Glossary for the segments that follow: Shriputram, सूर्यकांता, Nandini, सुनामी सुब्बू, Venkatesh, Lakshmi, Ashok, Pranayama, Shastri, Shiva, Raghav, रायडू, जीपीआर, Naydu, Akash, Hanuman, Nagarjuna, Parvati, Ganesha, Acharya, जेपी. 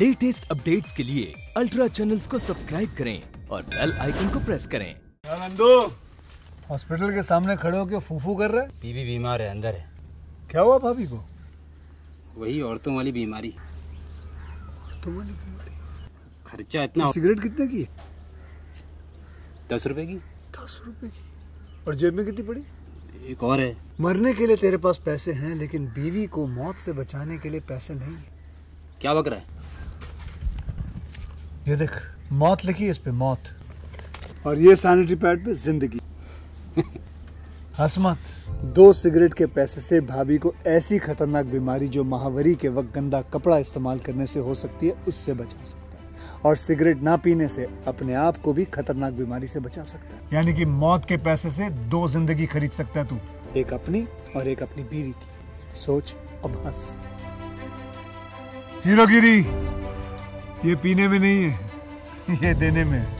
Latest updates के लिए ultra channels को सब्सक्राइब करें और बेल आइकन को प्रेस करें। नंदू हॉस्पिटल के सामने खड़े होकर फूफू कर रहा है। बीबी बीमार है, अंदर है। क्या हुआ भाभी को? वही औरतों वाली बीमारी। खर्चा इतना। सिगरेट कितने की? 10 रुपए की। 10 रुपए की? और जेब में कितनी पड़ी? एक और है। मरने के लिए तेरे पास पैसे हैं लेकिन बीवी को मौत से बचाने के लिए पैसे नहीं है। क्या बक रहा है? ये देख, मौत लिखी इस पे, मौत, और ये सैनिटरी पैड पे जिंदगी। हंस मत। 2 सिगरेट के पैसे से भाभी को ऐसी खतरनाक बीमारी जो महावरी के वक्त गंदा कपड़ा इस्तेमाल करने से हो सकती है, उससे बचा सकता है। और सिगरेट ना पीने से अपने आप को भी खतरनाक बीमारी से बचा सकता है। यानी कि मौत के पैसे से 2 जिंदगी खरीद सकता है तू, एक अपनी और एक अपनी बीवी की। सोच अब हंस। हीरोगिरी ये पीने में नहीं है, ये देने में है।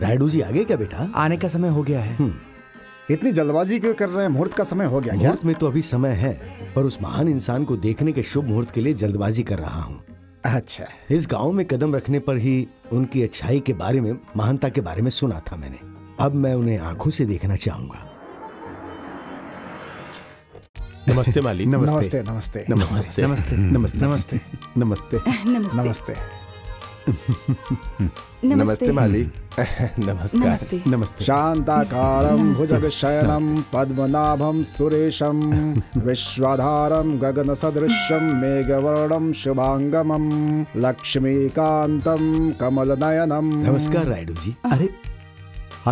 नायडू जी आगे क्या बेटा? आने का समय हो गया है। इतनी जल्दबाजी क्यों कर रहे हैं? मुहूर्त का समय हो गया। मुहूर्त में तो अभी समय है, पर उस महान इंसान को देखने के शुभ मुहूर्त के लिए जल्दबाजी कर रहा हूँ। अच्छा। इस गांव में कदम रखने पर ही उनकी अच्छाई के बारे में, महानता के बारे में सुना था मैंने। अब मैं उन्हें आंखों से देखना चाहूंगा। नमस्ते मालिक। नमस्ते नमस्ते नमस्ते नमस्ते नमस्ते नमस्ते नमस्ते नमस्ते मालिक। नमस्कार। नमस्ते। शांताकारं भुजगशयनं पद्मनाभं सुरेशं विश्वाधारं गगनसदृशं मेघवर्णं शुभांगमं लक्ष्मीकांतं कमलनयनं। नमस्कार रायडू जी। अरे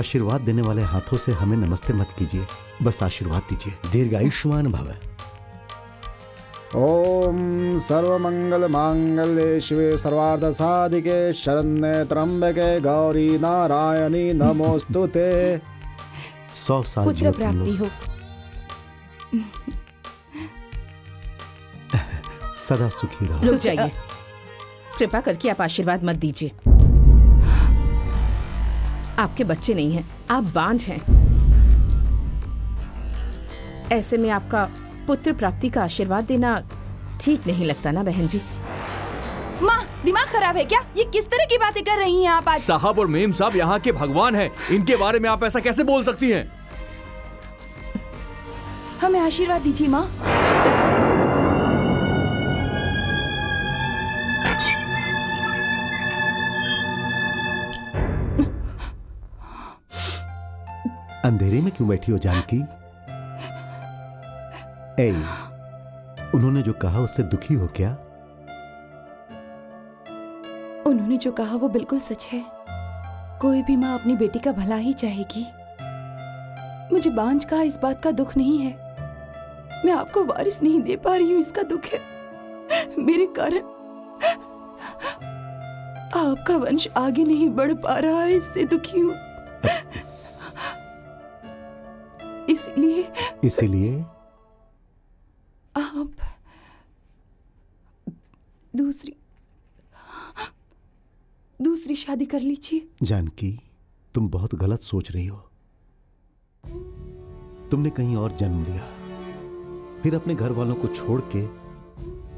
आशीर्वाद देने वाले हाथों से हमें नमस्ते मत कीजिए, बस आशीर्वाद दीजिए। दीर्घायुष्मान भव। ओम सर्वमंगल मांगल्ये शिवे सर्वार्थ साधिके शरण्ये त्र्यंबके गौरी नारायणी नमोस्तुते। 100 साल पुत्र प्राप्ति हो, सदा सुखी रहो। रुक जाइए, कृपा करके आप आशीर्वाद मत दीजिए। आपके बच्चे नहीं हैं, आप बांझ हैं। ऐसे में आपका पुत्र प्राप्ति का आशीर्वाद देना ठीक नहीं लगता ना बहन जी। माँ दिमाग खराब है क्या? ये किस तरह की बातें कर रही हैं आप आज? साहब और मेम साहब यहाँ के भगवान हैं, इनके बारे में आप ऐसा कैसे बोल सकती हैं? हमें आशीर्वाद दीजिए माँ। अंधेरे में क्यों बैठी हो जानकी? ए, उन्होंने जो कहा उससे दुखी हो क्या? उन्होंने जो कहा वो बिल्कुल सच है। कोई भी माँ अपनी बेटी का भला ही चाहेगी। मुझे बांझ का इस बात का दुख नहीं है। मैं आपको वारिस नहीं दे पा रही हूँ, इसका दुख है। मेरे कारण आपका वंश आगे नहीं बढ़ पा रहा है, इससे दुखी हूँ। इसलिए आप दूसरी शादी कर लीजिए। जानकी तुम बहुत गलत सोच रही हो। तुमने कहीं और जन्म लिया, फिर अपने घर वालों को छोड़ के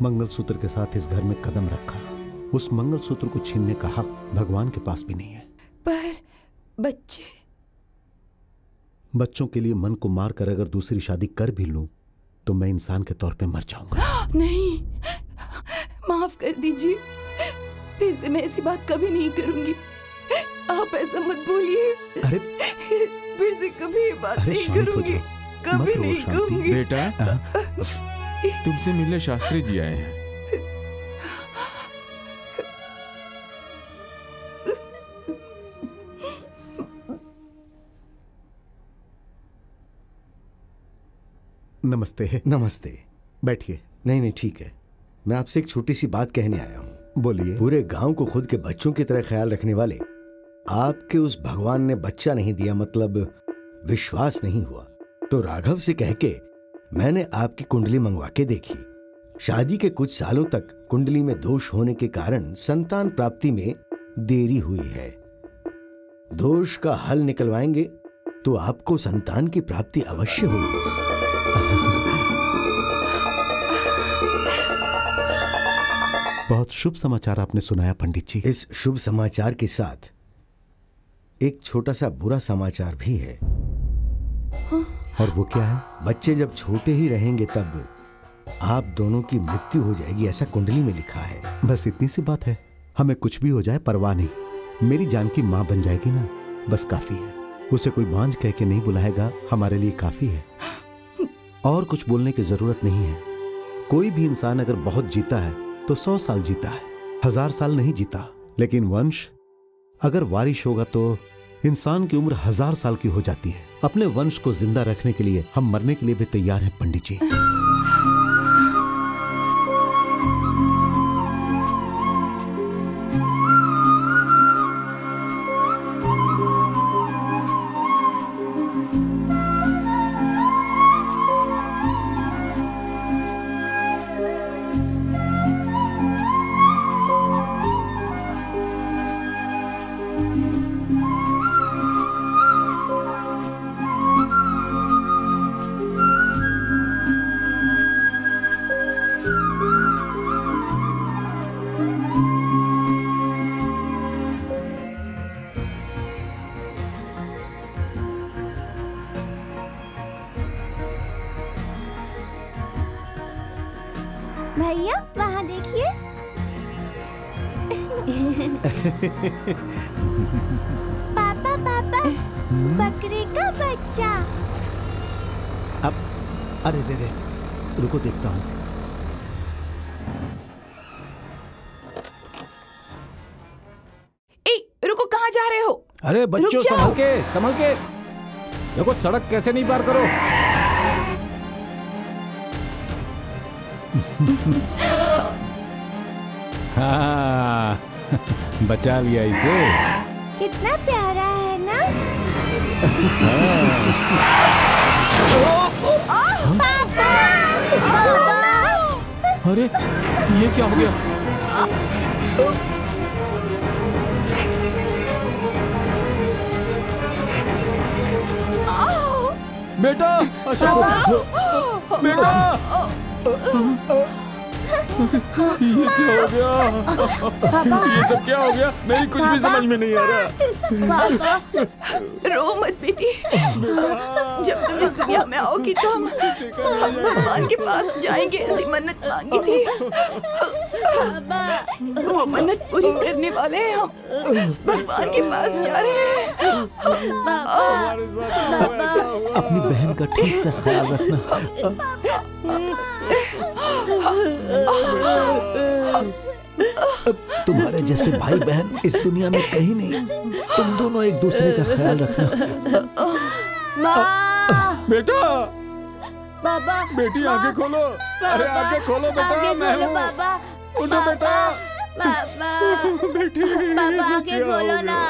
मंगलसूत्र के साथ इस घर में कदम रखा। उस मंगलसूत्र को छीनने का हक भगवान के पास भी नहीं है। पर बच्चों के लिए मन को मार कर अगर दूसरी शादी कर भी लूं तो मैं इंसान के तौर पे मर जाऊंगा। नहीं, माफ कर दीजिए, फिर से मैं ऐसी बात कभी नहीं करूंगी। आप ऐसा मत बोलिए। अरे फिर से कभी ये बात नहीं करूंगी, कभी नहीं कहूंगी। बेटा तुमसे मिलने शास्त्री जी आए हैं। नमस्ते। नमस्ते, बैठिए। नहीं नहीं ठीक है, मैं आपसे एक छोटी सी बात कहने आया हूँ। बोलिए। पूरे गांव को खुद के बच्चों की तरह ख्याल रखने वाले आपके उस भगवान ने बच्चा नहीं दिया, मतलब विश्वास नहीं हुआ। तो राघव से कह के मैंने आपकी कुंडली मंगवा के देखी। शादी के कुछ सालों तक कुंडली में दोष होने के कारण संतान प्राप्ति में देरी हुई है। दोष का हल निकलवाएंगे तो आपको संतान की प्राप्ति अवश्य होगी। बहुत शुभ समाचार आपने सुनाया पंडित जी। इस शुभ समाचार के साथ एक छोटा सा बुरा समाचार भी है। और वो क्या है? बच्चे जब छोटे ही रहेंगे तब आप दोनों की मृत्यु हो जाएगी, ऐसा कुंडली में लिखा है। बस इतनी सी बात है, हमें कुछ भी हो जाए परवाह नहीं। मेरी जान की माँ बन जाएगी ना, बस काफी है। उसे कोई बांझ कह के नहीं बुलाएगा, हमारे लिए काफी है। और कुछ बोलने की जरूरत नहीं है। कोई भी इंसान अगर बहुत जीता है तो 100 साल जीता है, 1000 साल नहीं जीता। लेकिन वंश अगर वारिश होगा तो इंसान की उम्र 1000 साल की हो जाती है। अपने वंश को जिंदा रखने के लिए हम मरने के लिए भी तैयार हैं पंडित जी। अरे बच्चों संभल के देखो, सड़क कैसे नहीं पार करो। हाँ, बचा लिया इसे। कितना प्यारा है ना। पापा! अरे ये क्या हो गया? बेटा अशोक, बेटा ये क्या हो गया? ये सब क्या हो गया? मेरी कुछ भी समझ में नहीं आ रहा। रो मत बेटी, जब तुम इस दुनिया में आओगी तो हम भगवान के पास जाएंगे, ऐसी मन्नत मांगी थी। वो मन्नत पूरी करने वाले हैं हम, भगवान के पास जा रहे हैं। अपनी बहन का ठीक से ख्याल रखना। तुम्हारे जैसे भाई बहन इस दुनिया में कहीं नहीं, तुम दोनों एक दूसरे का ख्याल रखना। माँ! बेटा, बाबा, बेटी आगे खोलो। अरे आगे खोलो बेटा, मैं हूँ। उठो बेटा, बेटी आगे खोलो ना।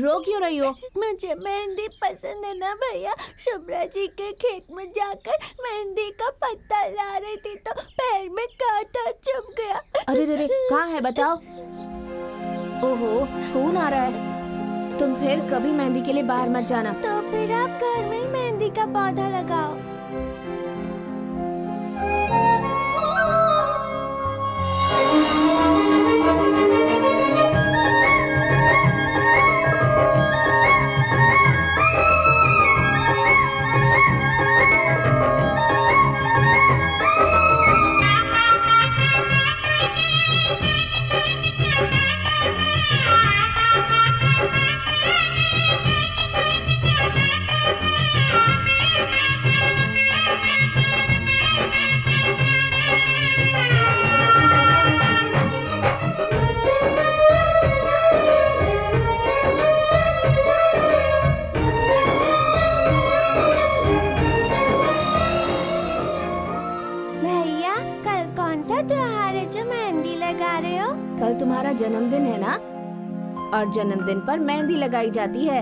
रो क्यों रही हो? मुझे मेहंदी पसंद है ना भैया। शुभ्रा जी के खेत में जाकर मेहंदी का पत्ता ला रही थी तो पैर में कांटा चुभ गया। अरे रे, कहाँ है बताओ? ओहो, खून आ रहा है। तुम फिर कभी मेहंदी के लिए बाहर मत जाना। तो फिर आप घर में ही मेहंदी का पौधा लगाओ। जन्मदिन है ना, और जन्मदिन पर मेहंदी लगाई जाती है।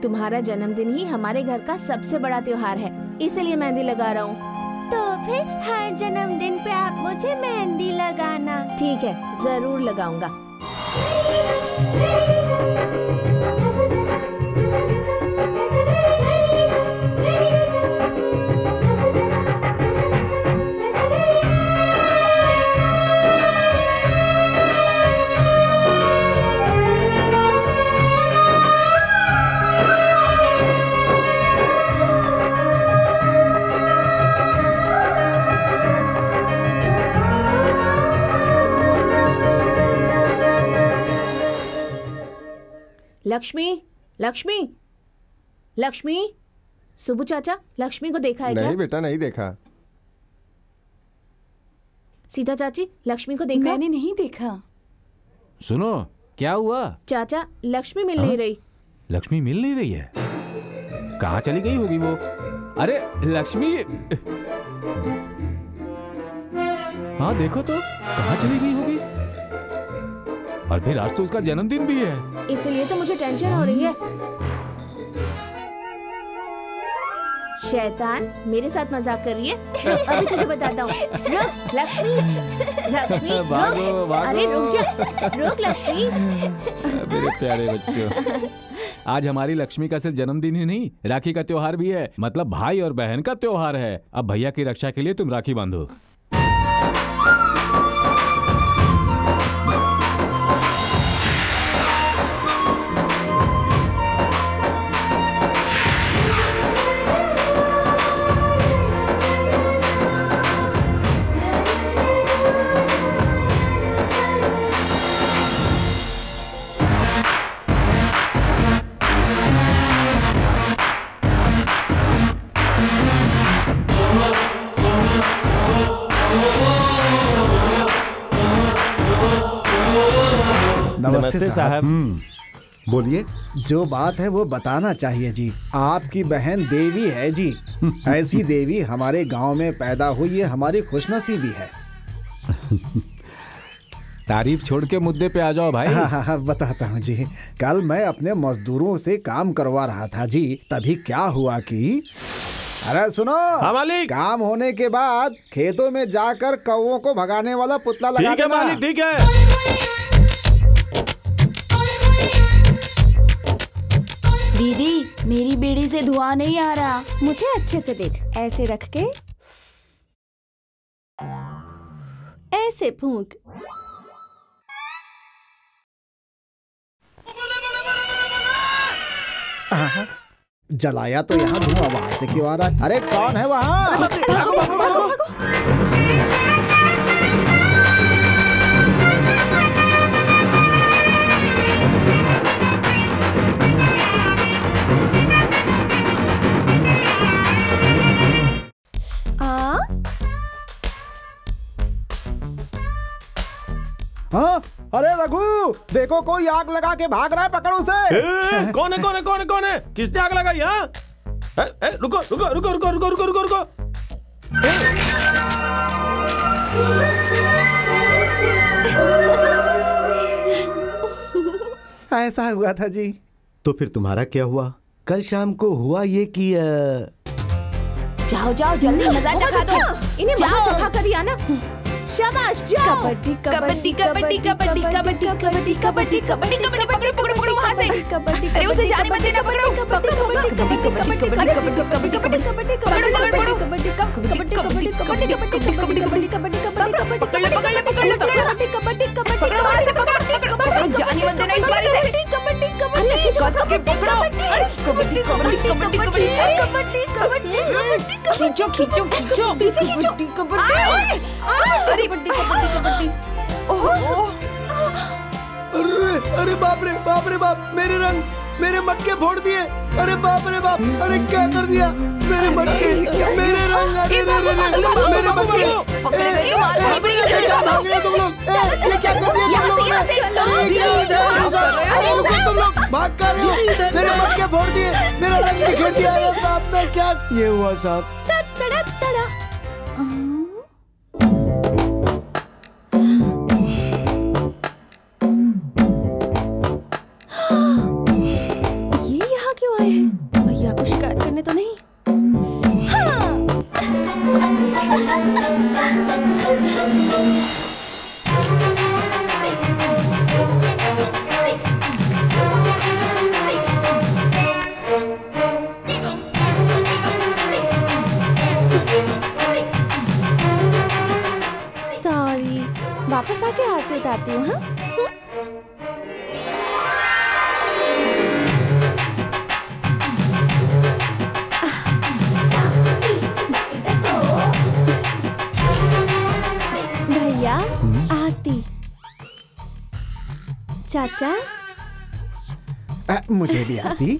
तुम्हारा जन्मदिन ही हमारे घर का सबसे बड़ा त्योहार है, इसीलिए मेहंदी लगा रहा हूँ। तो फिर हर जन्मदिन पे आप मुझे मेहंदी लगाना। ठीक है, जरूर लगाऊंगा। लक्ष्मी, लक्ष्मी, लक्ष्मी, सुबु चाचा लक्ष्मी को देखा है क्या? नहीं बेटा, नहीं देखा। सीता चाची लक्ष्मी को देखा? मैंने नहीं देखा। सुनो, क्या हुआ चाचा? लक्ष्मी मिल नहीं रही। लक्ष्मी मिल नहीं रही है? कहाँ चली गई होगी वो? अरे लक्ष्मी, हाँ देखो तो, कहाँ चली गई होगी? और फिर आज तो उसका जन्मदिन भी है, इसलिए तो मुझे टेंशन हो रही है। शैतान मेरे साथ मजाक कर रही है, अभी तुझे बताता हूँ। रुक लक्ष्मी, लक्ष्मी भागो, भागो। अरे रुक जा, रुक लक्ष्मी। मेरे प्यारे बच्चों, आज हमारी लक्ष्मी का सिर्फ जन्मदिन ही नहीं, राखी का त्योहार भी है। मतलब भाई और बहन का त्योहार है। अब भैया की रक्षा के लिए तुम राखी बांधो। नमस्ते साहब। बोलिए। जो बात है वो बताना चाहिए जी। आपकी बहन देवी है जी। ऐसी देवी हमारे गांव में पैदा हुई है, हमारी खुशनसीबी है। तारीफ छोड़ के मुद्दे पे आ जाओ भाई। हाँ, बताता हूँ जी। कल मैं अपने मजदूरों से काम करवा रहा था जी, तभी क्या हुआ कि, अरे सुनो, हाँ मालिक। काम होने के बाद खेतों में जाकर कौओं को भगाने वाला पुतला लगा देना। ठीक है मालिक, ठीक है। दीदी, मेरी बीड़ी से धुआं नहीं आ रहा। मुझे अच्छे से देख, ऐसे रख के ऐसे फूंक। जलाया तो यहाँ, धुआं वहाँ से क्यों आ रहा है? अरे कौन है वहाँ? हाँ? अरे रघु देखो, कोई आग लगा के भाग रहा है, पकड़ उसे। कौन है, कौन है, कौन है, कौन है? किसने आग लगाई? हाँ, रुको रुको रुको रुको रुको रुको रुको रुको। ऐसा हुआ था जी। तो फिर तुम्हारा क्या हुआ? कल शाम को हुआ ये कि जाओ जाओ जल्दी मजा चखा दो। इन्हें मजा चखा कर ही आना। शाबाश जाओ। कबड्डी कबड्डी कबड्डी कबड्डी कबड्डी कबड्डी कबड्डी कबड्डी कबड्डी पकड़ो पकड़ो पकड़ो वहाँ से। अरे उसे जाने मत देना, पकड़ो पकड़ो कबड्डी कबड्डी कबड्डी कबड्डी कबड्डी कबड्डी कबड्डी पकड़ो कबड्डी कबड्डी कबड्डी कबड्डी कबड्डी कबड्डी कबड्डी कबड्डी कबड्डी पकड़ो पकड़ो पकड़ो कबड्डी कबड्डी कबड्डी पकड़ो वहाँ से, पकड़ो जाने मत देना इस बार से। कबड्डी कबड्डी कस के पकड़ो कबड्डी कबड्डी कबड्डी कबड्डी कबड्डी कबड्डी खींचो खींचो खींचो पीछे खींचो कबड्डी। अरे अरे बाप रे बाप, मेरे रंग मेरे मटके फोड़ दिए। अरे बाप रे बाप, अरे क्या कर दिया, मेरे मटके मेरे रंग, अरे मेरे मटके। तुम लोग क्या कर दिया तुम लोग, भाग कर रहे हो, मेरे मटके फोड़ दिए, मेरा रंग बिखेर दिया। बाप ने क्या ये हुआ साहब। वापस आके आरती उतारती हूँ। भैया आरती, चाचा मुझे भी आरती,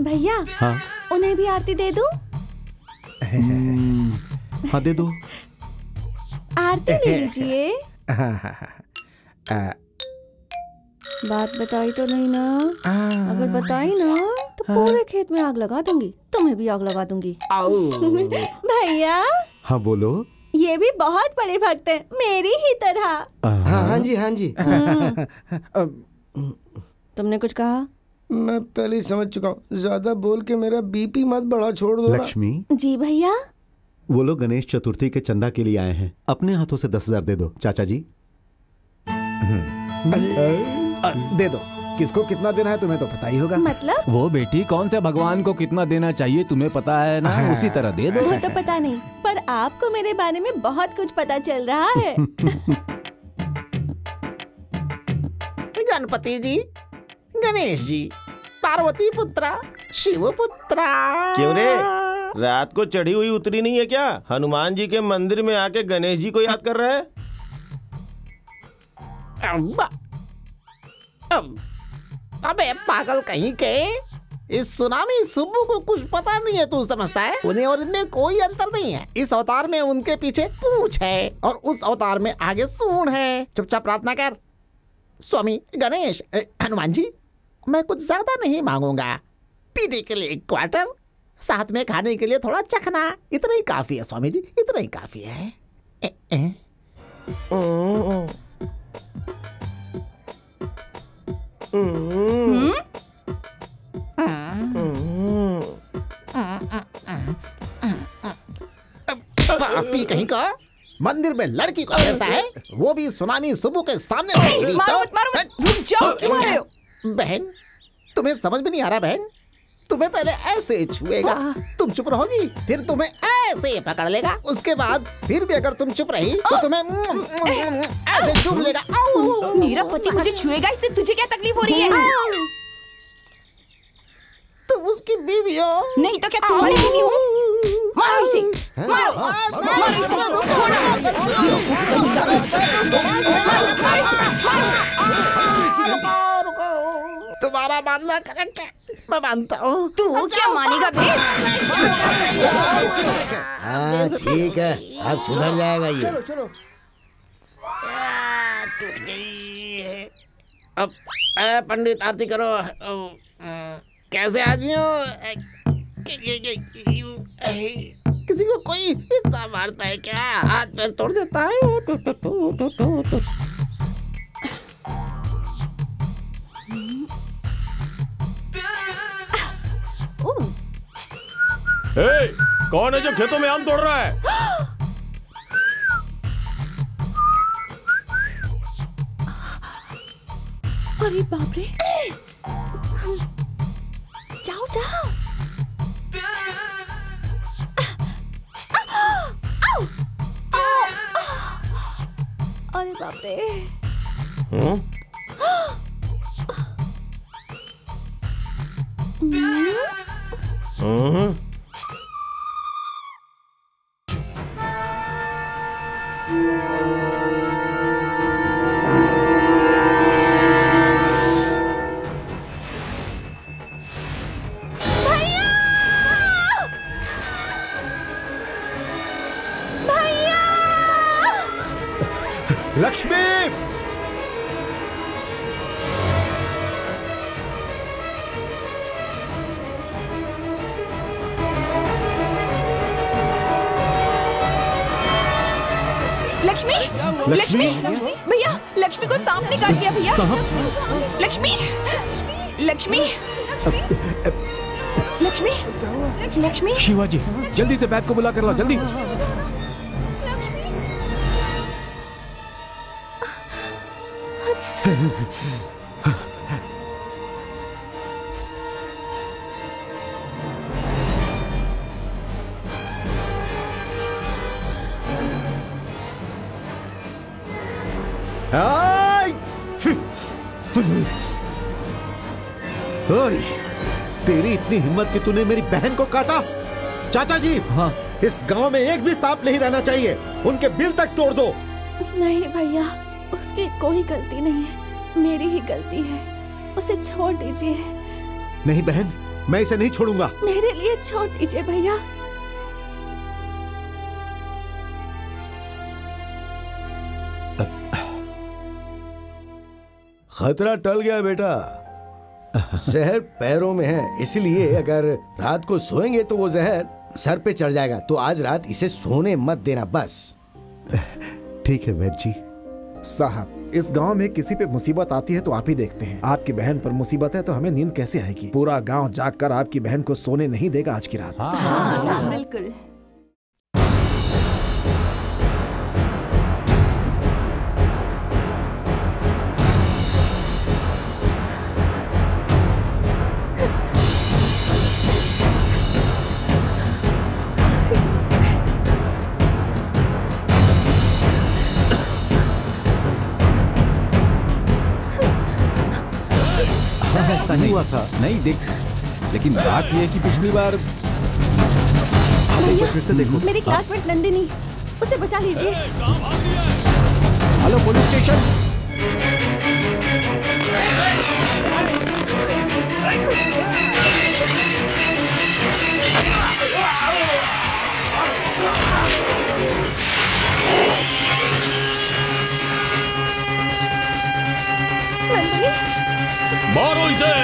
भैया हाँ? उन्हें भी आरती दे दो। हाँ दे दो, आरती ले लीजिए। बात बताई तो नहीं ना, अगर बताई ना तो पूरे खेत में आग लगा दूंगी, तुम्हें भी आग लगा दूंगी। भैया हाँ बोलो, ये भी बहुत बड़े भक्त हैं मेरी ही तरह। हाँ जी हाँ जी। तुमने कुछ कहा? मैं पहले ही समझ चुका हूँ, ज्यादा बोल के मेरा बीपी मत बढ़ा छोड़ दो। लक्ष्मी जी भैया, वो लोग गणेश चतुर्थी के चंदा के लिए आए हैं, अपने हाथों से 10,000 दे दो। चाचा जी दे दो, किसको कितना देना है तुम्हें तो पता ही होगा। मतलब वो बेटी कौन से भगवान को कितना देना चाहिए तुम्हें पता है ना, उसी तरह दे दो। वो तो पता नहीं, पर आपको मेरे बारे में बहुत कुछ पता चल रहा है। गणपति जी, गणेश जी, पार्वती पुत्रा, शिव पुत्रा। क्यों रे, रात को चढ़ी हुई उतरी नहीं है क्या? हनुमान जी के मंदिर में आके गणेश जी को याद कर रहा है। अबे पागल कहीं के, इस सुनामी सुब्बू को कुछ पता नहीं है, तू समझता है? उन्हें और इनमें कोई अंतर नहीं है। इस अवतार में उनके पीछे पूंछ है और उस अवतार में आगे सूंड है। चुपचाप प्रार्थना कर। स्वामी गणेश, हनुमान जी, मैं कुछ ज्यादा नहीं मांगूंगा, पीने के लिए 1 क्वार्टर, साथ में खाने के लिए थोड़ा चखना, इतना ही काफी है स्वामी जी, इतना ही काफी है। पापी कहीं का, मंदिर में लड़की को करता है, वो भी सुनामी सुबह के सामने। मारो बहन, तुम्हें समझ में नहीं आ रहा बहन, तुम्हें पहले ऐसे छुएगा, तुम चुप रहोगी, फिर तुम्हें ऐसे पकड़ लेगा, उसके बाद फिर भी अगर तुम चुप रही तो तुम्हें ऐसे चूम लेगा। मेरा पति मुझे छुएगा, इससे तुझे क्या तकलीफ हो रही है? तुम उसकी बीवी हो। नहीं तो क्या तुम्हारी बीवी हूँ? मारो इसे, मारो। तुम्हारा मानना करेक्ट है, मैं मानता हूँ। तू क्या मानेगा बे? हाँ ठीक है, अब सुधर जाएगा ये। चलो चलो, टूट गई है। अब पंडित आरती करो। कैसे आदमी हो, किसी को कोई इतना मारता है क्या, हाथ पैर तोड़ देता है। कौन है जो खेतों में आम तोड़ रहा है? अरे बाप रे, जाओ जाओ। अरे बाप रे। लक्ष्मी भैया, लक्ष्मी को सांप ने काट लिया भैया। लक्ष्मी लक्ष्मी लक्ष्मी लक्ष्मी, शिवाजी जल्दी से बैग को बुला कर ला, जल्दी। तेरी इतनी हिम्मत कि तूने मेरी बहन को काटा। चाचा जी, हाँ, इस गांव में एक भी सांप नहीं रहना चाहिए। उनके बिल तक तोड़ दो। नहीं भैया, उसकी कोई गलती नहीं है, मेरी ही गलती है। उसे छोड़ दीजिए। नहीं बहन, मैं इसे नहीं छोड़ूंगा। मेरे लिए छोड़ दीजिए भैया। खतरा टल गया बेटा। जहर पैरों में है, इसलिए अगर रात को सोएंगे तो वो जहर सर पे चढ़ जाएगा। तो आज रात इसे सोने मत देना, बस। ठीक है वैद्य जी साहब, इस गांव में किसी पे मुसीबत आती है तो आप ही देखते हैं। आपकी बहन पर मुसीबत है तो हमें नींद कैसे आएगी? पूरा गांव जागकर आपकी बहन को सोने नहीं देगा आज की रात। हाँ साहब, बिल्कुल। नहीं हुआ था, नहीं देख, लेकिन बात यह है कि पिछली बार फिर से देखो। मेरी क्लासमेट नंदिनी, उसे बचा लीजिए। Hello police station. नंदिनी, मारो इसे।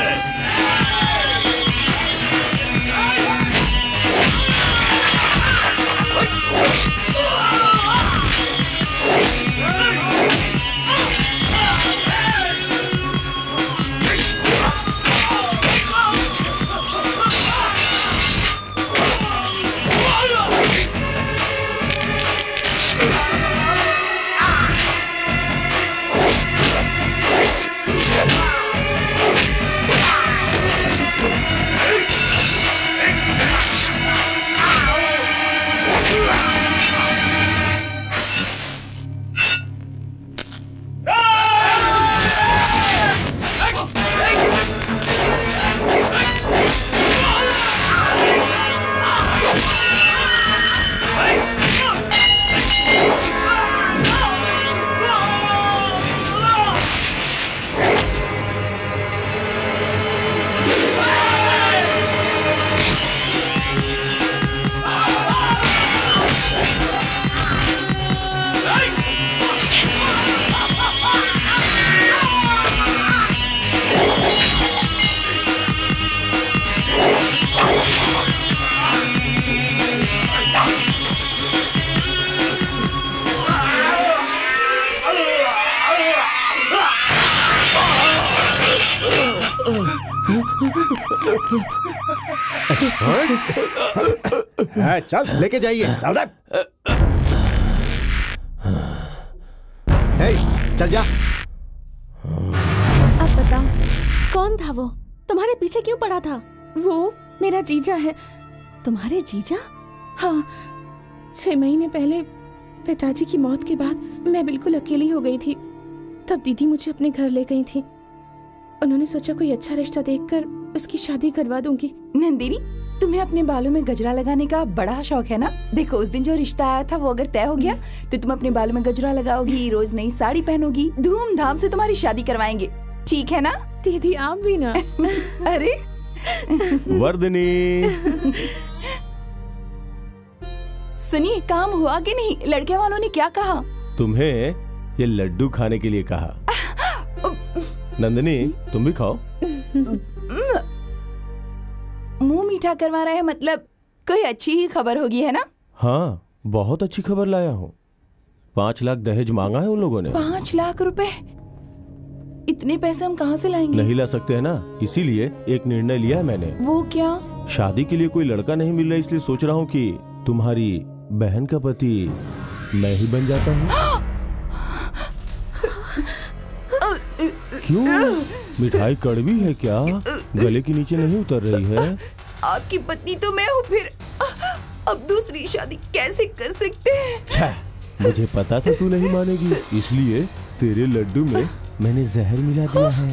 चल लेके जाइए, चल चल जा। अब बताओ कौन था वो? तुम्हारे पीछे क्यों पड़ा था? वो मेरा जीजा है। तुम्हारे जीजा? हाँ, 6 महीने पहले पिताजी की मौत के बाद मैं बिल्कुल अकेली हो गई थी। तब दीदी मुझे अपने घर ले गई थी। उन्होंने सोचा कोई अच्छा रिश्ता देखकर उसकी शादी करवा दूंगी। नंदिनी, तुम्हें अपने बालों में गजरा लगाने का बड़ा शौक है ना? देखो, उस दिन जो रिश्ता आया था वो अगर तय हो गया तो तुम अपने बालों में गजरा लगाओगी, रोज नई साड़ी पहनोगी, धूमधाम से तुम्हारी शादी करवाएंगे, ठीक है ना दीदी? आप भी ना। अरे वर्दनी, सुनिए, काम हुआ कि नहीं? लड़के वालों ने क्या कहा? तुम्हें ये लड्डू खाने के लिए कहा। नंदिनी, तुम भी खाओ। मुंह मीठा करवा रहा है, मतलब कोई अच्छी ही खबर होगी, है ना? हाँ, बहुत अच्छी खबर लाया हूँ। 5 लाख दहेज मांगा है उन लोगों ने। 5 लाख रुपए? इतने पैसे हम कहाँ से लाएंगे? नहीं ला सकते है ना, इसीलिए एक निर्णय लिया है मैंने। वो क्या? शादी के लिए कोई लड़का नहीं मिल रहा, इसलिए सोच रहा हूँ कि तुम्हारी बहन का पति मैं ही बन जाता हूँ। क्यों, मिठाई कड़वी है क्या? गले के नीचे नहीं उतर रही है? आपकी पत्नी तो मैं हूँ, फिर अब दूसरी शादी कैसे कर सकते हैं? मुझे पता था तू नहीं मानेगी, इसलिए तेरे लड्डू में मैंने जहर मिला दिया है।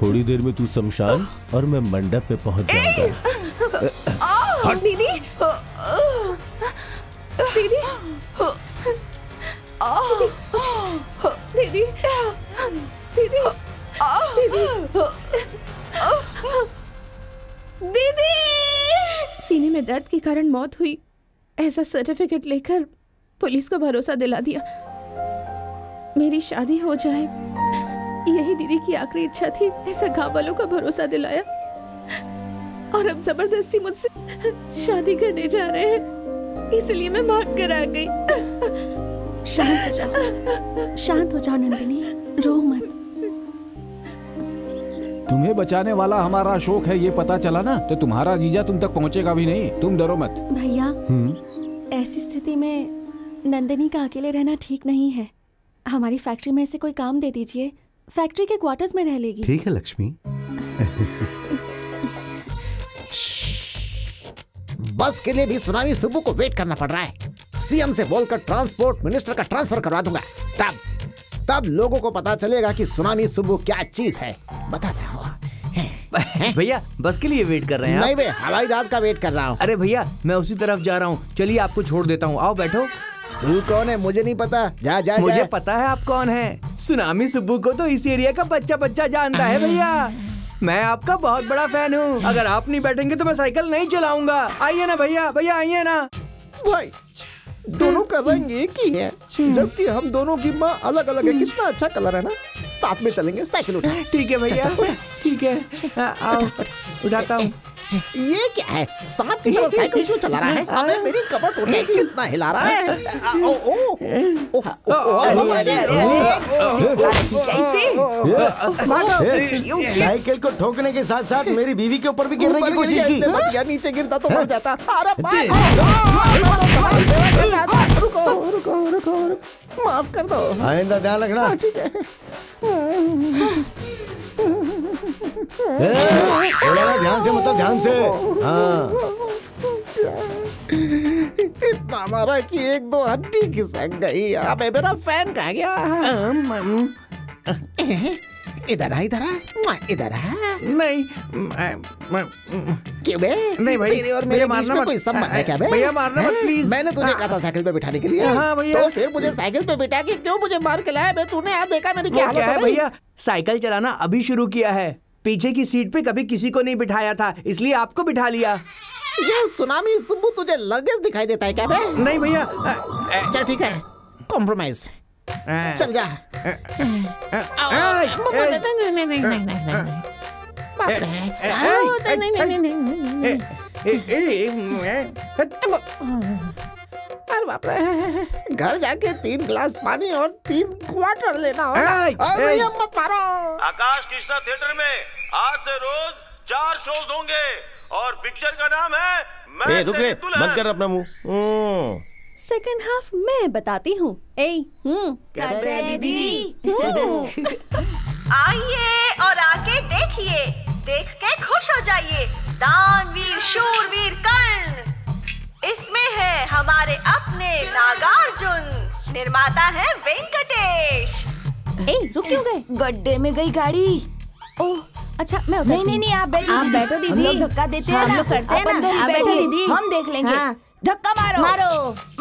थोड़ी देर में तू शमशान और मैं मंडप पे पहुँच जाऊंगा। दीदी, दीदी, दीदी, दीदी, दीदी। सीने में दर्द के कारण मौत हुई, ऐसा सर्टिफिकेट लेकर पुलिस को भरोसा दिला दिया। मेरी शादी हो जाए, यही दीदी की आखिरी इच्छा थी। ऐसा गाँव वालों का भरोसा दिलाया और अब जबरदस्ती मुझसे शादी करने जा रहे हैं, इसलिए मैं भाग कर आ गई। शांत हो जाओ, शांत हो जाओ नंदिनी, रो मत। तुम्हें बचाने वाला हमारा अशोक है, ये पता चला ना, तो तुम्हारा जीजा तुम तक पहुंचेगा भी नहीं। तुम डरो मत भैया। ऐसी स्थिति में नंदिनी का अकेले रहना ठीक नहीं है। हमारी फैक्ट्री में इसे कोई काम दे दीजिए, फैक्ट्री के क्वार्टर्स में रह लेगी। ठीक है लक्ष्मी। बस के लिए भी सुनामी सुबह को वेट करना पड़ रहा है। सीएम से बोलकर ट्रांसपोर्ट मिनिस्टर का ट्रांसफर करवा दूंगा, तब लोगों को पता चलेगा कि सुनामी सुबह क्या चीज है। बता दे भैया, बस के लिए वेट कर रहे हैं? नहीं भैया, हवाई जहाज का वेट कर रहा हूँ। अरे भैया, मैं उसी तरफ जा रहा हूँ, चलिए आपको छोड़ देता हूँ, आओ बैठो। तू कौन है मुझे नहीं पता, जा जा। मुझे पता है आप कौन है, सुनामी सुबह को तो इस एरिया का बच्चा बच्चा जानता है। भैया, मैं आपका बहुत बड़ा फैन हूँ, अगर आप नहीं बैठेंगे तो मैं साइकिल नहीं चलाऊंगा। आइए ना भैया, भैया आइए ना। भाई, दोनों का रंग एक ही है, जबकि हम दोनों की माँ अलग अलग है। कितना अच्छा कलर है ना, साथ में चलेंगे, साइकिल उठा। ठीक है भैया, ठीक है, आओ उठाता हूँ। ये क्या है, सांप की तरह साइकिल क्यों चला रहा है? अबे मेरी कमर टूटने, कितना हिला रहा है। साइकिल को ठोकने के साथ साथ मेरी बीवी के ऊपर भी गिरने की कोशिश की, बच गया, नीचे गिरता तो मर जाता। रुको रुको रुको, माफ कर दो, आइंदा ध्यान रखना, ठीक है? ध्यान से, मतलब ध्यान से। इतना मारा कि 1-2 हड्डी खिसक गई। अबे मेरा फैन कहाँ गया? इधर आ, इधर आ, इधर आ। नहीं क्यों बे? नहीं भाई, तेरे और मेरे बीच में कोई संबंध है क्या बे? भैया मारना मत प्लीज। मैंने तुझे कहा था साइकिल पे बिठाने के लिए, तो फिर मुझे साइकिल पे बिठा के क्यों मुझे मार के लाया बे? तूने आप देखा मेरी क्या हालत है? भैया, साइकिल चलाना अभी शुरू किया है, पीछे की सीट पे कभी किसी को नहीं बिठाया था, इसलिए आपको बिठा लिया। ये सुनामी सुबह तुझे लगेज दिखाई देता है क्या बे? नहीं भैया। चल ठीक है, कॉम्प्रोमाइज, चल जा। घर जाके 3 गिलास पानी और 3 क्वार्टर लेना होगा। मत मारो। आकाश कृष्णा थिएटर में आज से रोज 4 शोज होंगे और पिक्चर का नाम है मैं तेरी दुल्हन। बंद कर अपना मुंह। सेकंड हाफ मैं बताती हूँ, दीदी आइए और आके देखिए, देख के खुश हो जाइए। दानवीर शूरवीर कर्ण, इसमें है हमारे अपने नागार्जुन, निर्माता है वेंकटेश। रुक क्यों गए? गड्ढे में गई गाड़ी। ओह अच्छा, मैं नहीं नहीं नहीं आप बैठो, आप बैठो दीदी। हम लोग धक्का देते हैं ना, करते हैं ना, आप बैठो दीदी, हम देख लेंगे। धक्का मारो मारो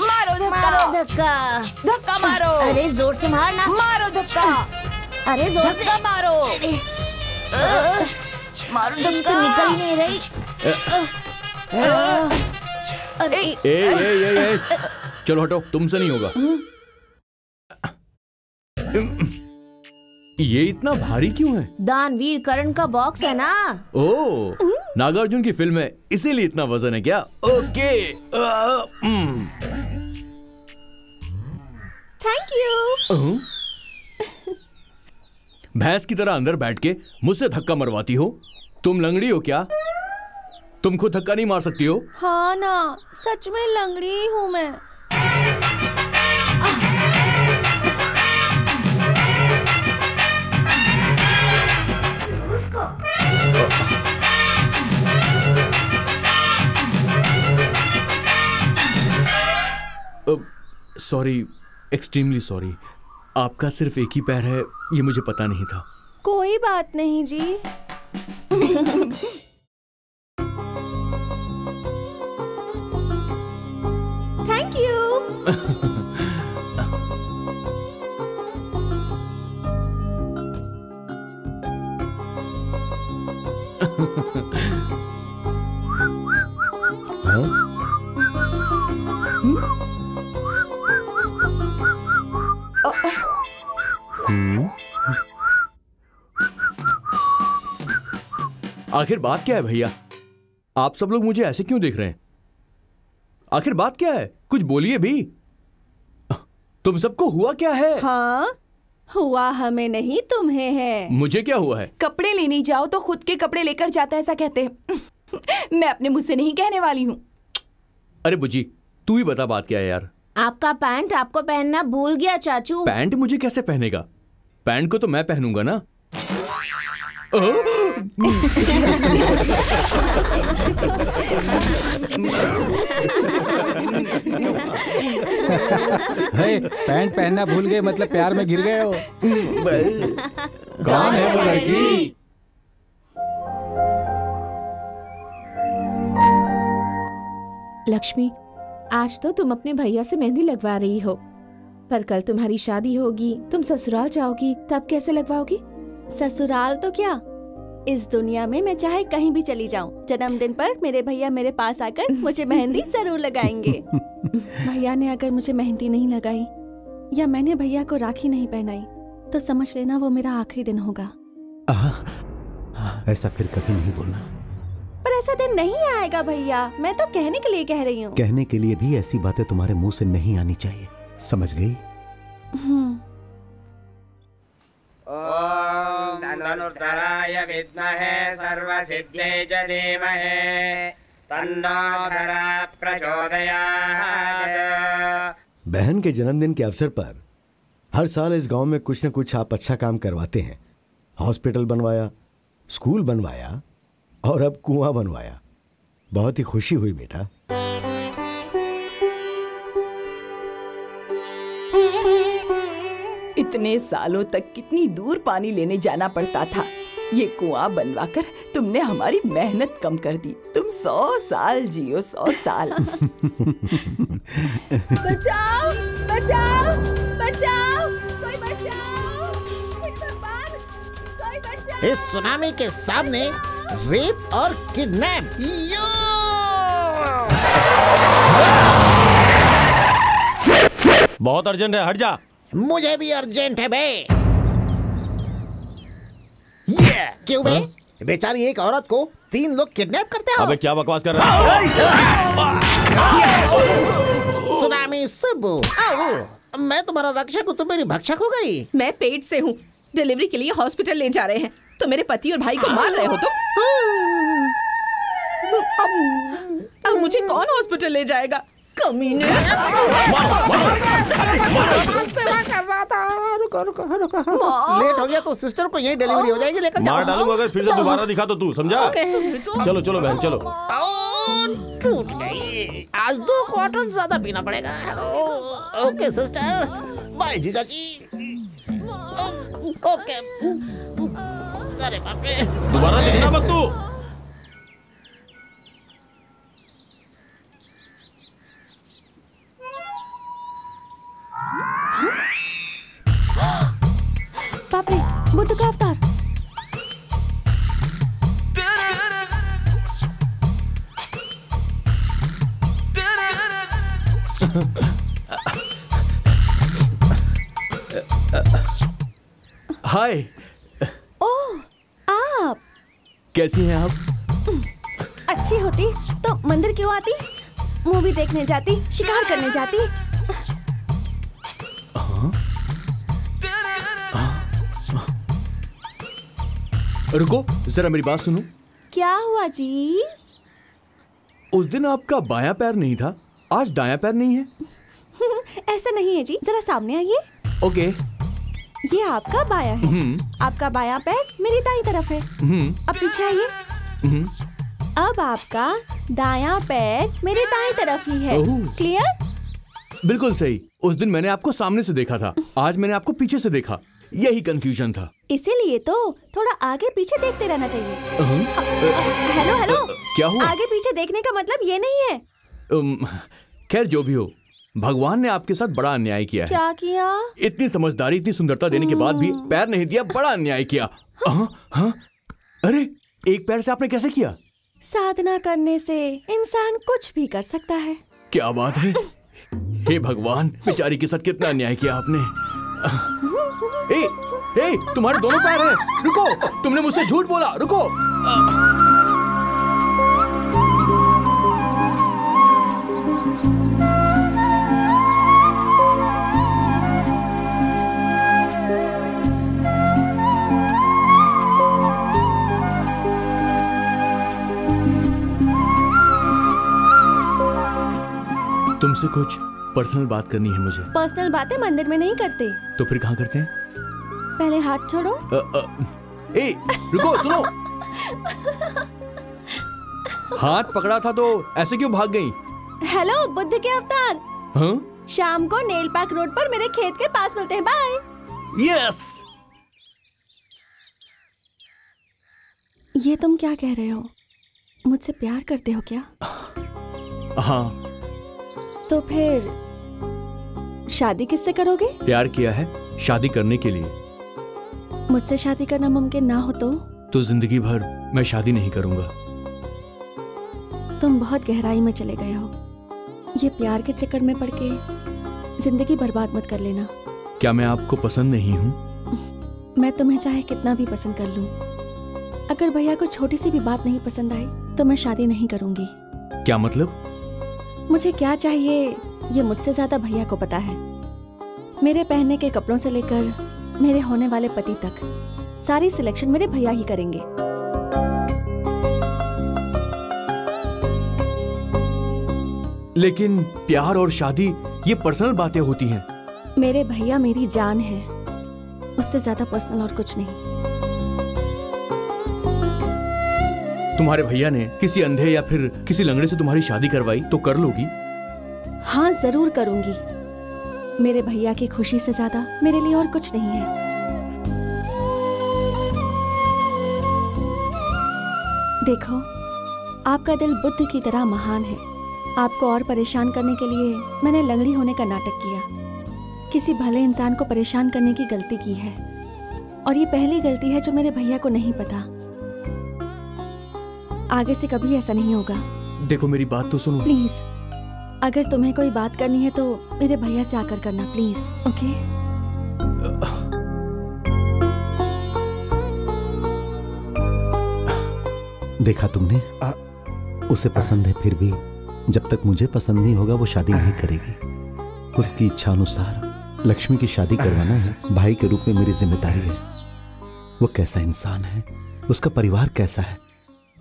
मारो, धक्का धक्का धक्का मारो। अरे जोर से मारना, मारो धक्का, अरे जोर से मारो, मारो धक्का। निकल नहीं रही। अरे ए ए ए चलो हटो, तुमसे नहीं होगा। ये इतना भारी क्यों है? दानवीर कर्ण का बॉक्स है ना। ओह, नागार्जुन की फिल्म है इसीलिए इतना वजन है क्या? Okay, thank you. भैंस की तरह अंदर बैठ के मुझसे धक्का मरवाती हो। तुम लंगड़ी हो क्या? तुम खुद धक्का नहीं मार सकती हो? हाँ ना, सच में लंगड़ी हूँ मैं। Sorry, extremely sorry. आपका सिर्फ एक ही पैर है, ये मुझे पता नहीं था। कोई बात नहीं जी। Thank you. आखिर बात क्या है भैया? आप सब लोग मुझे ऐसे क्यों देख रहे हैं? आखिर बात क्या है? कुछ बोलिए भी। तुम सबको हुआ क्या है? हाँ, हुआ हमें नहीं, तुम्हें है। मुझे क्या हुआ है? कपड़े लेने जाओ तो खुद के कपड़े लेकर जाता है, ऐसा कहते हैं। मैं अपने मुंह से नहीं कहने वाली हूँ। अरे बुजी, तू ही बता बात क्या है यार। आपका पैंट आपको पहनना भूल गया चाचू। पैंट मुझे कैसे पहनेगा? पैंट को तो मैं पहनूंगा ना। पैंट पहनना भूल गए मतलब प्यार में गिर गए हो। कौन है वो लड़की? लक्ष्मी, आज तो तुम अपने भैया से मेहंदी लगवा रही हो, पर कल तुम्हारी शादी होगी, तुम ससुराल जाओगी, तब कैसे लगवाओगी? ससुराल तो क्या, इस दुनिया में मैं चाहे कहीं भी चली जाऊं, जन्मदिन पर मेरे भैया मेरे पास आकर मुझे मेहंदी जरूर लगाएंगे। भैया ने अगर मुझे मेहंदी नहीं लगाई या मैंने भैया को राखी नहीं पहनाई तो समझ लेना वो मेरा आखिरी दिन होगा। ऐसा फिर कभी नहीं बोलना। पर ऐसा दिन नहीं आएगा भैया, मैं तो कहने के लिए कह रही हूँ। कहने के लिए भी ऐसी बातें तुम्हारे मुंह से नहीं आनी चाहिए, समझ गई? ओम धनुर्धराय विद्महे सर्वसिद्धये धीमहि तन्नो धनुः प्रचोदयात्। बहन के जन्मदिन के अवसर पर हर साल इस गांव में कुछ न कुछ आप अच्छा काम करवाते हैं। हॉस्पिटल बनवाया, स्कूल बनवाया और अब कुआं बनवाया। बहुत ही खुशी हुई बेटा। इतने सालों तक कितनी दूर पानी लेने जाना पड़ता था, ये कुआं बनवाकर तुमने हमारी मेहनत कम कर दी। तुम 100 साल जियो, 100 साल। बचाओ बचाओ बचाओ, कोई बचाओ, कोई बचाओ। इस सुनामी के सामने रेप और किडनैप, यो बहुत अर्जेंट है, हट जा। मुझे भी अर्जेंट है बे। ये क्यों बे? बेचारी एक औरत को 3 लोग किडनैप करते हो। अबे क्या बकवास कर रहा है? सुनामी सुबु, मैं तुम्हारा रक्षक हूँ, तुम मेरी भक्षक हो गई। मैं पेट से हूँ, डिलीवरी के लिए हॉस्पिटल ले जा रहे हैं तो मेरे पति और भाई को मार रहे हो तुम। अब मुझे कौन हॉस्पिटल ले जाएगा? डोमिनेट सेवा कर रहा था। रुको रुको रुको, लेट हो गया तो सिस्टर को यही डिलीवरी हो जाएगी, लेकर मार डालूंगा अगर फिर से दोबारा दिखा तो तू समझा। चलो चलो बहन चलो। टूट गई, आज 2 क्वार्टर ज्यादा पीना पड़ेगा। ओके सिस्टर, बाय जीजा जी। ओके अरे बाप रे, दोबारा दिखना मत तू। बाप रे, बुद्ध का अवतार। हाय। ओह, आप कैसी हैं आप? अच्छी होती तो मंदिर क्यों आती? मूवी देखने जाती, शिकार करने जाती। रुको जरा मेरी बात सुनो। क्या हुआ जी? उस दिन आपका बायां पैर नहीं था, आज दायां पैर नहीं है। ऐसा नहीं है जी, जरा सामने आइए। ओके। ये आपका बायां है, आपका बायां पैर मेरी दाईं तरफ है। अब पीछे आइए। अब आपका दायां पैर मेरे दाईं तरफ ही है। क्लियर? बिल्कुल सही। उस दिन मैंने आपको सामने से देखा था, आज मैंने आपको पीछे से देखा, यही कंफ्यूजन था। इसीलिए तो थोड़ा आगे पीछे देखते रहना चाहिए। हेलो हेलो, क्या हुआ? आगे पीछे देखने का मतलब ये नहीं है। खैर जो भी हो, भगवान ने आपके साथ बड़ा अन्याय किया है। क्या किया? इतनी समझदारी, इतनी सुंदरता देने के बाद भी पैर नहीं दिया, बड़ा अन्याय किया। हाँ हाँ, अरे एक पैर से आपने कैसे किया? साधना करने से इंसान कुछ भी कर सकता है। क्या बात है। हे भगवान, बेचारी के साथ कितना अन्याय किया आपने। ए, ए, तुम्हारे दोनों पैर हैं। रुको, तुमने मुझसे झूठ बोला। रुको। तुमसे कुछ पर्सनल बात करनी है मुझे। पर्सनल बातें मंदिर में नहीं करते। तो फिर कहाँ करते हैं? पहले हाथ छोड़ो। ए, रुको सुनो। हाथ पकड़ा था तो ऐसे क्यों भाग गई? हेलो बुद्ध के अवतार। हाँ? शाम को नेल पार्क रोड पर मेरे खेत के पास मिलते हैं। बाय। यस। ये तुम क्या कह रहे हो? मुझसे प्यार करते हो क्या? हाँ। तो फिर शादी किससे करोगे? प्यार किया है शादी करने के लिए। मुझसे शादी करना मुमकिन ना हो तो जिंदगी भर मैं शादी नहीं करूंगा। तुम बहुत गहराई में चले गए हो। ये प्यार के चक्कर में पड़ के जिंदगी बर्बाद मत कर लेना। क्या मैं आपको पसंद नहीं हूँ? मैं तुम्हें चाहे कितना भी पसंद कर लूँ, अगर भैया को छोटी सी भी बात नहीं पसंद आई तो मैं शादी नहीं करूंगी। क्या मतलब? मुझे क्या चाहिए ये मुझसे ज़्यादा भैया को पता है। मेरे पहनने के कपड़ों से लेकर मेरे होने वाले पति तक सारी सिलेक्शन मेरे भैया ही करेंगे। लेकिन प्यार और शादी ये पर्सनल बातें होती हैं। मेरे भैया मेरी जान है, उससे ज़्यादा पर्सनल और कुछ नहीं। तुम्हारे भैया ने किसी अंधे या फिर किसी लंगड़े से तुम्हारी शादी करवाई तो कर लोगी? हाँ जरूर करूंगी। मेरे भैया की खुशी से ज्यादा मेरे लिए और कुछ नहीं है। देखो, आपका दिल बुद्ध की तरह महान है। आपको और परेशान करने के लिए मैंने लंगड़ी होने का नाटक किया। किसी भले इंसान को परेशान करने की गलती की है, और ये पहली गलती है जो मेरे भैया को नहीं पता। आगे से कभी ऐसा नहीं होगा। देखो मेरी बात तो सुनो प्लीज। अगर तुम्हें कोई बात करनी है तो मेरे भैया से आकर करना प्लीज। ओके? देखा तुमने, उसे पसंद है फिर भी जब तक मुझे पसंद नहीं होगा वो शादी नहीं करेगी। उसकी इच्छा अनुसार लक्ष्मी की शादी करवाना है, भाई के रूप में मेरी जिम्मेदारी है। वो कैसा इंसान है, उसका परिवार कैसा है,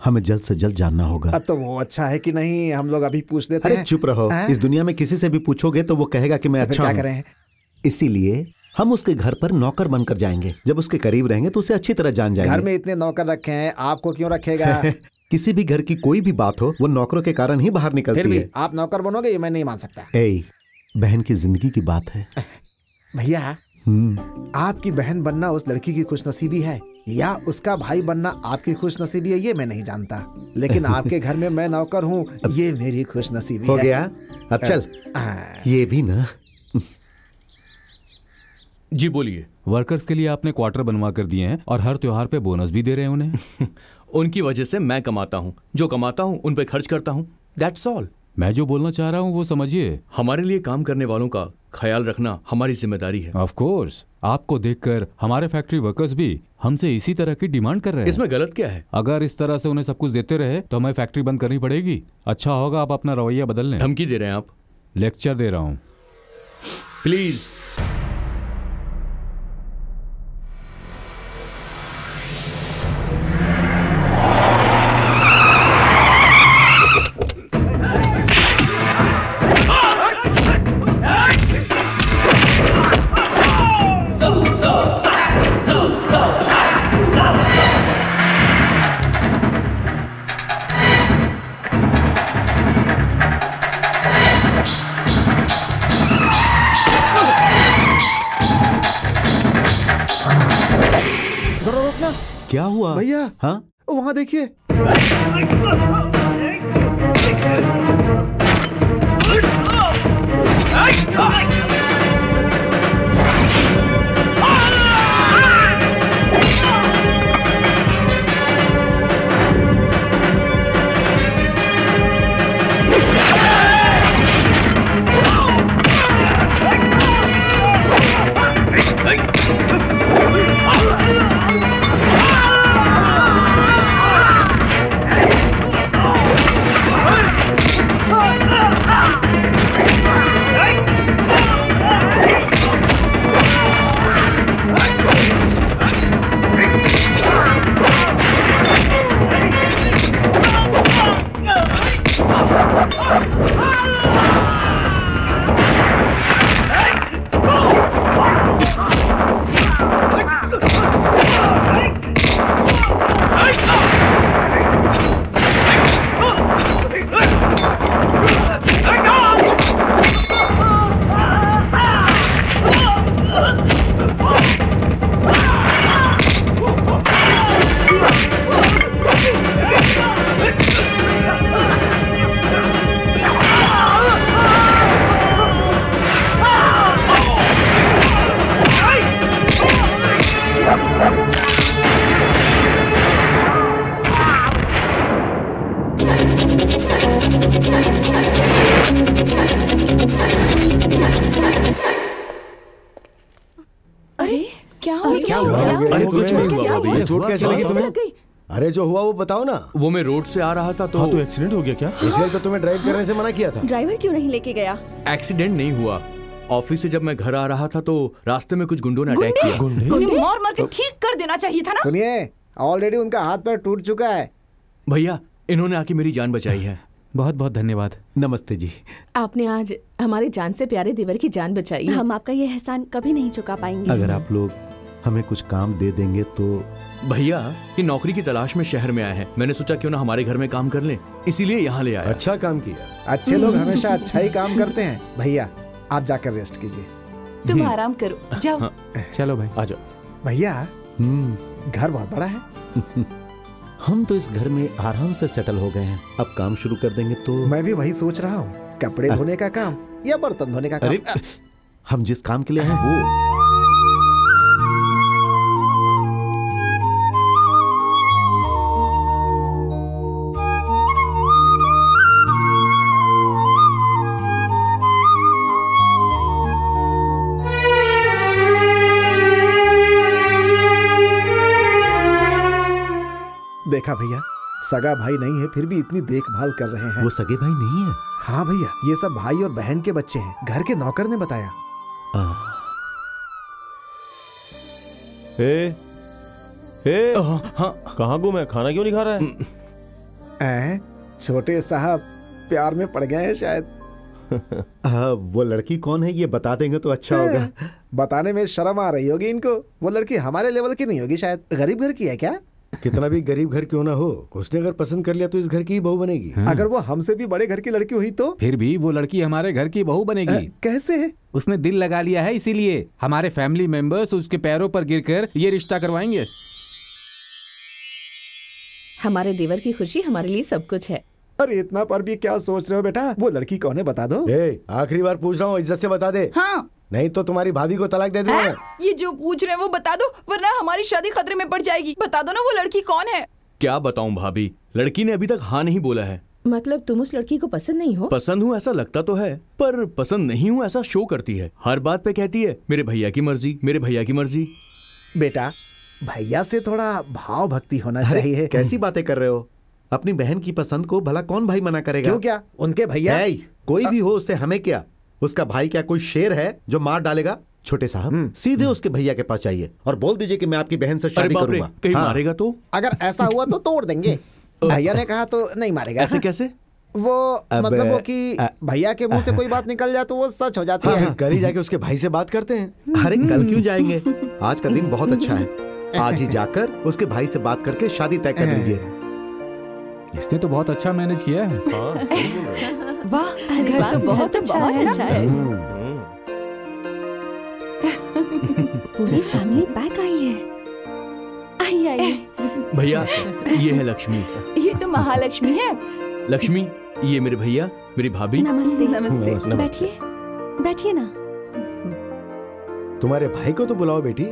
हमें जल्द से जल्द जानना होगा। तो वो अच्छा है कि नहीं हम लोग अभी पूछ देते हैं। चुप रहो, इस दुनिया में किसी से भी पूछोगे तो वो कहेगा कि मैं अच्छा हूं। इसीलिए हम उसके घर पर नौकर बनकर जाएंगे। जब उसके करीब रहेंगे तो उसे अच्छी तरह जान जाएंगे। घर में इतने नौकर रखे हैं, आपको क्यों रखेगा? किसी भी घर की कोई भी बात हो वो नौकरों के कारण ही बाहर निकलती है। आप नौकर बनोगे ये मैं नहीं मान सकता। बहन की जिंदगी की बात है भैया। आपकी बहन बनना उस लड़की की खुशनसीबी है या उसका भाई बनना आपकी खुशनसीबी है ये मैं नहीं जानता, लेकिन आपके घर में मैं नौकर हूँ ये मेरी खुशनसीबी है। हो गया अब चल। ये भी ना। जी बोलिए। वर्कर्स के लिए आपने क्वार्टर बनवा कर दिए हैं और हर त्योहार पे बोनस भी दे रहे हैं उन्हें। उनकी वजह से मैं कमाता हूँ, जो कमाता हूँ उन पे खर्च करता हूँ, दैट्स ऑल। मैं जो बोलना चाह रहा हूँ वो समझिए। हमारे लिए काम करने वालों का ख्याल रखना हमारी जिम्मेदारी है। ऑफ कोर्स, आपको देखकर हमारे फैक्ट्री वर्कर्स भी हमसे इसी तरह की डिमांड कर रहे हैं। इसमें गलत क्या है? अगर इस तरह से उन्हें सब कुछ देते रहे तो हमें फैक्ट्री बंद करनी पड़ेगी। अच्छा होगा आप अपना रवैया बदल लें। धमकी दे रहे हैं आप? लेक्चर दे रहा हूँ। प्लीज क्या हुआ भैया? हाँ वहाँ देखिए। अरे जो हुआ वो बताओ ना। वो मैं रोड से आ रहा था तो एक्सीडेंट हो गया क्या? इसलिए तो तुम्हें ड्राइव करने से मना किया था। ड्राइवर क्यों नहीं लेके गया? एक्सीडेंट नहीं हुआ। ऑफिस से जब मैं घर आ रहा था तो रास्ते में कुछ गुंडों ने अटैक किया। गुंडे? मार के ठीक कर देना चाहिए था ना। सुनिए, ऑलरेडी उनका हाथ पैर टूट चुका है। भैया इन्होंने आके मेरी जान बचाई है। बहुत बहुत धन्यवाद। नमस्ते जी। आपने आज हमारे जान से प्यारे देवर की जान बचाई। हम आपका ये एहसान कभी नहीं चुका पाएंगे। अगर आप लोग हमें कुछ काम दे देंगे तो। भैया ये नौकरी की तलाश में शहर में आए हैं, मैंने सोचा क्यों ना हमारे घर में काम कर लें, इसीलिए यहाँ ले आया। अच्छा काम किया। अच्छे लोग हमेशा अच्छा ही काम करते हैं। भैया आप जाकर रेस्ट कीजिए। तुम आराम करो, जाओ। हाँ। चलो भाई आ जाओ। भैया घर बहुत बड़ा है। हम तो इस घर में आराम से सेटल हो गए हैं। अब काम शुरू कर देंगे तो। मैं भी वही सोच रहा हूँ, कपड़े धोने का काम या बर्तन धोने का काम। हम जिस काम के लिए हैं वो। देखा भैया, सगा भाई नहीं है फिर भी इतनी देखभाल कर रहे हैं। वो सगे भाई नहीं है। हाँ भैया, ये सब भाई और बहन के बच्चे हैं, घर के नौकर ने बताया। ए, ए, कहाँ गुम है? खाना क्यों नहीं खा रहा है? छोटे साहब प्यार में पड़ गए हैं शायद। हाँ, वो लड़की कौन है ये बता देंगे तो अच्छा होगा। बताने में शर्म आ रही होगी इनको। वो लड़की हमारे लेवल की नहीं होगी शायद, गरीब घर की है क्या? कितना भी गरीब घर क्यों ना हो, उसने अगर पसंद कर लिया तो इस घर की बहू बनेगी। अगर वो हमसे भी बड़े घर की लड़की हुई तो? फिर भी वो लड़की हमारे घर की बहू बनेगी। कैसे? उसने दिल लगा लिया है, इसीलिए हमारे फैमिली मेंबर्स उसके पैरों पर गिरकर ये रिश्ता करवाएंगे। हमारे देवर की खुशी हमारे लिए सब कुछ है। अरे इतना पर भी क्या सोच रहे हो बेटा? वो लड़की कौन है बता दो। आखिरी बार पूछ रहा हूँ, इज्जत से बता दे। हाँ। नहीं तो तुम्हारी भाभी को तलाक दे दूँ। ये जो पूछ रहे हैं वो बता दो, वरना हमारी शादी खतरे में पड़ जाएगी। बता दो ना वो लड़की कौन है। क्या बताऊँ भाभी, लड़की ने अभी तक हाँ नहीं बोला है। मतलब तुम उस लड़की को पसंद नहीं हो? पसंद हूँ ऐसा लगता तो है, पर पसंद नहीं हूँ ऐसा शो करती है। हर बात पे कहती है मेरे भैया की मर्जी, मेरे भैया की मर्जी। बेटा भैया से थोड़ा भाव भक्ति होना चाहिए। कैसी बातें कर रहे हो? अपनी बहन की पसंद को भला कौन भाई मना करेगा? क्यों, क्या उनके भैया कोई भी हो उससे हमें क्या? उसका भाई क्या कोई शेर है जो मार डालेगा? छोटे साहब सीधे उसके भैया के पास जाइए और बोल दीजिए कि मैं आपकी बहन से शादी करूंगा। कहीं मारेगा तो? अगर ऐसा हुआ तो तोड़ देंगे। भैया ने कहा तो नहीं मारेगा। ऐसे कैसे? वो मतलब वो कि भैया के मुंह से कोई बात निकल जाए तो वो सच हो जाती है। कल ही जाके उसके भाई से बात करते हैं। अरे कल क्यों जाएंगे, आज का दिन बहुत अच्छा है। आज ही जाकर उसके भाई से बात करके शादी तय कर लीजिए। इसने तो बहुत अच्छा मैनेज किया है। वाह, घर तो बहुत अच्छा है। पूरी फैमिली बैक आई है। आई आई भैया, ये है लक्ष्मी। ये तो महालक्ष्मी है। लक्ष्मी, ये मेरे भैया, मेरी भाभी। नमस्ते नमस्ते। बैठिए बैठिए ना। तुम्हारे भाई को तो बुलाओ बेटी।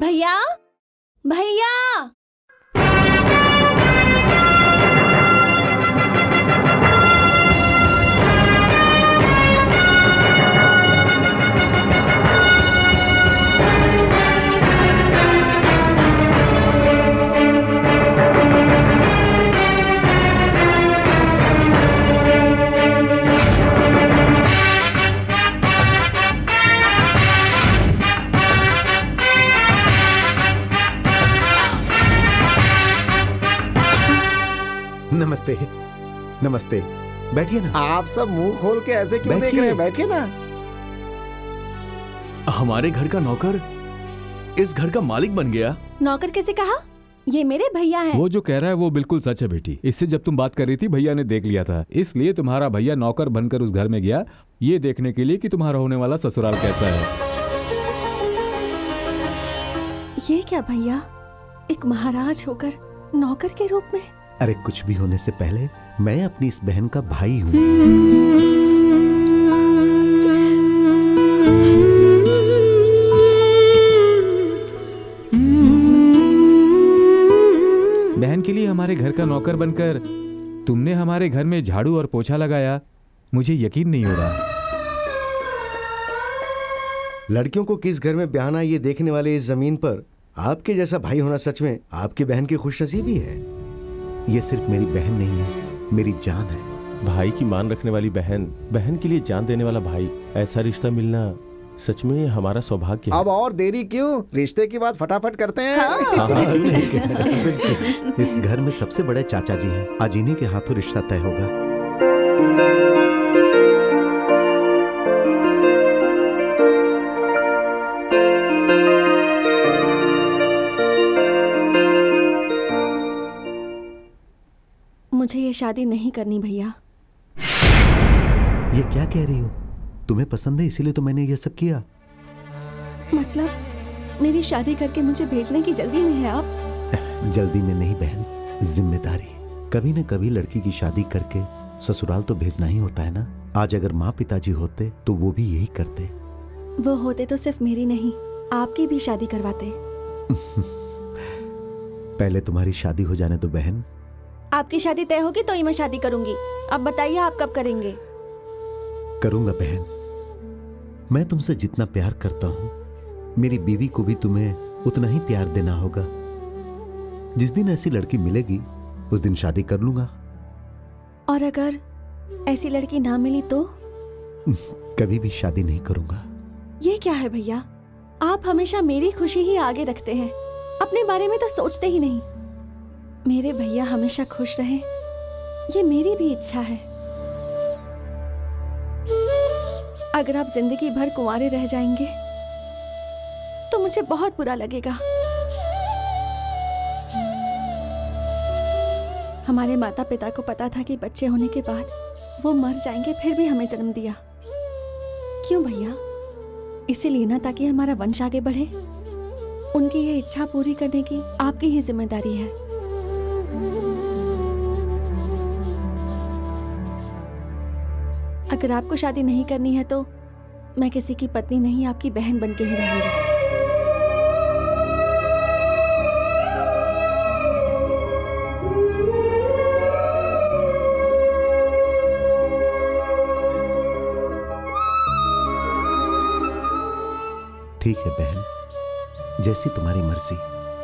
भैया भैया। नमस्ते नमस्ते। बैठिए ना। आप सब मुंह खोल के ऐसे क्यों देख रहे हैं? बैठिए ना। हमारे घर का नौकर इस घर का मालिक बन गया। नौकर कैसे कहा? ये मेरे भैया हैं। वो जो कह रहा है वो बिल्कुल सच है बेटी। इससे जब तुम बात कर रही थी भैया ने देख लिया था, इसलिए तुम्हारा भैया नौकर बनकर उस घर में गया ये देखने के लिए कि तुम्हारा होने वाला ससुराल कैसा है। ये क्या भैया, एक महाराज होकर नौकर के रूप में? अरे कुछ भी होने से पहले मैं अपनी इस बहन का भाई हूँ। बहन के लिए हमारे घर का नौकर बनकर तुमने हमारे घर में झाड़ू और पोछा लगाया, मुझे यकीन नहीं हो रहा। लड़कियों को किस घर में ब्याहना ये देखने वाले इस जमीन पर आपके जैसा भाई होना सच में आपकी बहन की खुशनसीबी है। ये सिर्फ मेरी बहन नहीं है, मेरी जान है। भाई की मान रखने वाली बहन, बहन के लिए जान देने वाला भाई, ऐसा रिश्ता मिलना सच में हमारा सौभाग्य है। अब और देरी क्यों, रिश्ते की बात फटाफट करते हैं। हाँ। इस घर में सबसे बड़े चाचा जी हैं, आज इन्हीं के हाथों रिश्ता तय होगा। मुझे ये शादी नहीं करनी भैया। ये क्या कह रही हो? तुम्हें पसंद है इसीलिए तो मैंने ये सब किया। मतलब मेरी शादी करके मुझे भेजने की जल्दी में है आप? जल्दी में नहीं बहन, जिम्मेदारी। कभी न कभी लड़की की शादी करके ससुराल तो भेजना ही होता है ना। आज अगर माँ पिताजी होते तो वो भी यही करते। वो होते तो सिर्फ मेरी नहीं आपकी भी शादी करवाते। पहले तुम्हारी शादी हो जाने दो बहन। आपकी शादी तय होगी तो ही मैं शादी करूंगी। अब बताइए आप कब करेंगे? करूंगा बहन। मैं तुमसे जितना प्यार करता हूँ मेरी बीवी को भी तुम्हें उतना ही प्यार देना होगा। जिस दिन ऐसी लड़की मिलेगी उस दिन शादी कर लूंगा। और अगर ऐसी लड़की ना मिली तो? कभी भी शादी नहीं करूंगा। ये क्या है भैया, आप हमेशा मेरी खुशी ही आगे रखते हैं, अपने बारे में तो सोचते ही नहीं। मेरे भैया हमेशा खुश रहें ये मेरी भी इच्छा है। अगर आप जिंदगी भर कुंवारे रह जाएंगे तो मुझे बहुत बुरा लगेगा। हमारे माता पिता को पता था कि बच्चे होने के बाद वो मर जाएंगे, फिर भी हमें जन्म दिया। क्यों भैया? इसीलिए ना, ताकि हमारा वंश आगे बढ़े। उनकी ये इच्छा पूरी करने की आपकी ही जिम्मेदारी है। अगर आपको शादी नहीं करनी है तो मैं किसी की पत्नी नहीं, आपकी बहन बनके ही रहूंगी। ठीक है बहन, जैसी तुम्हारी मर्जी।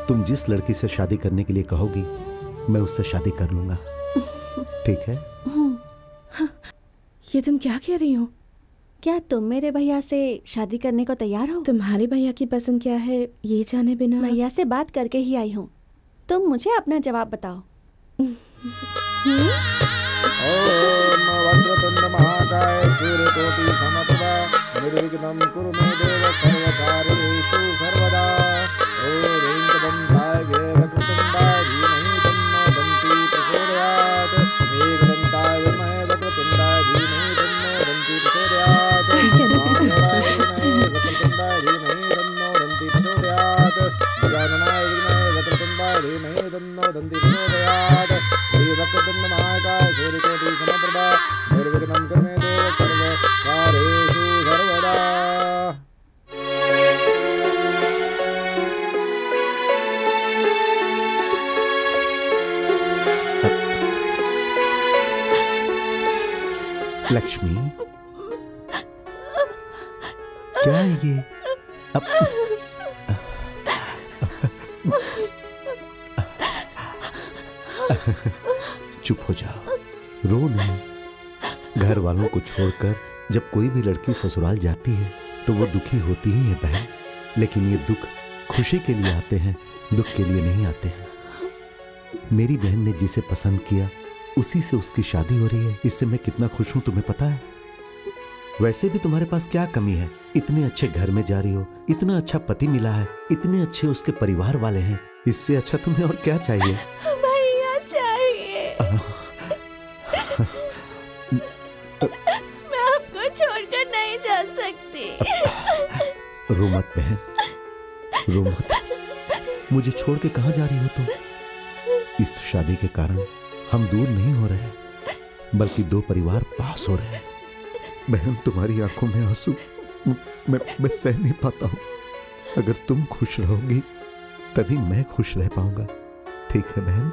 तुम जिस लड़की से शादी करने के लिए कहोगी मैं उससे शादी कर लूंगा। ठीक है? ये तुम क्या कह रही हो? क्या तुम मेरे भैया से शादी करने को तैयार हो? तुम्हारे भैया की पसंद क्या है ये जाने बिना भैया से बात करके ही आई हूँ। तुम मुझे अपना जवाब बताओ। लक्ष्मी, क्या है ये? चुप हो जाओ, रो नहीं। घर वालों को छोड़कर जब कोई भी लड़की ससुराल जाती है तो वो दुखी होती ही है बहन, लेकिन ये दुख खुशी के लिए आते हैं, दुख के लिए नहीं आते हैं। मेरी बहन ने जिसे पसंद किया उसी से उसकी शादी हो रही है, इससे मैं कितना खुश हूँ तुम्हें पता है? वैसे भी तुम्हारे पास क्या कमी है? इतने अच्छे घर में जा रही हो, इतना अच्छा पति मिला है, इतने अच्छे उसके परिवार वाले हैं, इससे अच्छा तुम्हें और क्या चाहिए? भैया चाहिए। मैं आपको छोड़कर नहीं जा सकती। रो मत बहन, रो मत। मुझे छोड़ के कहाँ जा रही हो तुम? इस शादी के कारण हम दूर नहीं हो रहे हैं, बल्कि दो परिवार पास हो रहे हैं। बहन, तुम्हारी आंखों में आंसू मैं सह नहीं पाता हूँ। अगर तुम खुश रहोगी तभी मैं खुश रह पाऊंगा। ठीक है बहन?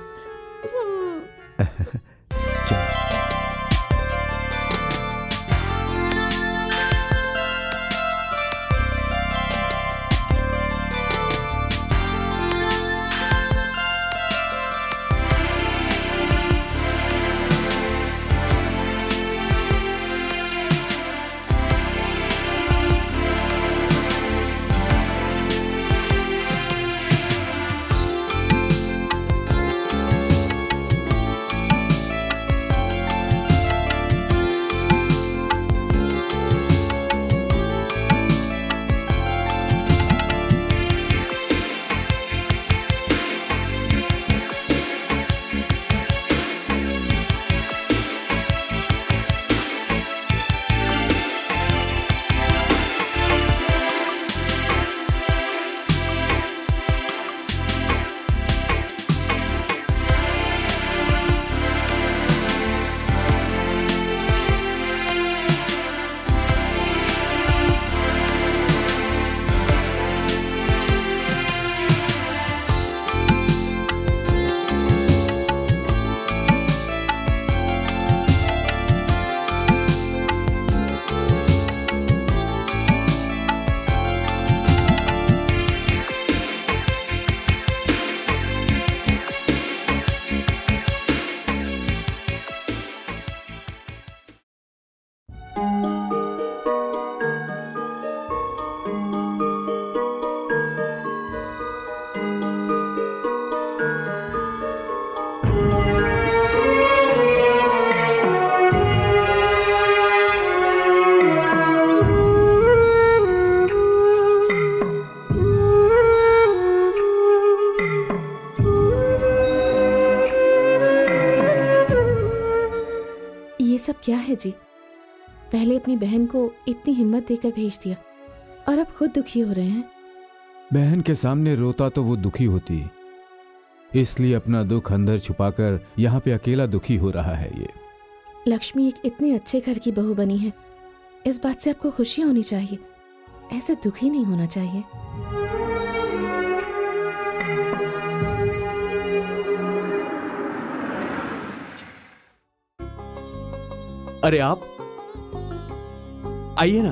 सब क्या है जी? पहले अपनी बहन को इतनी हिम्मत देकर भेज दिया और अब खुद दुखी हो रहे हैं। बहन के सामने रोता तो वो दुखी होती, इसलिए अपना दुख अंदर छुपाकर यहाँ पे अकेला दुखी हो रहा है ये। लक्ष्मी एक इतने अच्छे घर की बहू बनी है, इस बात से आपको खुशी होनी चाहिए, ऐसे दुखी नहीं होना चाहिए। अरे आप आइए ना,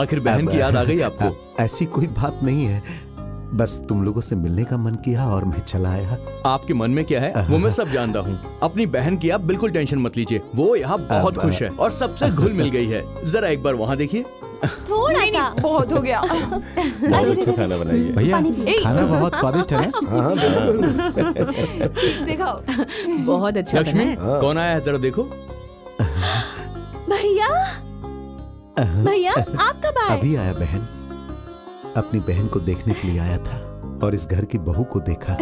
आखिर बहन की याद आ गई आपको। ऐसी कोई बात नहीं है, बस तुम लोगों से मिलने का मन किया और मैं चला आया। आपके मन में क्या है वो मैं सब जानता हूँ। अपनी बहन की आप बिल्कुल टेंशन मत लीजिए, वो यहाँ बहुत खुश है और सबसे घुल मिल गई है। जरा एक बार वहाँ देखिए। थोड़ा सा बहुत हो गया। बहुत अच्छा खाना बनाइए भैया, खाना बहुत स्वादिष्ट है, ठीक से खाओ। बहुत अच्छा। लक्ष्मी कौन आया है जरा देखो। भैया भैया आप कब आए? अभी आया बहन, अपनी बहन को देखने के लिए आया था और इस घर की बहू को देखा।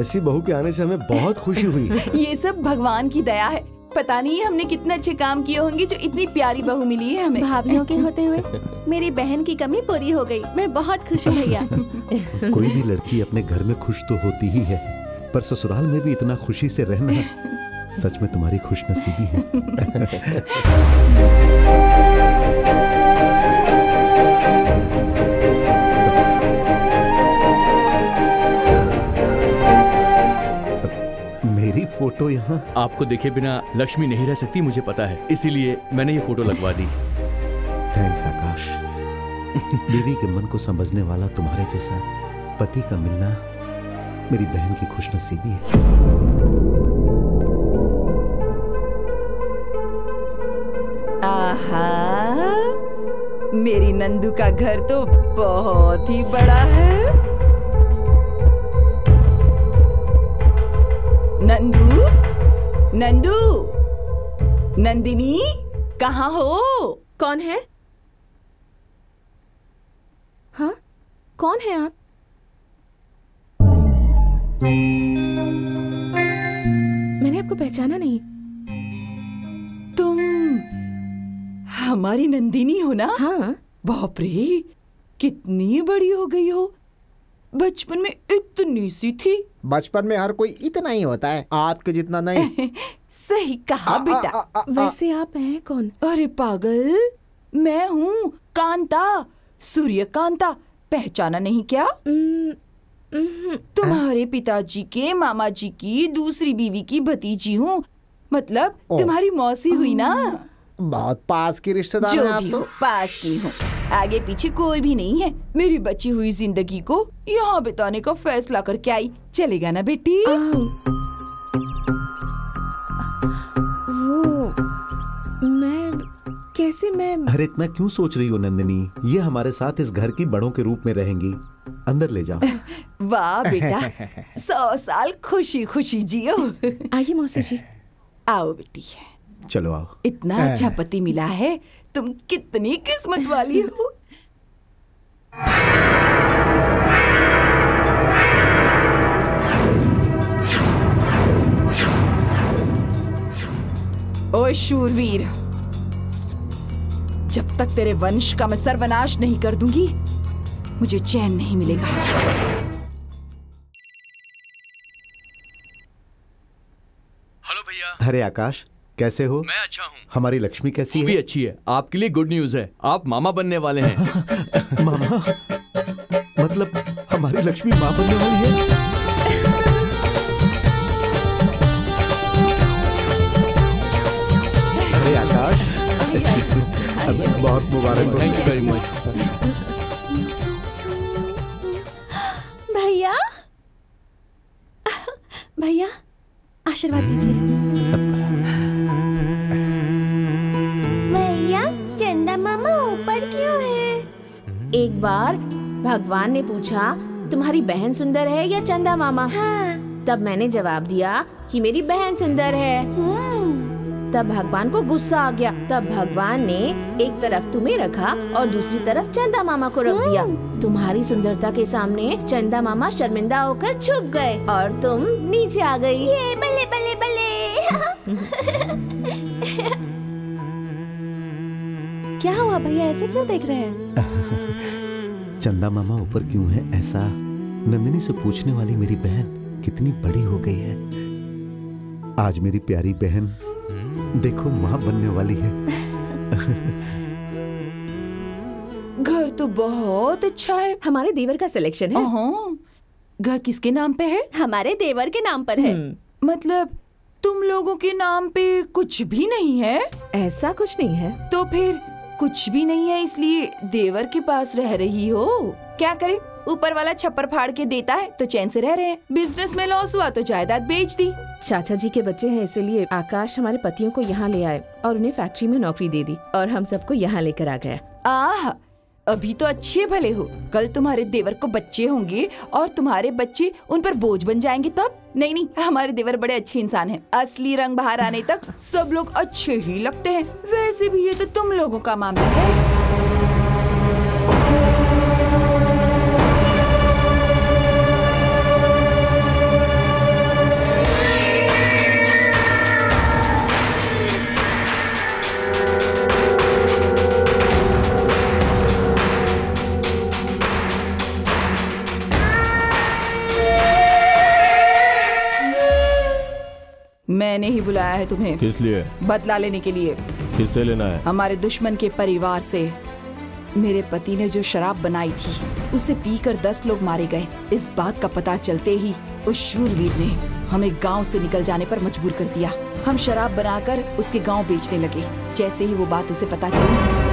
ऐसी बहू के आने से हमें बहुत खुशी हुई। ये सब भगवान की दया है, पता नहीं हमने कितने अच्छे काम किए होंगे जो इतनी प्यारी बहू मिली है हमें। भाभियों के होते हुए मेरी बहन की कमी पूरी हो गई, मैं बहुत खुश हूँ भैया। कोई भी लड़की अपने घर में खुश तो होती ही है, पर ससुराल में भी इतना खुशी से रहना सच में तुम्हारी खुशनसीबी है। फोटो यहाँ आपको देखे बिना लक्ष्मी नहीं रह सकती, मुझे पता है, इसीलिए मैंने ये फोटो लगवा दी। थैंक्स आकाश। बीवी के मन को समझने वाला तुम्हारे जैसा पति का मिलना मेरी बहन की खुशनसीबी है। आहा, मेरी नंदू का घर तो बहुत ही बड़ा है। नंदू, नंदू, नंदिनी कहाँ हो? कौन है? हाँ कौन है आप? मैंने आपको पहचाना नहीं। तुम हमारी नंदिनी हो ना? हाँ। बाप रे कितनी बड़ी हो गई हो, बचपन में इतनी सी थी। बचपन में हर कोई इतना ही होता है, आपके जितना नहीं। सही कहा बेटा। वैसे आप हैं कौन? अरे पागल, मैं हूँ कांता, सूर्यकांता, पहचाना नहीं क्या? तुम्हारे पिताजी के मामा जी की दूसरी बीवी की भतीजी हूँ, मतलब तुम्हारी मौसी हुई ना। बहुत पास की रिश्तेदार हैं आप तो। पास की हूँ, आगे पीछे कोई भी नहीं है। मेरी बची हुई जिंदगी को यहाँ बिताने का फैसला करके आई, चलेगा ना बेटी? वो मैं कैसे? मैं अरे इतना क्यों सोच रही हो नंदिनी, ये हमारे साथ इस घर की बड़ों के रूप में रहेंगी, अंदर ले जाओ। वाह बेटा, 100 साल खुशी खुशी जियो। आइए मौसी जी। आओ बेटी, चलो आओ। इतना अच्छा पति मिला है, तुम कितनी किस्मत वाली हो। ओ शूरवीर, जब तक तेरे वंश का मैं सर्वनाश नहीं कर दूंगी मुझे चैन नहीं मिलेगा। हेलो भैया। अरे आकाश कैसे हो? मैं अच्छा हूँ। हमारी लक्ष्मी कैसी है? भी अच्छी है। आपके लिए गुड न्यूज़ है, आप मामा बनने वाले हैं। मामा? मतलब हमारी लक्ष्मी माँ बनने वाली है? अरे आकाश, बहुत मुबारक हो। Thank you very much. भैया भैया आशीर्वाद दीजिए। मामा ऊपर क्यों है? एक बार भगवान ने पूछा तुम्हारी बहन सुंदर है या चंदा मामा? हाँ। तब मैंने जवाब दिया कि मेरी बहन सुंदर है। तब भगवान को गुस्सा आ गया, तब भगवान ने एक तरफ तुम्हें रखा और दूसरी तरफ चंदा मामा को रख दिया। तुम्हारी सुंदरता के सामने चंदा मामा शर्मिंदा होकर छुप गए और तुम नीचे आ गई। क्या हुआ भैया, ऐसे क्यों देख रहे हैं? चंदा मामा ऊपर क्यों है ऐसा? नंदिनी से पूछने वाली मेरी बहन कितनी बड़ी हो गई है। आज मेरी प्यारी बहन देखो माँ बनने वाली है। घर तो बहुत अच्छा है। हमारे देवर का सिलेक्शन है। घर किसके नाम पे है? हमारे देवर के नाम पर है। मतलब तुम लोगों के नाम पे कुछ भी नहीं है? ऐसा कुछ नहीं है। तो फिर कुछ भी नहीं है इसलिए देवर के पास रह रही हो? क्या करें, ऊपर वाला छप्पर फाड़ के देता है तो चैन से रह रहे हैं। बिजनेस में लॉस हुआ तो जायदाद बेच दी। चाचा जी के बच्चे हैं इसलिए आकाश हमारे पतियों को यहाँ ले आए और उन्हें फैक्ट्री में नौकरी दे दी और हम सबको यहाँ लेकर आ गया। आह, अभी तो अच्छे भले हो, कल तुम्हारे देवर को बच्चे होंगे और तुम्हारे बच्चे उन पर बोझ बन जाएंगे तब। नहीं नहीं, हमारे देवर बड़े अच्छे इंसान हैं। असली रंग बाहर आने तक सब लोग अच्छे ही लगते हैं। वैसे भी ये तो तुम लोगों का मामला है। मैंने ही बुलाया है तुम्हें। किस लिए? बदला लेने के लिए। किससे लेना है? हमारे दुश्मन के परिवार से। मेरे पति ने जो शराब बनाई थी उसे पीकर 10 लोग मारे गए। इस बात का पता चलते ही उस शूरवीर ने हमें गांव से निकल जाने पर मजबूर कर दिया। हम शराब बनाकर उसके गांव बेचने लगे। जैसे ही वो बात उसे पता चली,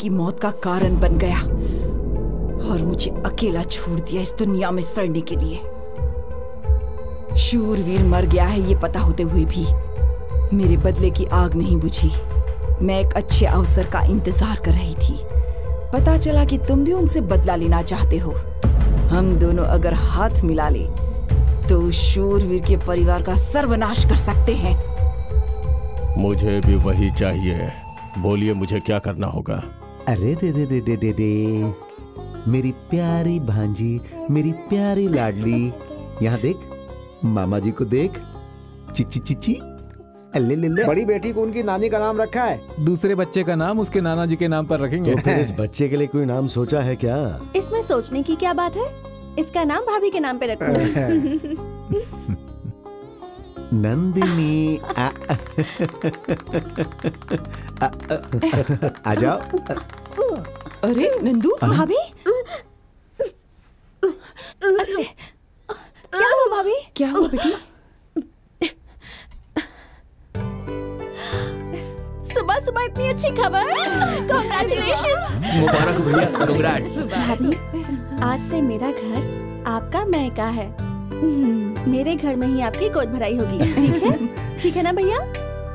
की मौत का कारण बन गया और मुझे अकेला छोड़ दिया इस दुनिया में सड़ने के लिए। शूरवीर मर गया है ये पता होते हुए भी मेरे बदले की आग नहीं बुझी। मैं एक अच्छे अवसर का इंतजार कर रही थी। पता चला कि तुम भी उनसे बदला लेना चाहते हो। हम दोनों अगर हाथ मिला ले तो शूरवीर के परिवार का सर्वनाश कर सकते हैं। मुझे भी वही चाहिए। बोलिए, मुझे क्या करना होगा? अरे दे दे दे दे दे दे, मेरी प्यारी भांजी, मेरी प्यारी लाडली, यहाँ देख, मामा जी को देख, चिची चिची, ले ले ले। बड़ी बेटी को उनकी नानी का नाम रखा है। दूसरे बच्चे का नाम उसके नाना जी के नाम पर रखेंगे। तो इस बच्चे के लिए कोई नाम सोचा है क्या? इसमें सोचने की क्या बात है, इसका नाम भाभी के नाम पे रखो। नंदिनी आ जाओ। अरे नंदू, भाभी क्या हुआ? भाभी क्या हुआ बेटी? सुबह सुबह इतनी अच्छी खबर, कांग्रेचुलेशंस। मुबारक भैया, कांग्रेट्स। भाभी, आज से मेरा घर आपका मैका है। मेरे घर में ही आपकी गोद भराई होगी, ठीक है? ठीक है ना भैया?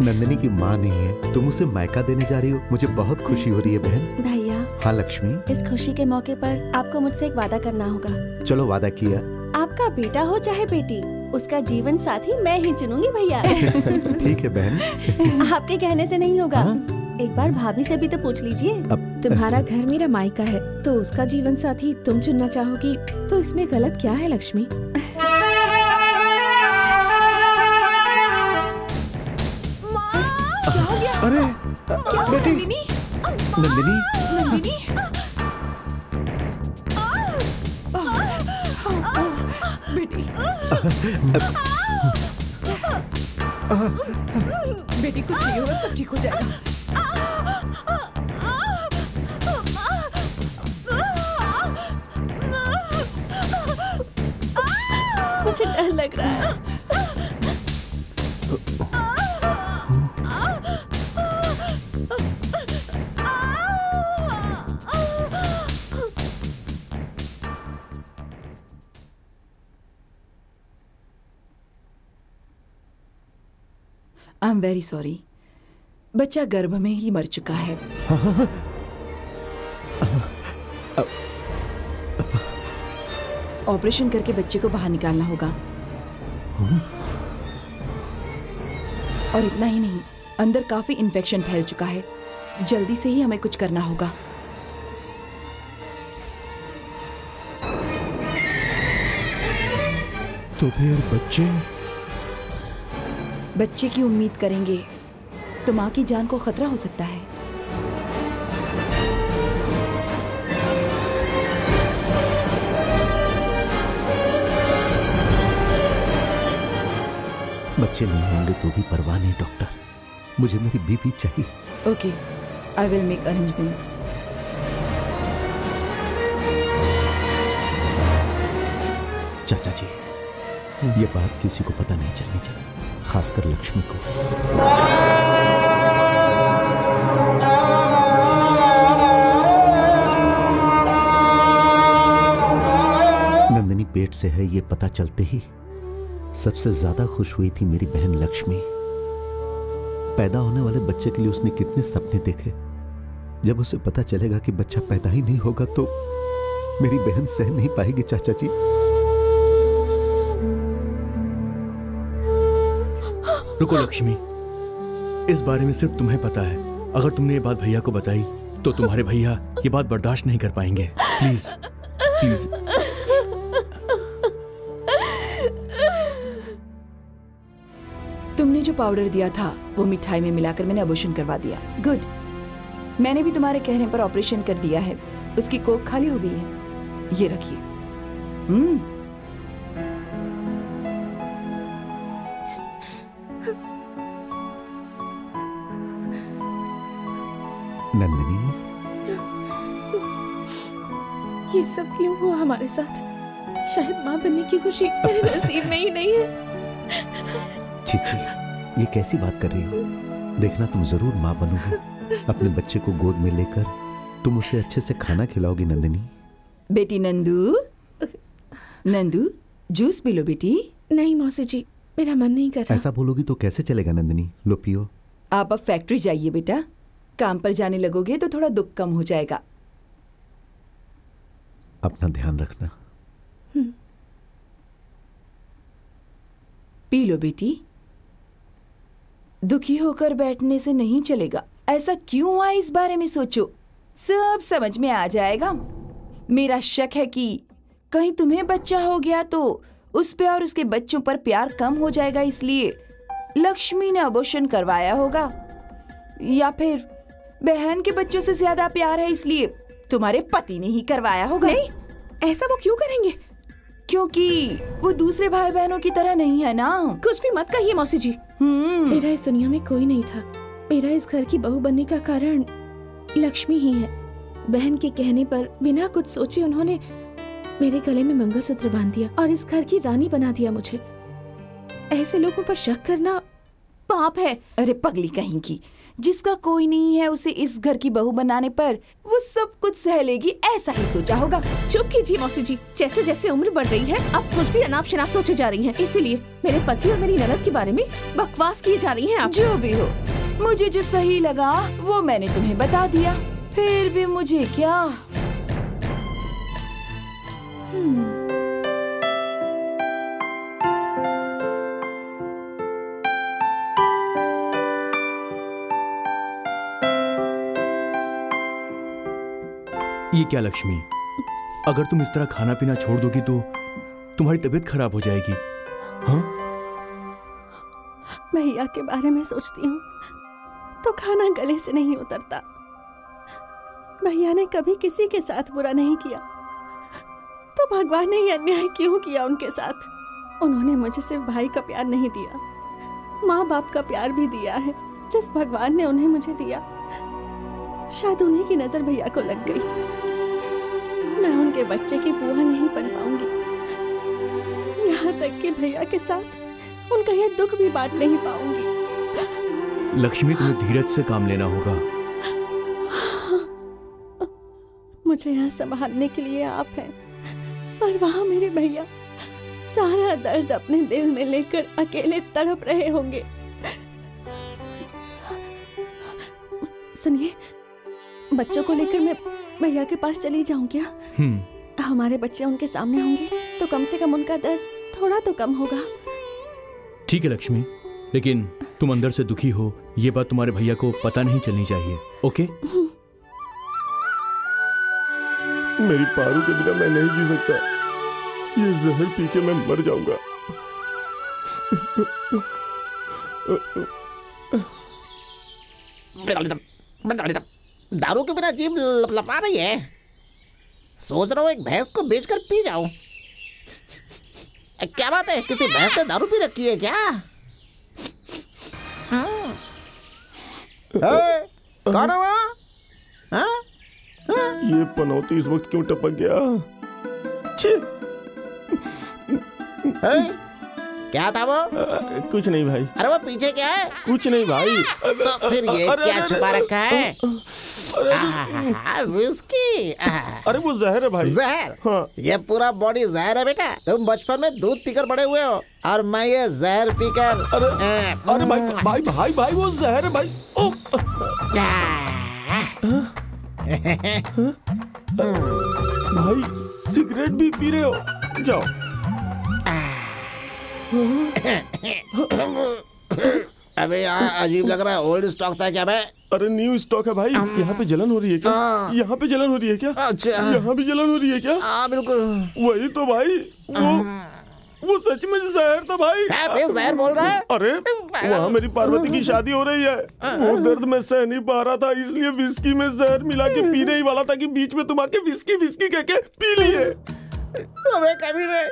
नंदिनी की माँ नहीं है, तुम उसे मायका देने जा रही हो। मुझे बहुत खुशी हो रही है बहन। भैया। हाँ लक्ष्मी। इस खुशी के मौके पर आपको मुझसे एक वादा करना होगा। चलो वादा किया। आपका बेटा हो चाहे बेटी, उसका जीवन साथी मैं ही चुनूंगी भैया। ठीक है बहन। आपके कहने से नहीं होगा। हाँ? एक बार भाभी से भी तो पूछ लीजिए। तुम्हारा घर मेरा मायका है तो उसका जीवन साथी तुम चुनना चाहोगी तो इसमें गलत क्या है लक्ष्मी? अरे बेटी नंदिनी, नंदिनी बेटी, बेटी कुछ नहीं होगा, सब ठीक हो जाएगा। मुझे डर लग रहा है। आई एम वेरी सॉरी, बच्चा गर्भ में ही मर चुका है। ऑपरेशन करके बच्चे को बाहर निकालना होगा। और इतना ही नहीं, अंदर काफी इन्फेक्शन फैल चुका है, जल्दी से ही हमें कुछ करना होगा। तो फिर बच्चे की उम्मीद करेंगे तो मां की जान को खतरा हो सकता है। बच्चे नहीं होंगे तो भी परवाह नहीं डॉक्टर, मुझे मेरी बीवी चाहिए। Okay, I will make arrangements. चाचा जी, ये बात किसी को पता नहीं चलनी चाहिए, खासकर लक्ष्मी को। नंदिनी पेट से है ये पता चलते ही सबसे ज्यादा खुश हुई थी मेरी बहन लक्ष्मी। पैदा होने वाले बच्चे के लिए उसने कितने सपने देखे। जब उसे पता चलेगा कि बच्चा पैदा ही नहीं होगा तो मेरी बहन सह नहीं पाएगी चाचा जी। रुको लक्ष्मी, इस बारे में सिर्फ तुम्हें पता है। अगर तुमने ये बात भैया को बताई तो तुम्हारे भैया ये बात बर्दाश्त नहीं कर पाएंगे। Please please. तुमने जो पाउडर दिया था वो मिठाई में मिलाकर मैंने अबॉर्शन करवा दिया। गुड, मैंने भी तुम्हारे कहने पर ऑपरेशन कर दिया है। उसकी कोख खाली हो गई है, ये रखिए। नंदिनी, ये सब क्यों हुआ हमारे साथ? शायद माँ बनने की खुशी मेरे नसीब में ही नहीं है। चीची, ये कैसी बात कर रही हो? देखना, तुम जरूर माँ बनोगी। अपने बच्चे को गोद में लेकर तुम उसे अच्छे से खाना खिलाओगी नंदिनी। बेटी नंदू, नंदू जूस पी लो बेटी। नहीं मौसी जी, मेरा मन नहीं कर रहा। ऐसा बोलोगी तो कैसे चलेगा नंदिनी, लो पियो। आप अब फैक्ट्री जाइए बेटा, काम पर जाने लगोगे तो थोड़ा दुख कम हो जाएगा। अपना ध्यान रखना। पी लो बेटी, दुखी होकर बैठने से नहीं चलेगा। ऐसा क्यों हुआ इस बारे में सोचो, सब समझ में आ जाएगा। मेरा शक है कि कहीं तुम्हें बच्चा हो गया तो उस पे और उसके बच्चों पर प्यार कम हो जाएगा, इसलिए लक्ष्मी ने अबॉर्शन करवाया होगा। या फिर बहन के बच्चों से ज्यादा प्यार है इसलिए तुम्हारे पति ने ही करवाया होगा। नहीं, ऐसा वो क्यों करेंगे? क्योंकि वो दूसरे भाई बहनों की तरह नहीं है ना। कुछ भी मत कहिए मौसी जी। मेरा इस दुनिया में कोई नहीं था। मेरा इस घर की बहू बनने का कारण लक्ष्मी ही है। बहन के कहने पर बिना कुछ सोचे उन्होंने मेरे गले में मंगलसूत्र बांध दिया और इस घर की रानी बना दिया मुझे। ऐसे लोगों पर शक करना पाप है। अरे पगली कहीं की, जिसका कोई नहीं है उसे इस घर की बहू बनाने पर वो सब कुछ सह लेगी, ऐसा ही सोचा होगा। चुप कीजिए मौसी जी, जैसे जैसे उम्र बढ़ रही है आप कुछ भी अनाप शनाप सोचे जा रही हैं। इसीलिए मेरे पति और मेरी ननद के बारे में बकवास किए जा रही हैं आप। जो भी हो, मुझे जो सही लगा वो मैंने तुम्हें बता दिया। फिर भी मुझे क्या, ये क्या लक्ष्मी, अगर तुम इस तरह खाना पीना छोड़ दोगी तो तुम्हारी तबीयत खराब हो जाएगी। हाँ? मैं हिया के बारे में सोचती हूँ तो खाना गले से नहीं उतरता। भैया ने कभी किसी के साथ बुरा नहीं किया तो भगवान ने ये अन्याय क्यों किया उनके साथ। उन्होंने मुझे सिर्फ भाई का प्यार नहीं दिया, माँ बाप का प्यार भी दिया है। जिस भगवान ने उन्हें मुझे दिया, शायद उन्हीं की नजर भैया को लग गई। मैं उनके बच्चे की बुआ नहीं बन पाऊंगी, यहाँ तक कि भैया के साथ उनका यह दुख भी बांट नहीं पाऊंगी। लक्ष्मी, तुम्हें धीरज से काम लेना होगा। मुझे यहाँ संभालने के लिए आप हैं, पर वहाँ मेरे भैया सारा दर्द अपने दिल में लेकर अकेले तड़प रहे होंगे। सुनिए, बच्चों को लेकर मैं भैया के पास चली जाऊं क्या? हमारे बच्चे उनके सामने होंगे तो कम से कम उनका दर्द थोड़ा तो कम होगा। ठीक है लक्ष्मी, लेकिन तुम अंदर से दुखी हो, ये बात तुम्हारे भैया को पता नहीं चलनी चाहिए। ओके? मेरी पारू के बिना मैं नहीं जी सकता। ये जहर पी के मैं मर जाऊंगा। दारू के बिना जीभ लपलपा रही है। सोच रहा हूँ एक भैंस को बेचकर पी जाऊं। क्या बात है, किसी भैंस ने दारू पी रखी है क्या? कौन है वहाँ? ये पनौती इस वक्त क्यों टपक गया? क्या था वो? कुछ नहीं भाई। अरे वो पीछे क्या है? कुछ नहीं भाई। तो फिर ये क्या छुपा रखा है? विस्की। अरे वो जहर है भाई। जहर? हाँ। ये पूरा बॉडी जहर है बेटा। तुम बचपन में दूध पीकर बड़े हुए हो और मैं ये जहर पीकर। अरे भाई भाई भाई भाई वो जहर है भाई। भाई सिगरेट भी पी रहे हो, जाओ। अबे यार अजीब लग रहा है, ओल्ड स्टॉक था क्या? मैं अरे न्यू स्टॉक है भाई। यहाँ पे जलन हो रही है क्या? यहाँ पे जलन हो रही है क्या? अच्छा, यहाँ भी जलन हो रही है क्या? हाँ बिल्कुल वही तो भाई। वो सच में जहर था भाई। जहर बोल रहा है? अरे वहाँ मेरी पार्वती की शादी हो रही है। वो दर्द मैं सह नहीं पा रहा था, इसलिए विस्की में जहर मिला के पीने ही वाला था कि बीच में तुम आके विस्की विस्की कह के पी लिए। कभी नहीं,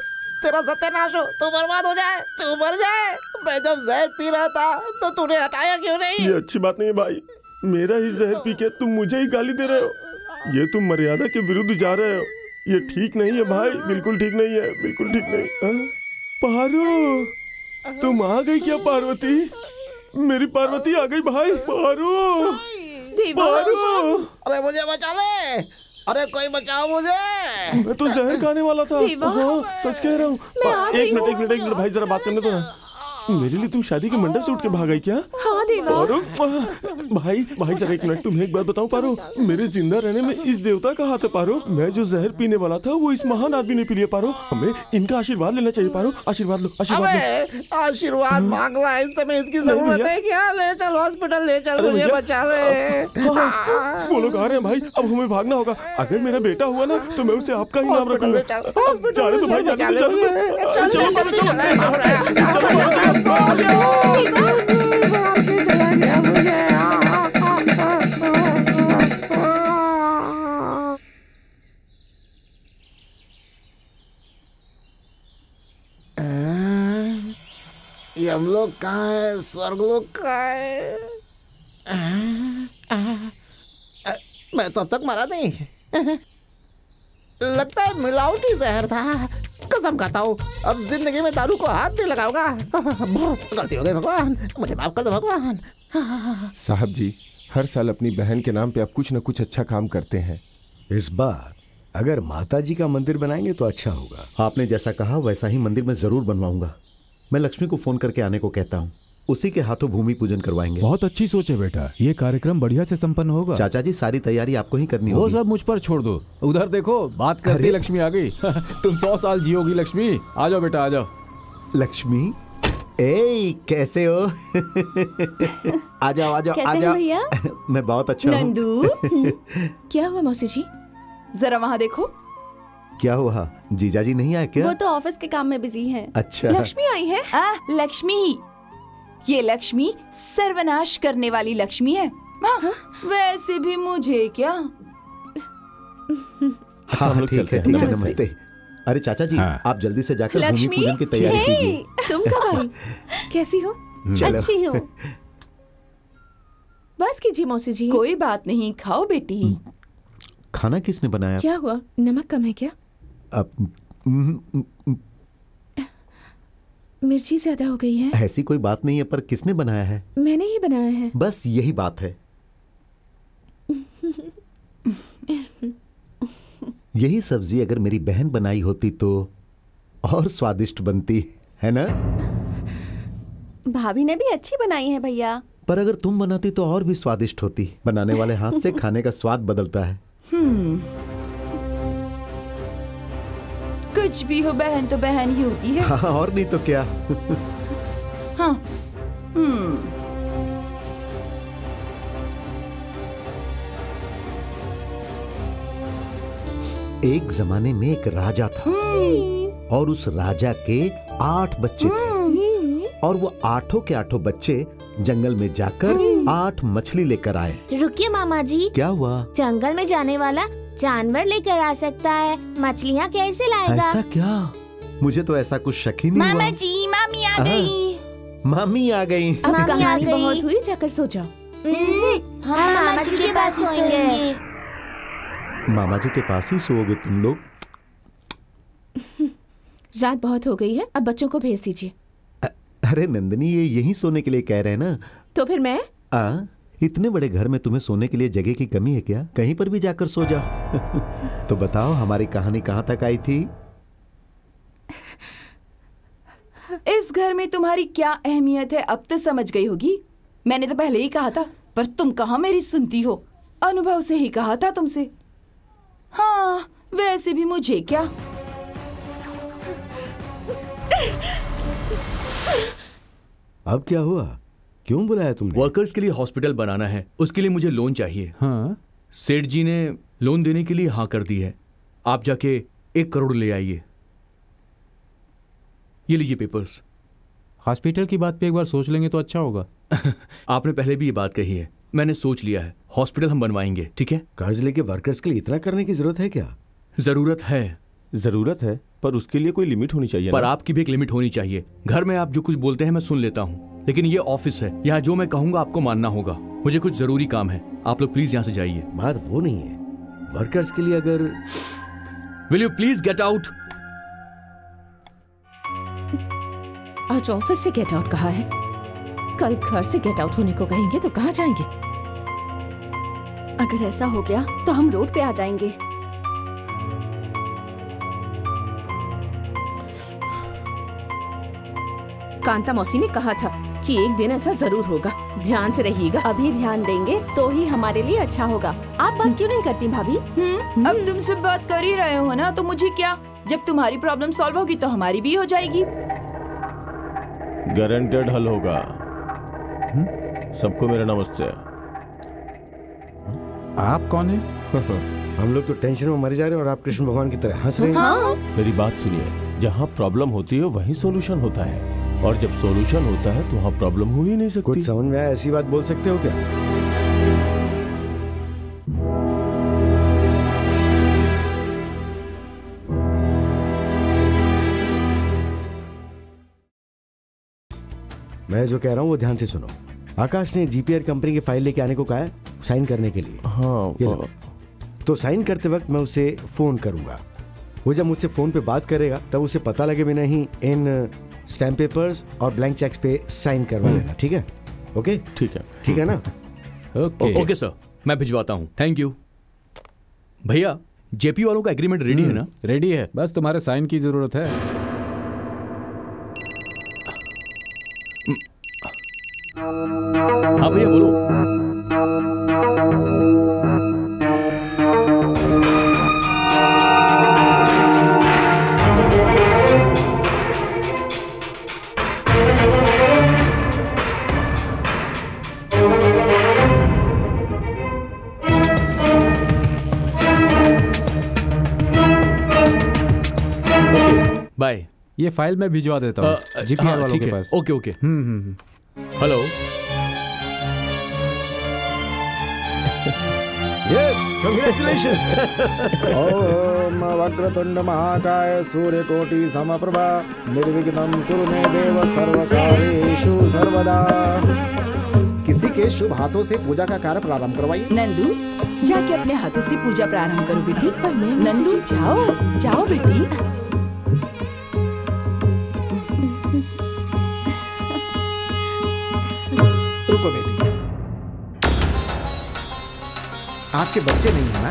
तेरा सत्यानाश हो, तू बर्बाद हो जाए, तू मर जाए। मैं जब जहर पी रहा था तो तूने हटाया क्यों नहीं? ये अच्छी बात नहीं है भाई, मेरा ही जहर पी के तुम मुझे ही गाली दे रहे हो। ये तुम मर्यादा के विरुद्ध जा रहे हो, ये ठीक नहीं है भाई, बिल्कुल ठीक नहीं है, बिल्कुल ठीक नहीं। पारू तुम आ गई क्या? पार्वती, मेरी पार्वती आ गई भाई। पारू, पारू अरे मुझे बचा ले, अरे कोई बचाओ मुझे, मैं तो जहर खाने वाला था। हाँ सच कह रहा हूँ। एक मिनट भाई जरा बात करने दो। मेरे लिए तुम शादी के मंडप से उठ के भाग आई क्या? हाँ देवा। पारू भाई भाई जरा एक मिनट, तुम्हें एक बात बताऊं पारू, मेरे जिंदा रहने में इस देवता का हाथ है पारू। मैं जो जहर पीने वाला था वो इस महान आदमी ने पी लिया पारू। हमें इनका आशीर्वाद लेना चाहिए पारू। आशीर्वाद लो, आशीर्वाद लो। आशीर्वाद मांग रहा है इस समय, इसकी जरूरत है क्या? ले चल हॉस्पिटल, ले चल, मुझे बचा ले। वो लोग आ रहे हैं भाई, अब हमें भागना होगा। अगर मेरा बेटा हुआ ना तो मैं उसे आपका ही नाम रखूंगा। ये हम लोग कहाँ है? स्वर्ग लोग कहाँ है? मैं तो अब तक मरा नहीं। लगता है मिलावटी जहर था, कसम खाता हूँ अब जिंदगी में दारू को हाथ नहीं लगाऊंगा। गलती हो गई भगवान, मुझे माफ कर दो भगवान। साहब जी, हर साल अपनी बहन के नाम पे आप कुछ न कुछ अच्छा काम करते हैं। इस बार अगर माता जी का मंदिर बनाएंगे तो अच्छा होगा। आपने जैसा कहा वैसा ही मंदिर में जरूर बनवाऊंगा। मैं लक्ष्मी को फोन करके आने को कहता हूँ, उसी के हाथों भूमि पूजन करवाएंगे। बहुत अच्छी सोच है बेटा, ये कार्यक्रम बढ़िया से संपन्न होगा। चाचा जी सारी तैयारी आपको ही करनी होगी। वो सब मुझ पर छोड़ दो, उधर देखो बात करती लक्ष्मी आ गई। तुम 100 साल जियोगी लक्ष्मी। आ जाओ बेटा आ जाओ। लक्ष्मी ए, कैसे हो? आ जाओ आ जाओ आ जाओ। मैं बहुत अच्छा हूँ। क्या हुआ मौसी जी? जरा वहाँ देखो। क्या हुआ, जीजाजी नहीं आए क्या? वो तो ऑफिस के काम में बिजी हैं। अच्छा, लक्ष्मी आई है? लक्ष्मी, ये लक्ष्मी सर्वनाश करने वाली लक्ष्मी है। वैसे भी मुझे क्या। अच्छा, हम लोग चलते हैं। नमस्ते। अरे चाचा जी, आप जल्दी से जाकर भूमि पूजन की तैयारी कीजिए। तुम कब आई? कैसी हो? अच्छी हो? बस कीजिए मौसी जी। कोई बात नहीं, खाओ बेटी। खाना किसने बनाया? क्या हुआ, नमक कम है क्या? मिर्ची ज्यादा हो गई है। ऐसी कोई बात नहीं है, पर किसने बनाया है? मैंने ही बनाया है, बस यही बात है। यही सब्जी अगर मेरी बहन बनाई होती तो और स्वादिष्ट बनती, है ना? भाभी ने भी अच्छी बनाई है भैया, पर अगर तुम बनाती तो और भी स्वादिष्ट होती। बनाने वाले हाथ से खाने का स्वाद बदलता है। कुछ भी हो, बहन तो बहन ही होती है। हाँ, और नहीं तो क्या। हाँ। एक जमाने में एक राजा था और उस राजा के 8 बच्चे थे, और वो आठों के आठों बच्चे जंगल में जाकर 8 मछली लेकर आए। रुकिए मामा जी, क्या हुआ? जंगल में जाने वाला जानवर लेकर आ सकता है, मछलियाँ कैसे लाएगा? ऐसा क्या, मुझे तो ऐसा कुछ शक ही नहीं। मामा जी, मामी आ गई। मामी आ गई। अब कहानी बहुत हुई, जाकर सो जाओ। हाँ, मामा जी के पास सोएंगे। मामा जी के पास ही सोओगे तुम लोग? रात बहुत हो गई है, अब बच्चों को भेज दीजिए। अरे नंदिनी, ये यहीं सोने के लिए कह रहे हैं ना। तो फिर मैं इतने बड़े घर में तुम्हें सोने के लिए जगह की कमी है क्या? कहीं पर भी जाकर सो जाओ। तो बताओ, हमारी कहानी कहाँ तक आई थी? इस घर में तुम्हारी क्या अहमियत है, अब तो समझ गई होगी। मैंने तो पहले ही कहा था, पर तुम कहाँ मेरी सुनती हो। अनुभव से ही कहा था तुमसे। हाँ, वैसे भी मुझे क्या। अब क्या हुआ, क्यों बुलाया तुमने? वर्कर्स के लिए हॉस्पिटल बनाना है, उसके लिए मुझे लोन चाहिए। हाँ, सेठ जी ने लोन देने के लिए हाँ कर दी है। आप जाके 1 करोड़ ले आइए। ये लीजिए पेपर्स। हॉस्पिटल की बात पे एक बार सोच लेंगे तो अच्छा होगा। आपने पहले भी ये बात कही है, मैंने सोच लिया है, हॉस्पिटल हम बनवाएंगे। ठीक है, कर्ज लेके वर्कर्स के लिए इतना करने की जरूरत है क्या? जरूरत है, जरूरत है, पर उसके लिए कोई लिमिट होनी चाहिए। पर आपकी भी एक लिमिट होनी चाहिए। घर में आप जो कुछ बोलते हैं मैं सुन लेता हूँ, लेकिन ये ऑफिस है, यहाँ जो मैं कहूँगा आपको मानना होगा। मुझे कुछ जरूरी काम है, आप लोग प्लीज यहाँ से जाइए। बात वो नहीं है, वर्कर्स के लिए अगर। Will you please get out? आज ऑफिस से गेट आउट कहा है, कल घर से गेट आउट होने को कहेंगे तो कहाँ जाएंगे? अगर ऐसा हो गया तो हम रोड पे आ जाएंगे। कांता मौसी ने कहा था कि एक दिन ऐसा जरूर होगा, ध्यान से रहिएगा। अभी ध्यान देंगे तो ही हमारे लिए अच्छा होगा। आप बात क्यों नहीं करती भाभी? अब तुमसे बात कर ही रहे हो ना, तो मुझे क्या। जब तुम्हारी प्रॉब्लम सॉल्व होगी तो हमारी भी हो जाएगी। गारंटेड हल होगा। सबको मेरा नमस्ते। आप कौन है? हम लोग तो टेंशन में मर जा रहे हैं और आप कृष्ण भगवान की तरह हंस रहे हैं। हाँ। मेरी बात सुनिए, जहाँ प्रॉब्लम होती है वही सोल्यूशन होता है, और जब सॉल्यूशन होता है तो वहाँ प्रॉब्लम हो ही नहीं सकती। कुछ समझ में आया? ऐसी बात बोल सकते हो क्या? मैं जो कह रहा हूँ वो ध्यान से सुनो। आकाश ने जीपीआर कंपनी की फाइल लेके आने को कहा है, साइन करने के लिए। हाँ, तो साइन करते वक्त मैं उसे फोन करूंगा। वो जब मुझसे फोन पे बात करेगा तब उसे पता लगे बिना ही इन स्टैम्प पेपर्स और ब्लैंक चेक्स पे साइन करवा लेना। ठीक है? ओके, ठीक है, ठीक है ना? ओके ओके सर, मैं भिजवाता हूँ। थैंक यू भैया। जेपी वालों का एग्रीमेंट रेडी है ना? रेडी है, बस तुम्हारे साइन की जरूरत है। हाँ भैया, बोलो। बाय। ये फाइल मैं भिजवा देता हूँ जीपीआर वालों के पास। Okay okay. Hello. Yes, congratulations. ओम वक्रतुंड महाकाय सूर्यकोटि समप्रभा निर्विघ्नं कुरु मे देव सर्वकार्येषु सर्वदा। किसी के शुभ हाथों से पूजा का कार्य प्रारंभ करवाइए। नंदू जाके अपने हाथों से पूजा प्रारंभ करो बेटी। नंदू जाओ जाओ बेटी। आपके बच्चे नहीं है ना,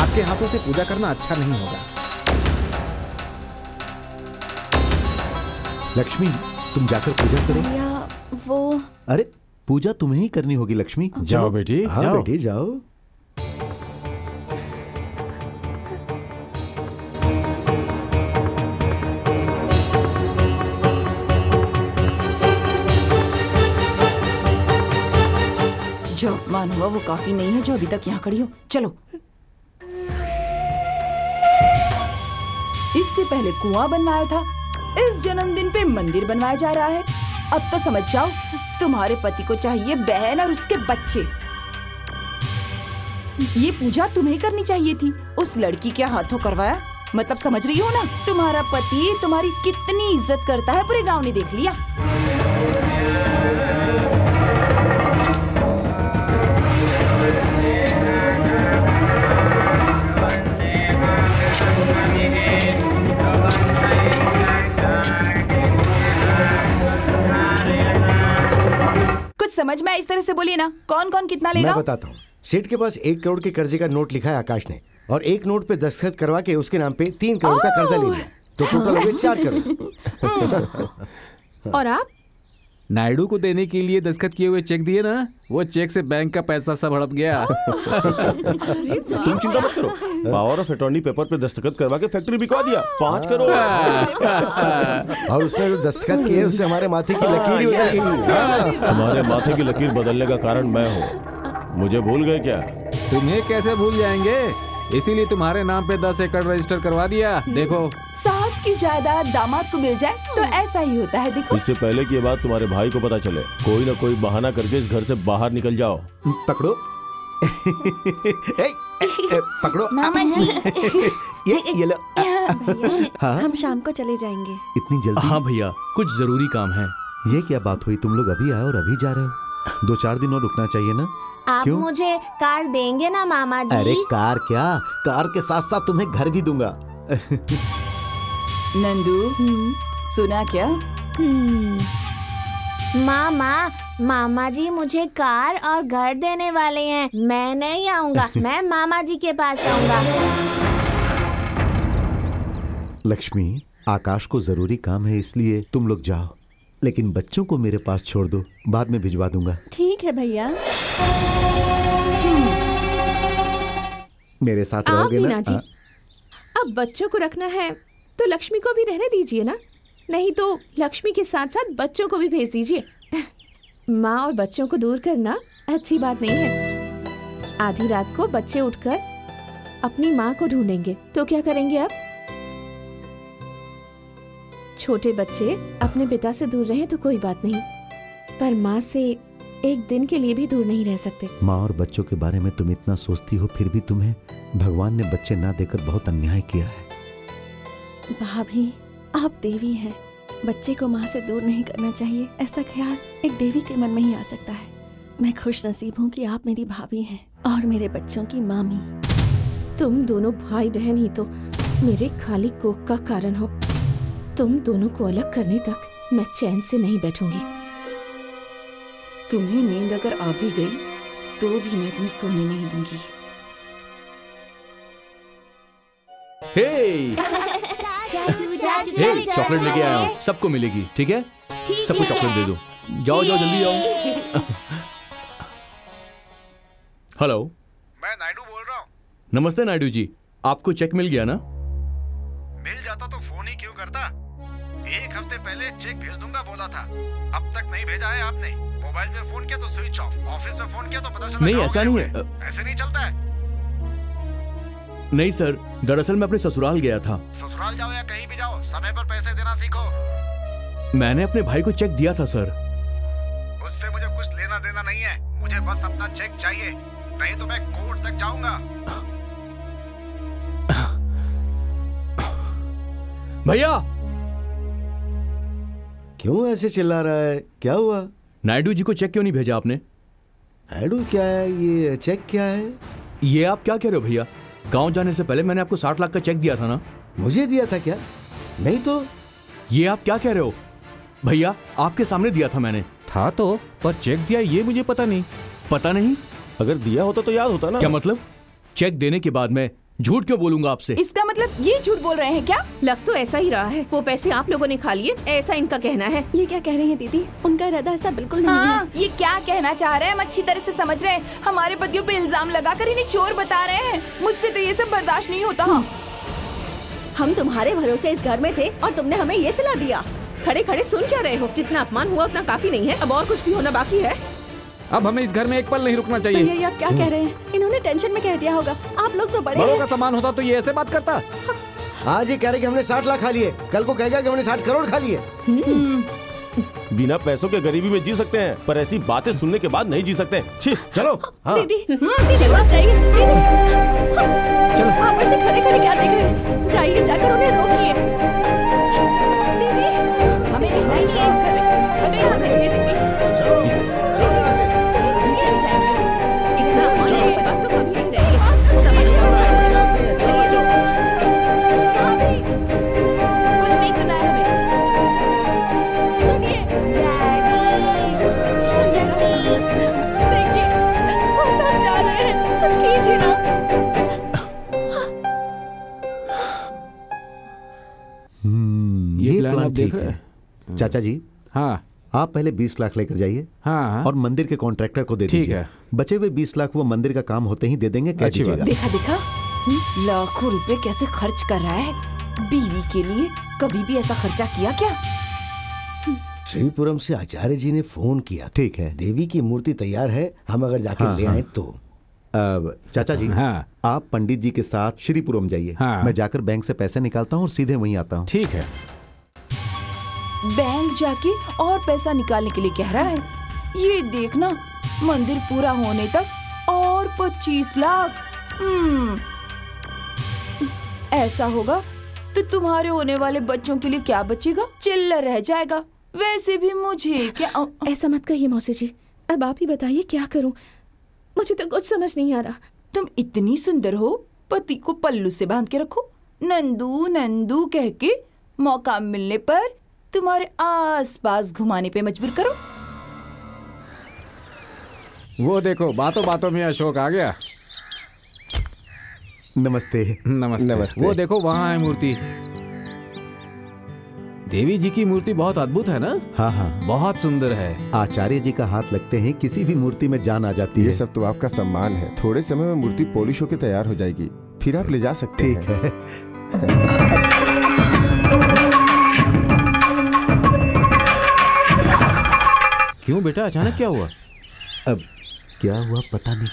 आपके हाथों से पूजा करना अच्छा नहीं होगा। लक्ष्मी तुम जाकर पूजा करो। भैया वो, अरे पूजा तुम्हें ही करनी होगी लक्ष्मी। जाओ बेटी। हाँ जाओ। बेटी जाओ। जो अपमान हुआ वो काफी नहीं है जो अभी तक यहाँ खड़ी हो। चलो इससे पहले कुआं बनवाया था, इस जन्मदिन पे मंदिर बनवाया जा रहा है। अब तो समझ जाओ तुम्हारे पति को चाहिए बहन और उसके बच्चे। ये पूजा तुम्हें करनी चाहिए थी, उस लड़की के हाथों करवाया। मतलब समझ रही हो ना, तुम्हारा पति तुम्हारी कितनी इज्जत करता है पूरे गाँव ने देख लिया। समझ में इस तरह से बोलिए ना, कौन कौन कितना लेगा? मैं बताता हूँ। सेठ के पास 1 करोड़ के कर्जे का नोट लिखा है आकाश ने, और एक नोट पे दस्तखत करवा के उसके नाम पे 3 करोड़ का कर्जा ले लिया, तो टोटल हो गए 4 करोड़। और आप नायडू को देने के लिए दस्तखत किए हुए चेक दिए ना, वो चेक से बैंक का पैसा सब हड़प गया। तुम चिंता मत करो, पावर ऑफ अटॉर्नी पेपर पे दस्तखत करवा के फैक्ट्री बिकवा दिया। 5 करोड़। और उसने जो दस्तखत किए उससे हमारे माथे की लकीर हमारे माथे की लकीर बदलने का कारण मैं हूँ। मुझे भूल गए क्या? तुम्हें कैसे भूल जाएंगे, इसीलिए तुम्हारे नाम पे 10 एकड़ रजिस्टर करवा दिया। देखो सास की जायदाद दामाद को मिल जाए तो ऐसा ही होता है। देखो इससे पहले कि ये बात तुम्हारे भाई को पता चले, कोई ना कोई बहाना करके इस घर से बाहर निकल जाओ। पकड़ो। पकड़ो मामा जी। ये लो। हाँ? हम शाम को चले जाएंगे। इतनी जल्दी? हाँ भैया कुछ जरूरी काम है। ये क्या बात हुई, तुम लोग अभी आए और अभी जा रहे हो? 2-4 दिन और रुकना चाहिए ना। आप क्यों? मुझे कार देंगे ना मामा जी? अरे कार क्या, कार के साथ साथ तुम्हें घर भी दूंगा। नंदू सुना क्या? मामा जी मुझे कार और घर देने वाले हैं। मैं नहीं आऊंगा, मैं मामा जी के पास आऊंगा। लक्ष्मी आकाश को जरूरी काम है इसलिए तुम लोग जाओ, लेकिन बच्चों को मेरे पास छोड़ दो, बाद में भिजवा दूंगा। ठीक है भैया। मेरे साथ रहोगे ना जी? अब बच्चों को रखना है तो लक्ष्मी को भी रहने दीजिए ना, नहीं तो लक्ष्मी के साथ साथ बच्चों को भी भेज दीजिए। माँ और बच्चों को दूर करना अच्छी बात नहीं है। आधी रात को बच्चे उठकर अपनी माँ को ढूंढेंगे तो क्या करेंगे आप? छोटे बच्चे अपने पिता से दूर रहे तो कोई बात नहीं, पर माँ से एक दिन के लिए भी दूर नहीं रह सकते। माँ और बच्चों के बारे में तुम इतना सोचती हो, फिर भी तुम्हें भगवान ने बच्चे ना देकर बहुत अन्याय किया है। भाभी आप देवी हैं, बच्चे को माँ से दूर नहीं करना चाहिए, ऐसा ख्याल एक देवी के मन में ही आ सकता है। मैं खुश नसीब हूँ कि आप मेरी भाभी हैं और मेरे बच्चों की मामी। तुम दोनों भाई बहन ही तो मेरे खाली कोख का कारण हो। तुम दोनों को अलग करने तक मैं चैन से नहीं बैठूंगी। तुम्हें नींद अगर आ भी गई तो भी मैं तुम्हें सोने नहीं दूंगी। हे चॉकलेट लेके आया हूँ, सबको मिलेगी। ठीक है सबको चॉकलेट दे दो। जाओ जाओ जल्दी जाओ। हेलो मैं नायडू बोल रहा हूँ। नमस्ते नायडू जी, आपको चेक मिल गया ना? मिल जाता तो फोन ही क्यों करता? 1 हफ्ते पहले चेक भेज दूंगा बोला था, अब तक नहीं भेजा है आपने। मोबाइल पे फोन किया तो स्विच ऑफ, ऑफिस पे फोन किया तो पता चला नहीं। ऐसा नहीं है, ऐसे नहीं चलता है। नहीं सर, दरअसल मैं अपने ससुराल गया था। ससुराल जाओ या कहीं भी जाओ, समय पर पैसे देना सीखो। मैंने अपने भाई को चेक दिया था सर। उससे मुझे कुछ लेना देना नहीं है, मुझे बस अपना चेक चाहिए, नहीं तो मैं कोर्ट तक जाऊंगा। भैया क्यों ऐसे चिल्ला रहा है, क्या हुआ? नायडू जी को चेक क्यों नहीं भेजा आपने? नायडू क्या है ये, चेक क्या है ये? आप क्या कह रहे हो भैया? गांव जाने से पहले मैंने आपको 60 लाख का चेक दिया था ना। मुझे दिया था क्या? नहीं तो। ये आप क्या कह रहे हो भैया? आपके सामने दिया था मैंने। था तो, पर चेक दिया ये मुझे पता नहीं। पता नहीं? अगर दिया होता तो याद होता ना। क्या मतलब? चेक देने के बाद मैं झूठ क्यों बोलूंगा आपसे? इसका मतलब ये झूठ बोल रहे हैं क्या? लग तो ऐसा ही रहा है, वो पैसे आप लोगों ने खा लिए, ऐसा इनका कहना है। ये क्या कह रही हैं दीदी? उनका इरादा ऐसा बिल्कुल नहीं है। ये क्या कहना चाह रहे हैं हम अच्छी तरह से समझ रहे हैं। हमारे पतियों पे इल्जाम लगाकर इन्हें चोर बता रहे हैं। मुझसे तो ये सब बर्दाश्त नहीं होता। हम तुम्हारे भरोसे इस घर में थे और तुमने हमें ये सलाह दिया। खड़े खड़े सुन क्या रहे हो? जितना अपमान हुआ उतना काफी नहीं है, अब और कुछ भी होना बाकी है। अब हमें इस घर में एक पल नहीं रुकना चाहिए। भैया आप क्या कह रहे हैं? इन्होंने टेंशन में कह दिया होगा। आप लोग तो बड़े का सामान होता तो ये ऐसे बात करता। आज ये कह रहे कि हमने 60 लाख खा लिए, कल को कहेगा कि हमने 60 करोड़ खा लिए। बिना पैसों के गरीबी में जी सकते हैं, पर ऐसी बातें सुनने के बाद नहीं जी सकते। चलो दीदी, चलो आप ऐसे खड़े खड़े क्या देख रहे हैं? चाहिए जाकर उन्हें रोकिए। हमें रहना है ठीक है। चाचा जी हाँ, आप पहले 20 लाख लेकर जाइए। हाँ, और मंदिर के कॉन्ट्रैक्टर को दे दीजिए। बचे हुए 20 लाख वो मंदिर का काम होते ही दे देंगे। अच्छी बात। देखा देखा लाखों रुपए कैसे खर्च कर रहा है बीवी के लिए। कभी भी ऐसा खर्चा किया क्या? श्रीपुरम से आचार्य जी ने फोन किया। ठीक है, देवी की मूर्ति तैयार है, हम अगर जाके ले आए तो। अब चाचा जी आप पंडित जी के साथ श्रीपुरम जाइए, मैं जाकर बैंक से पैसे निकालता हूँ और सीधे वहीं आता हूँ। ठीक है। बैंक जाके और पैसा निकालने के लिए कह रहा है। ये देखना, मंदिर पूरा होने तक और 25 लाख। ऐसा होगा तो तुम्हारे होने वाले बच्चों के लिए क्या बचेगा? चिल्लर रह जाएगा। वैसे भी मुझे क्या ऐसा मत कहिए मौसी जी, अब आप ही बताइए क्या करूं, मुझे तो कुछ समझ नहीं आ रहा। तुम इतनी सुंदर हो, पति को पल्लू से बांध के रखो, नंदू नंदू कह के मौका मिलने पर तुम्हारे आसपास घुमाने पे मजबूर करो। वो देखो बातों बातों में अशोक आ गया। नमस्ते नमस्ते, नमस्ते। वो देखो वहाँ है मूर्ति, देवी जी की मूर्ति बहुत अद्भुत है ना? हाँ हाँ बहुत सुंदर है। आचार्य जी का हाथ लगते हैं किसी भी मूर्ति में जान आ जाती है। ये सब तो आपका सम्मान है। थोड़े समय में मूर्ति पॉलिश होकर तैयार हो जाएगी, फिर आप ले जा सकते हैं। ठीक है। क्यों बेटा अचानक क्या हुआ? अब क्या हुआ पता नहीं।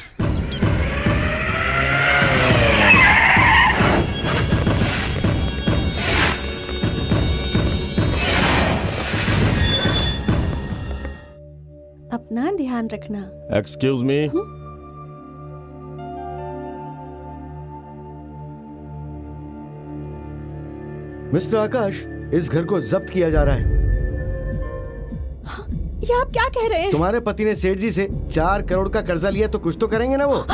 अपना ध्यान रखना। एक्सक्यूज मी, मिस्टर आकाश, इस घर को जब्त किया जा रहा है। ये आप क्या कह रहे हैं? तुम्हारे पति ने सेठ जी से 4 करोड़ का कर्जा लिया, तो कुछ तो करेंगे ना वो।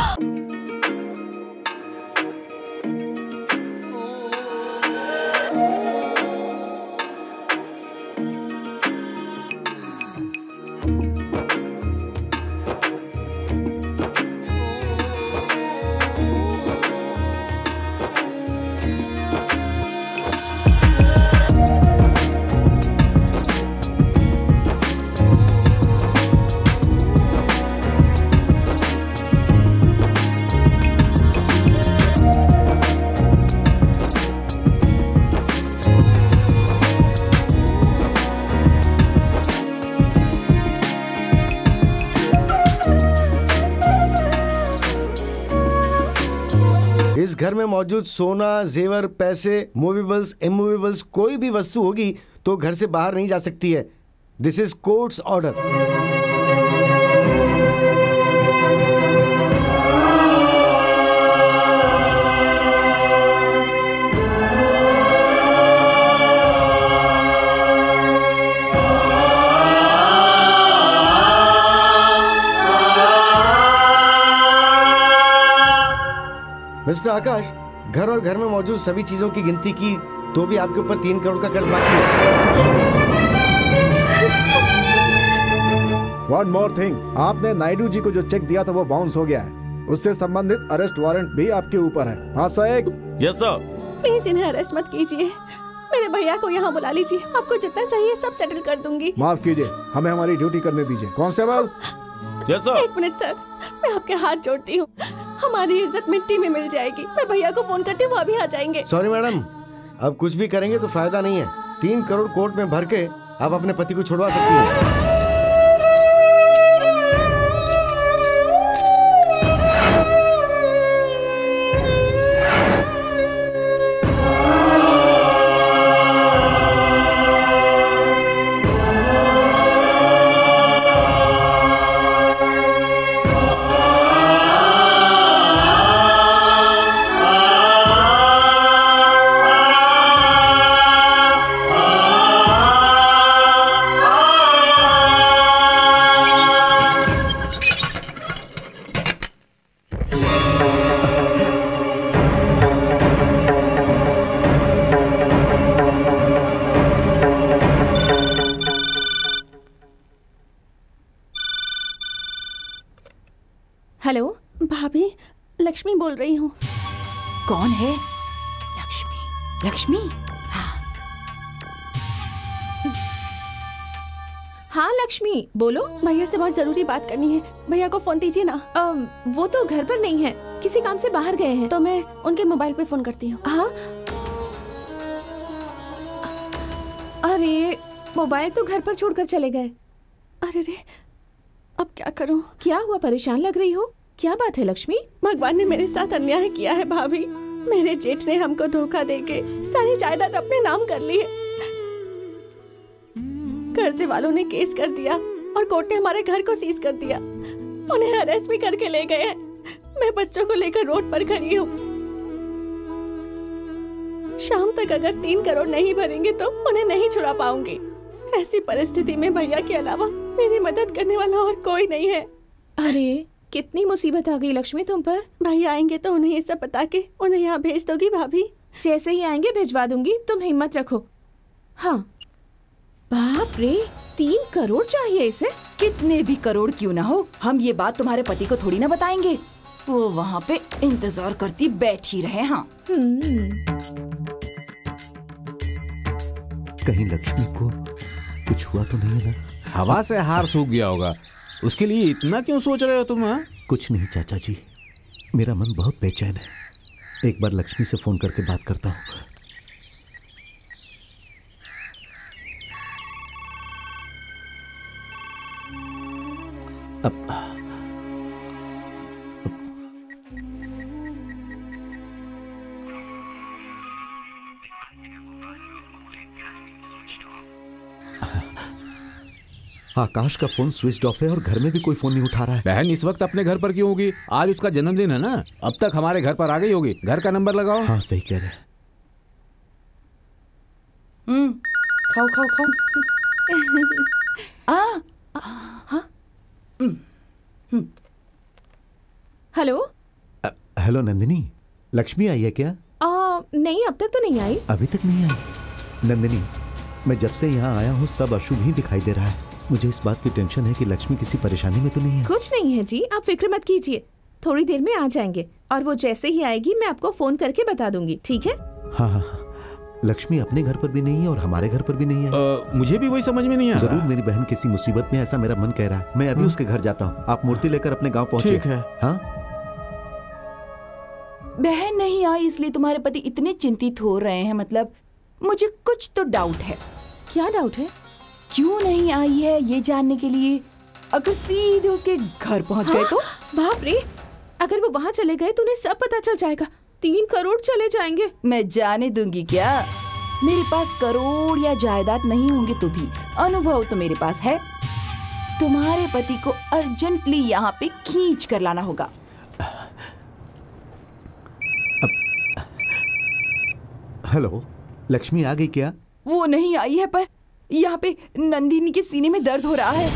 इस घर में मौजूद सोना, जेवर, पैसे, मूवेबल्स, इमूवेबल्स, कोई भी वस्तु होगी तो घर से बाहर नहीं जा सकती है। This is court's order. Mister Akash, घर और घर में मौजूद सभी चीजों की गिनती की तो भी आपके ऊपर 3 करोड़ का कर्ज बाकी है। वन मोर थिंग, आपने नायडू जी को जो चेक दिया था वो बाउंस हो गया है, उससे संबंधित अरेस्ट वारंट भी आपके ऊपर है। हाँ सर। Yes sir. प्लीज इन्हें अरेस्ट मत कीजिए, मेरे भैया को यहाँ बुला लीजिए, आपको जितना चाहिए सब सेटल कर दूंगी। माफ कीजिए, हमें हमारी ड्यूटी करने दीजिए। Constable. Yes sir. 1 minute sir, मैं आपके हाथ जोड़ती हूँ, हमारी इज्जत मिट्टी में मिल जाएगी। मैं भैया को फोन करती हूँ, वो अभी आ जाएंगे। सॉरी मैडम, अब कुछ भी करेंगे तो फायदा नहीं है। 3 करोड़ कोर्ट में भर के आप अपने पति को छुड़वा सकती हैं। बोल रही हूँ। कौन है? लक्ष्मी। लक्ष्मी? हाँ लक्ष्मी, बोलो। भैया से बहुत जरूरी बात करनी है, भैया को फोन दीजिए ना। वो तो घर पर नहीं है, किसी काम से बाहर गए हैं, तो मैं उनके मोबाइल पे फोन करती हूँ। हाँ, अरे मोबाइल तो घर पर छोड़कर चले गए। अरे रे, अब क्या करूँ? क्या हुआ, परेशान लग रही हो? क्या बात है लक्ष्मी? भगवान ने मेरे साथ अन्याय किया है भाभी, मेरे जेठ ने हमको धोखा देके सारी जायदाद अपने नाम कर ली है। कर्जे वालों ने केस कर दिया और कोर्ट ने हमारे घर को सीज कर दिया, उन्हें अरेस्ट भी करके ले गए हैं। मैं बच्चों को लेकर रोड पर खड़ी हूँ, शाम तक अगर 3 करोड़ नहीं भरेंगे तो उन्हें नहीं छुड़ा पाऊंगी। ऐसी परिस्थिति में भैया के अलावा मेरी मदद करने वाला और कोई नहीं है। अरे कितनी मुसीबत आ गई लक्ष्मी तुम पर। भाई आएंगे तो उन्हें ये सब बता के उन्हें यहाँ भेज दोगी भाभी? जैसे ही आएंगे भिजवा दूंगी, तुम हिम्मत रखो। हाँ, बाप रे, 3 करोड़ चाहिए इसे? कितने भी करोड़ क्यों ना हो, हम ये बात तुम्हारे पति को थोड़ी ना बताएंगे, वो वहाँ पे इंतजार करती बैठी रहे। हाँ, कहीं लक्ष्मी को कुछ हुआ तो नहीं है? हवा से हार सूख गया होगा, उसके लिए इतना क्यों सोच रहे हो तुम? हाँ, कुछ नहीं चाचा जी, मेरा मन बहुत बेचैन है, एक बार लक्ष्मी से फोन करके बात करता हूँ। आकाश का फोन स्विच ऑफ है और घर में भी कोई फोन नहीं उठा रहा है। बहन इस वक्त अपने घर पर क्यों होगी? आज उसका जन्मदिन है ना, अब तक हमारे घर पर आ गई होगी। घर का नंबर लगाओ। हाँ सही कह रहे हैं। खाओ खाओ खाओ। हेलो। हेलो नंदिनी, लक्ष्मी आई है क्या? नहीं, अब तक तो नहीं आई। अभी तक नहीं आई? नंदिनी, मैं जब से यहाँ आया हूँ सब अशुभ ही दिखाई दे रहा है। मुझे इस बात की टेंशन है कि लक्ष्मी किसी परेशानी में तो नहीं है। कुछ नहीं है जी, आप फिक्र मत कीजिए, थोड़ी देर में आ जाएंगे और वो जैसे ही आएगी मैं आपको फोन करके बता दूंगी, ठीक है? हाँ हाँ हाँ, लक्ष्मी अपने घर पर भी नहीं है और हमारे घर पर भी नहीं है। मुझे भी वही समझ में नहीं आ रहा। जरूर मेरी बहन किसी मुसीबत में, ऐसा मेरा मन कह रहा है। मैं अभी उसके घर जाता हूँ, आप मूर्ति लेकर अपने गाँव पहुँचे। बहन नहीं आई इसलिए तुम्हारे पति इतने चिंतित हो रहे हैं, मतलब मुझे कुछ तो डाउट है। क्या डाउट है? क्यों नहीं आई है ये जानने के लिए, अगर सीधे उसके घर पहुंच गए तो? बाप रे, अगर वो वहां चले गए तो उन्हें सब पता चल जाएगा, 3 करोड़ चले जाएंगे। मैं जाने दूंगी क्या? मेरे पास करोड़ या जायदाद नहीं होंगे तो भी अनुभव तो मेरे पास है। तुम्हारे पति को अर्जेंटली यहाँ पे खींच कर लाना होगा। हेलो, लक्ष्मी आ गई क्या? वो नहीं आई है, पर यहाँ पे नंदिनी के सीने में दर्द हो रहा है।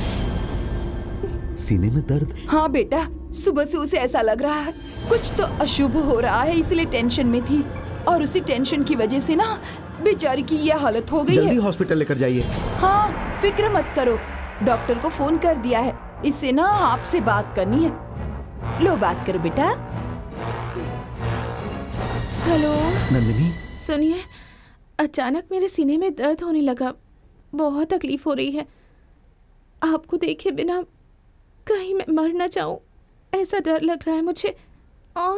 सीने में दर्द? हाँ बेटा, सुबह से उसे ऐसा लग रहा है कुछ तो अशुभ हो रहा है, इसलिए टेंशन में थी और उसी टेंशन की वजह से ना बेचारी की यह हालत हो गई है। जल्दी हॉस्पिटल लेकर जाइए। हाँ, फिक्र मत करो, डॉक्टर को फोन कर दिया है, इससे ना आपसे बात करनी है। लो बात करो बेटा। हेलो नंदिनी, सुनिए, अचानक मेरे सीने में दर्द होने लगा, बहुत तकलीफ हो रही है। आपको देखे बिना कहीं मैं मर ना जाऊं, ऐसा डर लग रहा है मुझे। हाँ,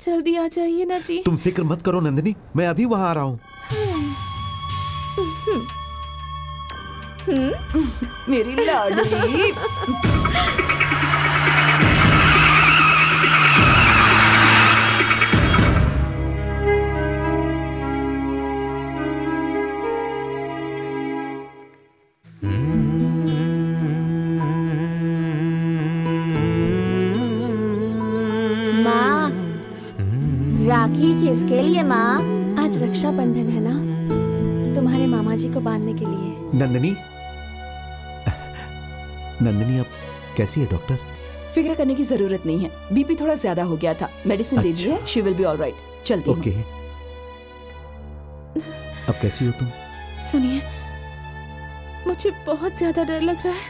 जल्दी आ जाइए ना जी। तुम फिक्र मत करो नंदिनी, मैं अभी वहाँ आ रहा हूँ। मेरी लाडली। माँ, राखी किसके लिए माँ? आज रक्षाबंधन है ना, तुम्हारे मामा जी को बांधने के लिए। नंदिनी, नंदिनी अब कैसी है डॉक्टर? फिक्र करने की जरूरत नहीं है, बीपी थोड़ा ज्यादा हो गया था, मेडिसिन दे दी है, she will be all right. चलते हैं। ओके। अब कैसी हो तुम? सुनिए, मुझे बहुत ज्यादा डर लग रहा है,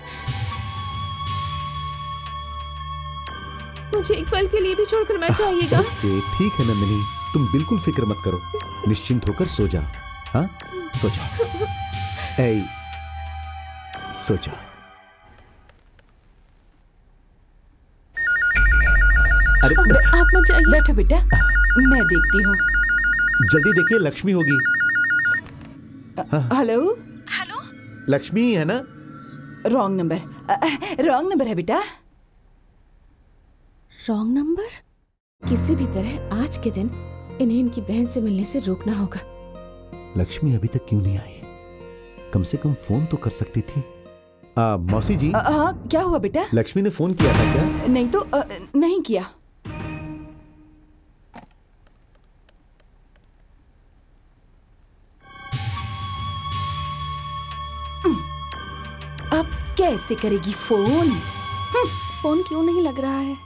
मुझे एक पल के लिए भी छोड़कर मत जाइएगा। ठीक है नंदिनी, तुम बिल्कुल फिक्र मत करो, निश्चिंत होकर सो जा। हाँ, सो जा। ए, सो जा। अरे आप मत जाइए। बैठो बेटा, मैं देखती हूँ। जल्दी देखिए, लक्ष्मी होगी। हेलो हेलो, लक्ष्मी है ना? रॉन्ग नंबर है बेटा। Wrong number? किसी भी तरह आज के दिन इन्हें इनकी बहन से मिलने से रोकना होगा। लक्ष्मी अभी तक क्यों नहीं आई? कम से कम फोन तो कर सकती थी। मौसी जी। हाँ, क्या हुआ बेटा? लक्ष्मी ने फोन किया था क्या? नहीं तो नहीं किया। अब कैसे करेगी फोन? फोन क्यों नहीं लग रहा है?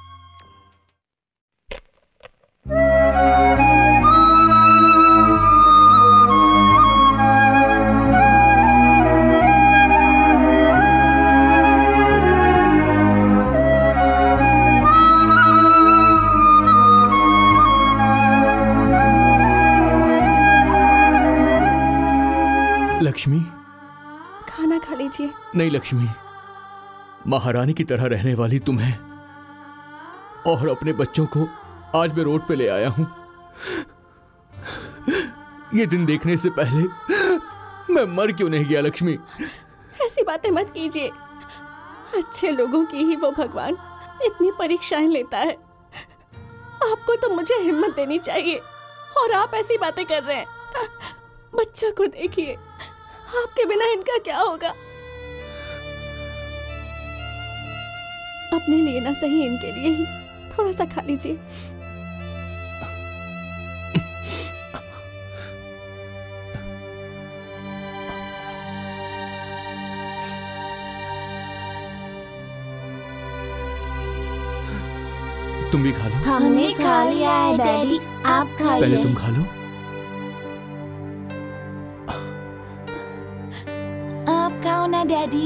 लक्ष्मी, खाना खा लीजिए। नहीं लक्ष्मी, महारानी की तरह रहने वाली तुम्हें और अपने बच्चों को आज मैं रोड पे ले आया हूं। ये दिन देखने से पहले मैं मर क्यों नहीं गया लक्ष्मी? ऐसी बातें मत कीजिए, अच्छे लोगों की ही वो भगवान इतनी परीक्षाएं लेता है। आपको तो मुझे हिम्मत देनी चाहिए और आप ऐसी बातें कर रहे हैं। बच्चा को देखिए, आपके बिना इनका क्या होगा? अपने लिए ना सही, इनके लिए ही थोड़ा सा खा लीजिए। तुम भी खा लो। हमने खा लिया है डैडी, आप खाइए। पहले तुम खा लो। डैडी,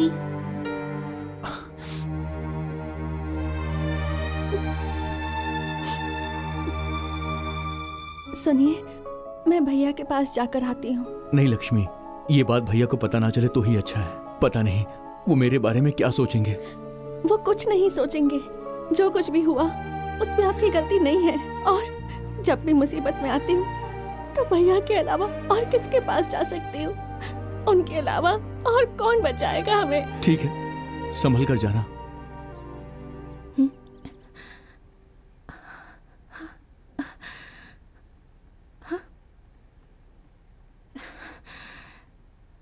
सुनिए, मैं भैया के पास जाकर आती हूँ। नहीं लक्ष्मी, ये बात भैया को पता ना चले तो ही अच्छा है। पता नहीं वो मेरे बारे में क्या सोचेंगे। वो कुछ नहीं सोचेंगे, जो कुछ भी हुआ उसमें आपकी गलती नहीं है। और जब भी मुसीबत में आती हूँ तो भैया के अलावा और किसके पास जा सकती हूँ? उनके अलावा और कौन बचाएगा हमें? ठीक है, संभल कर जाना।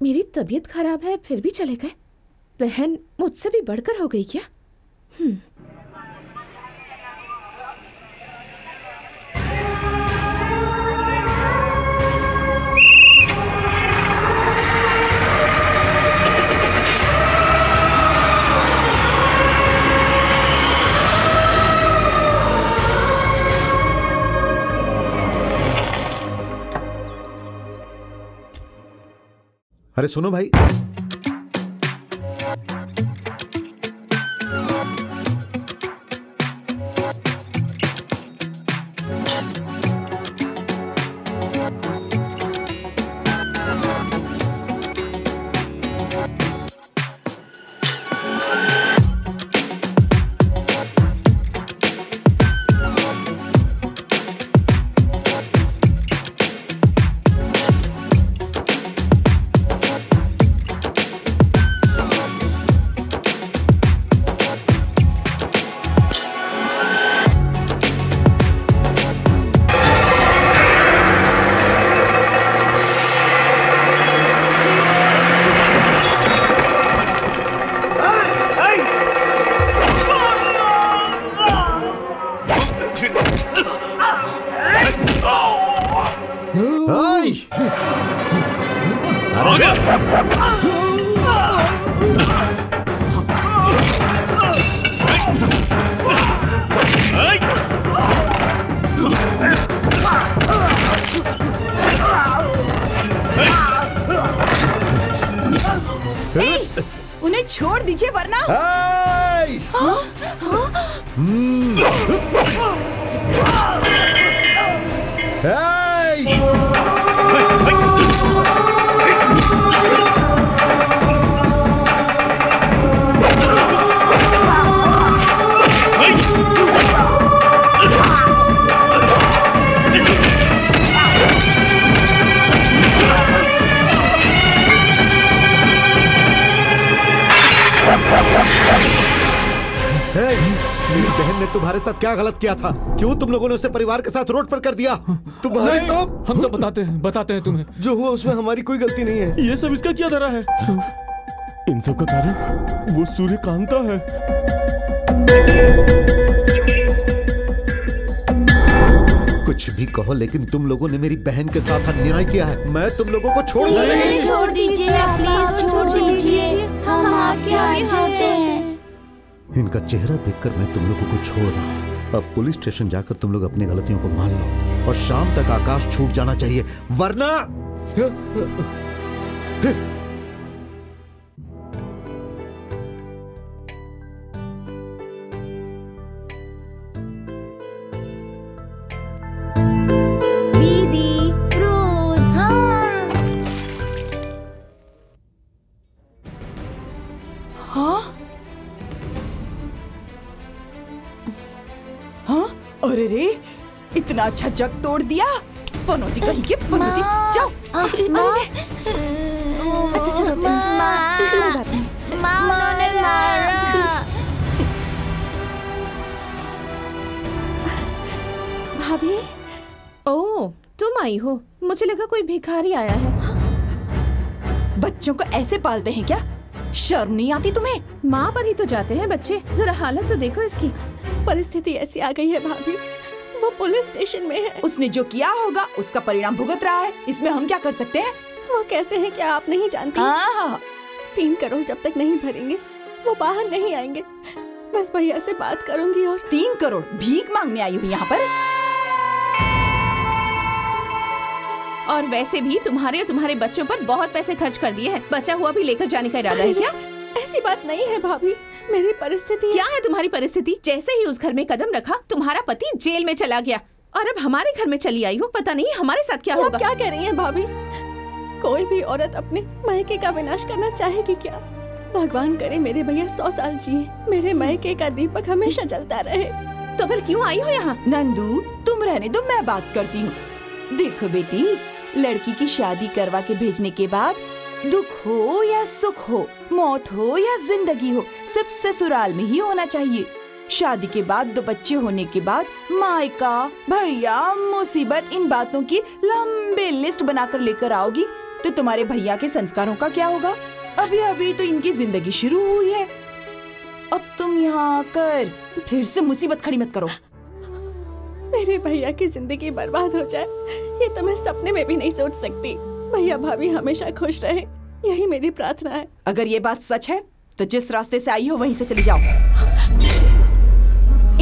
मेरी तबीयत खराब है फिर भी चले गए। बहन मुझसे भी बढ़कर हो गई क्या? अरे सुनो भाई, क्या गलत किया था? क्यों तुम लोगों ने उसे परिवार के साथ रोड पर कर दिया? तुम्हारी तो हम सब बताते हैं तुम्हें। जो हुआ उसमें हमारी कोई गलती नहीं है। ये सब इसका क्या धरा है? इन सब का कारण वो सूर्यकांता है। कुछ भी कहो, लेकिन तुम लोगों ने मेरी बहन के साथ अन्याय किया है। मैं तुम लोगों को छोड़ नहीं। छोड़ दीजिए ना, प्लीज छोड़ दीजिए। हम आपके आगे चलते हैं। इनका चेहरा देखकर मैं तुम लोगों को छोड़ रहा हूँ। अब पुलिस स्टेशन जाकर तुम लोग अपनी गलतियों को मान लो और शाम तक आकाश छूट जाना चाहिए, वरना अच्छा जग तोड़ दिया। पनौती कहीं के पनौती, जाओ। अच्छा चलो, उन्होंने मारा। भाभी, ओ तुम आई हो, मुझे लगा कोई भिखारी आया है। बच्चों को ऐसे पालते हैं क्या? शर्म नहीं आती तुम्हें? माँ पर ही तो जाते हैं बच्चे। जरा हालत तो देखो इसकी। परिस्थिति ऐसी आ गई है भाभी, वो पुलिस स्टेशन में है। उसने जो किया होगा उसका परिणाम भुगत रहा है। इसमें हम क्या कर सकते हैं? वो कैसे हैं क्या आप नहीं जानती? 3 करोड़ जब तक नहीं भरेंगे वो बाहर नहीं आएंगे। बस भैया से बात करूंगी। और 3 करोड़ भीख मांगने आई हूँ यहाँ पर। और वैसे भी तुम्हारे और तुम्हारे बच्चों पर बहुत पैसे खर्च कर दिए हैं। बचा हुआ भी लेकर जाने का इरादा है क्या? ऐसी बात नहीं है भाभी, मेरी परिस्थिति। क्या है तुम्हारी परिस्थिति? जैसे ही उस घर में कदम रखा तुम्हारा पति जेल में चला गया और अब हमारे घर में चली आई हो। पता नहीं हमारे साथ क्या होगा। क्या कह रही है भाभी? कोई भी औरत अपने मायके का विनाश करना चाहेगी क्या? भगवान करे मेरे भैया 100 साल जिए, मेरे मायके का दीपक हमेशा जलता रहे। तो फिर क्यों आई हो यहाँ? नंदू तुम रहने दो, मैं बात करती हूँ। देखो बेटी, लड़की की शादी करवा के भेजने के बाद दुख हो या सुख हो, मौत हो या जिंदगी हो, सब ससुराल में ही होना चाहिए। शादी के बाद 2 बच्चे होने के बाद मायका, भैया, मुसीबत, इन बातों की लंबी लिस्ट बनाकर लेकर आओगी तो तुम्हारे भैया के संस्कारों का क्या होगा? अभी अभी तो इनकी जिंदगी शुरू हुई है। अब तुम यहाँ आकर फिर से मुसीबत खड़ी मत करो। मेरे भैया की जिंदगी बर्बाद हो जाए ये तो मैं सपने में भी नहीं सोच सकती। भैया भाभी हमेशा खुश रहे यही मेरी प्रार्थना है। अगर ये बात सच है तो जिस रास्ते से आई हो वहीं से चली जाओ।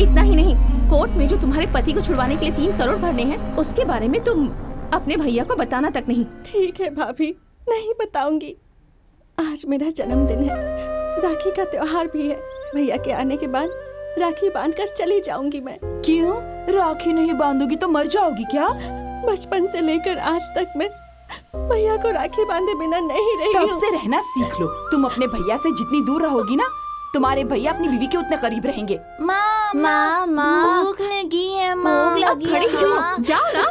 इतना ही नहीं, कोर्ट में जो तुम्हारे पति को छुड़वाने के लिए 3 करोड़ भरने हैं उसके बारे में तुम अपने भैया को बताना तक नहीं। ठीक है भाभी, नहीं बताऊंगी। आज मेरा जन्मदिन है, राखी का त्योहार भी है। भैया के आने के बाद राखी बांधकर चली जाऊंगी मैं। क्यों? राखी नहीं बांधोगी तो मर जाओगी क्या? बचपन से लेकर आज तक मैं भैया को राखी बांधे बिना नहीं रही हूं। तब से रहना सीख लो। तुम अपने भैया से जितनी दूर रहोगी ना तुम्हारे भैया अपनी बीवी के उतने करीब रहेंगे। माँ माँ माँ भूख लगी है माँ। खड़ी क्यों? जाओ ना।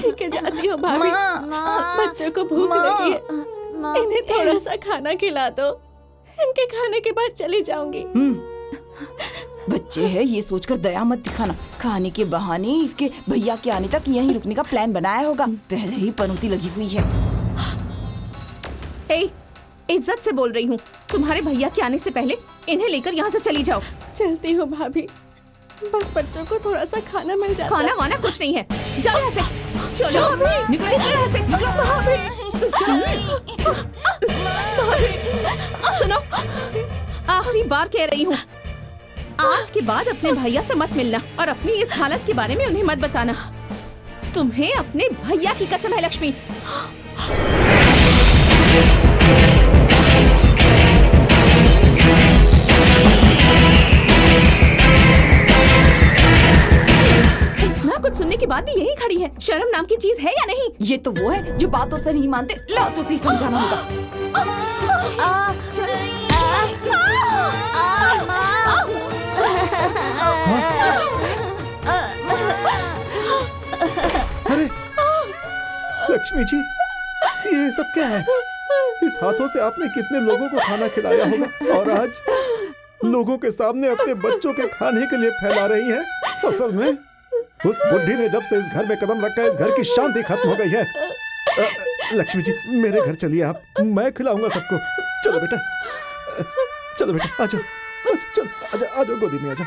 ठीक है जाती हूँ भाभी। बच्चों को भूख लगी है, इन्हें थोड़ा सा खाना खिला दो, इनके खाने के बाद चली जाऊंगी। बच्चे हैं ये सोचकर दया मत दिखाना। खाने के बहाने इसके भैया के आने तक यहीं रुकने का प्लान बनाया होगा। पहले ही पनौती लगी हुई है। ए, इज्जत से बोल रही हूँ, तुम्हारे भैया के आने से पहले इन्हें लेकर यहाँ से चली जाओ। चलती हूँ भाभी, बस बच्चों को थोड़ा सा खाना मिल जाए। खाना वाना कुछ नहीं है, जाओ यहाँ से। चलो निकलो यहाँ से। सुनो आखिरी बार कह रही हूँ, आज के बाद अपने भैया से मत मिलना और अपनी इस हालत के बारे में उन्हें मत बताना। तुम्हें अपने भैया की कसम है लक्ष्मी। इतना कुछ सुनने के बाद भी यही खड़ी है। शर्म नाम की चीज है या नहीं? ये तो वो है जो बातों से नहीं मानते। लो तो उसे समझाना होगा। अरे लक्ष्मी जी ये सब क्या है? इस हाथों से आपने कितने लोगों को खाना खिलाया होगा और आज लोगों के सामने अपने बच्चों के खाने के लिए फैला रही हैं। असल में उस बुढ़ी ने जब से इस घर में कदम रखा है इस घर की शांति खत्म हो गई है। लक्ष्मी जी मेरे घर चलिए आप, मैं खिलाऊंगा सबको। चलो बेटा, चलो बेटा आ जाओ, चल आजा आजा गोदी में आजा।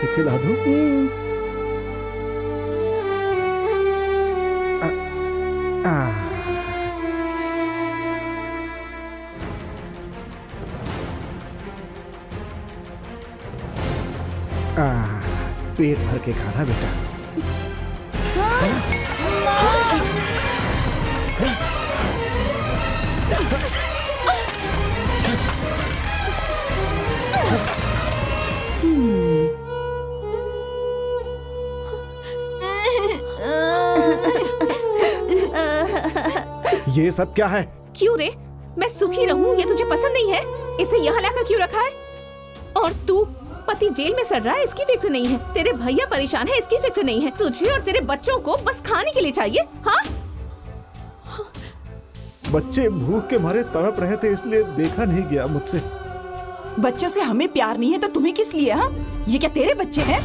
से खिला दूं? पेट भर के खाना बेटा। ये सब क्या है? क्यों रे? मैं सुखी रहूं ये तुझे पसंद नहीं है? इसे यहाँ लाकर क्यों रखा है? और तू पति जेल में सड़ रहा है इसकी फिक्र नहीं है, तेरे भैया परेशान है इसकी फिक्र नहीं है। तुझे और तेरे बच्चों को बस खाने के लिए चाहिए। हाँ बच्चे भूख के मारे तड़प रहे थे इसलिए देखा नहीं गया मुझसे। बच्चों से हमें प्यार नहीं है तो तुम्हें किस लिए? हाँ, ये क्या तेरे बच्चे हैं?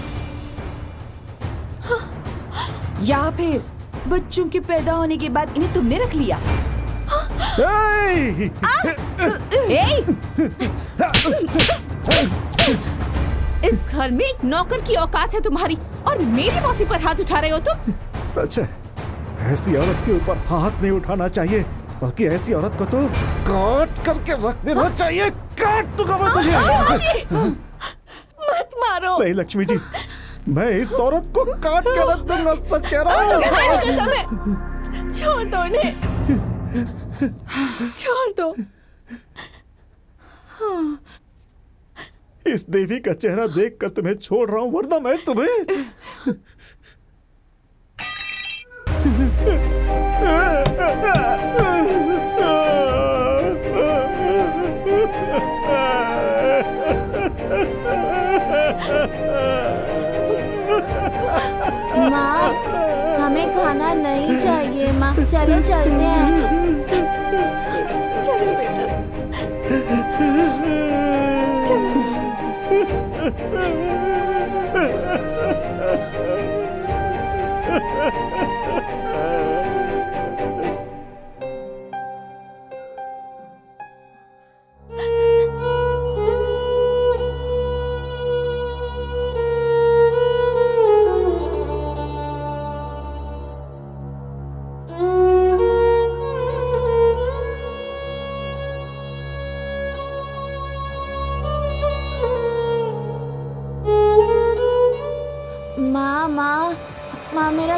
या फिर बच्चों के पैदा होने के बाद इन्हें तुमने रख लिया? इस घर में एक नौकर की औकात है तुम्हारी और मेरी मौसी पर हाथ उठा रहे हो तुम। सच है, ऐसी औरत के ऊपर हाथ नहीं उठाना चाहिए, बल्कि ऐसी औरत को तो काट करके रख देना चाहिए। काट दूंगा मैं तुझे। मत मारो। नहीं लक्ष्मी जी, मैं इस औरत को काट के रख दूंगा, सच कह रहा हूँ। छोड़ दो इन्हें, छोड़ दो। इस देवी का चेहरा देखकर तुम्हें छोड़ रहा हूँ, वरना मैं तुम्हें। माँ, हमें खाना नहीं चाहिए माँ, चलो चलते हैं। चलो बेटा, चलो।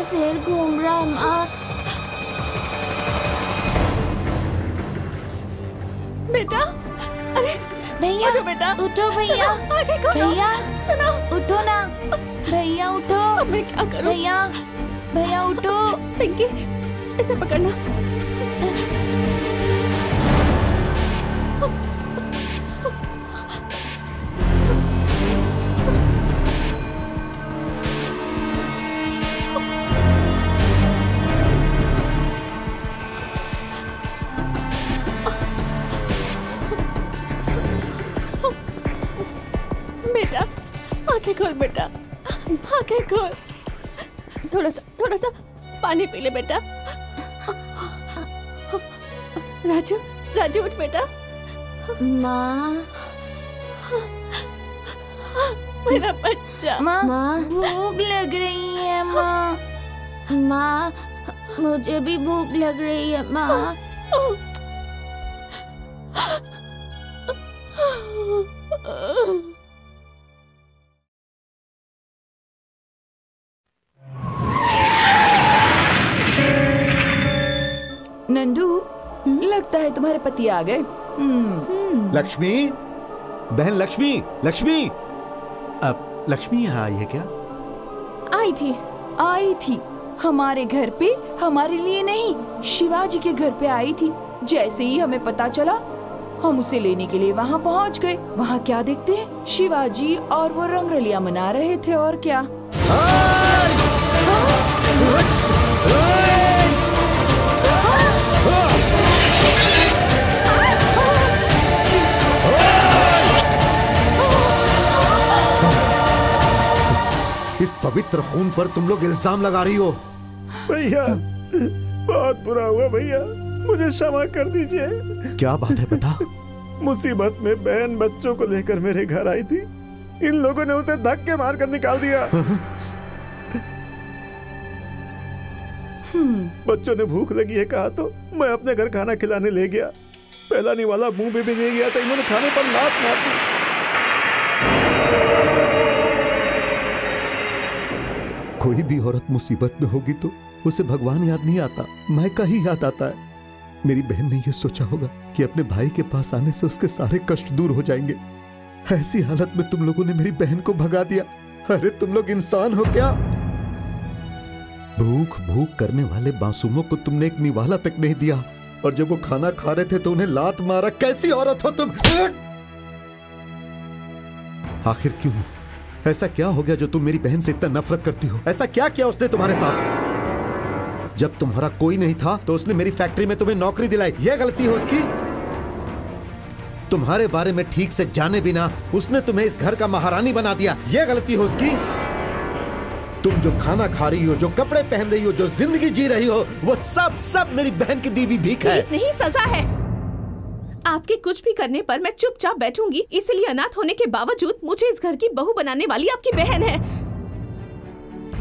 शेर घूम रहा है माँ। बेटा, अरे भैया, बेटा उठो भैया, भैया सुनो, उठो ना भैया, उठो। मैं क्या करूं भैया, भैया उठो। पिंकी, इसे पकड़ना। बेटा आगे खोल, थोड़ा सा पानी पी ले बेटा। राजू, राजू उठ बेटा। माँ, मेरा बच्चा। माँ, भूख लग रही है माँ। माँ, मुझे भी भूख लग रही है माँ। नंदू, लगता है तुम्हारे पति आ गए। लक्ष्मी बहन, लक्ष्मी, लक्ष्मी। अब लक्ष्मी यहाँ आई है क्या? आई थी हमारे घर पे, हमारे लिए नहीं, शिवाजी के घर पे आई थी। जैसे ही हमें पता चला, हम उसे लेने के लिए वहाँ पहुँच गए। वहाँ क्या देखते हैं, शिवाजी और वो रंगरलिया मना रहे थे। और क्या? इस पवित्र खून पर तुम लोग इल्जाम लगा रही हो। भैया, बहुत बुरा हुआ भैया, मुझे क्षमा कर दीजिए। क्या बात है बेटा? मुसीबत में बहन बच्चों को लेकर मेरे घर आई थी, इन लोगों ने उसे धक्के मारकर निकाल दिया। बच्चों ने भूख लगी है कहा तो मैं अपने घर खाना खिलाने ले गया। फैलाने वाला मुंह में भी नहीं गया था, इन्होंने खाने पर लात मार दी। कोई भी औरत मुसीबत में होगी तो उसे भगवान याद नहीं आता, मैं का ही याद आता है। मेरी बहन ने ये सोचा होगा कि अपने भाई के पास आने से उसके सारे कष्ट दूर हो जाएंगे। ऐसी हालत में तुम लोगों ने मेरी बहन को भगा दिया। अरे तुम लोग इंसान हो क्या? भूख भूख करने वाले मासूमों को तुमने एक निवाला तक नहीं दिया, और जब वो खाना खा रहे थे तो उन्हें लात मारा। कैसी औरत हो तुम? आखिर क्यों, ऐसा क्या हो गया जो तुम मेरी बहन से इतना नफरत करती हो? ऐसा क्या किया उसने तुम्हारे साथ? जब तुम्हारा कोई नहीं था तो उसने मेरी फैक्ट्री में तुम्हें नौकरी दिलाई, यह गलती है उसकी? तुम्हारे बारे में ठीक से जाने बिना उसने तुम्हें इस घर का महारानी बना दिया, यह गलती हो उसकी। तुम जो खाना खा रही हो, जो कपड़े पहन रही हो, जो जिंदगी जी रही हो, वो सब मेरी बहन की दी हुई भीख है। नहीं, सजा है। आपके कुछ भी करने पर मैं चुपचाप बैठूंगी, इसलिए अनाथ होने के बावजूद मुझे इस घर की बहू बनाने वाली आपकी बहन है।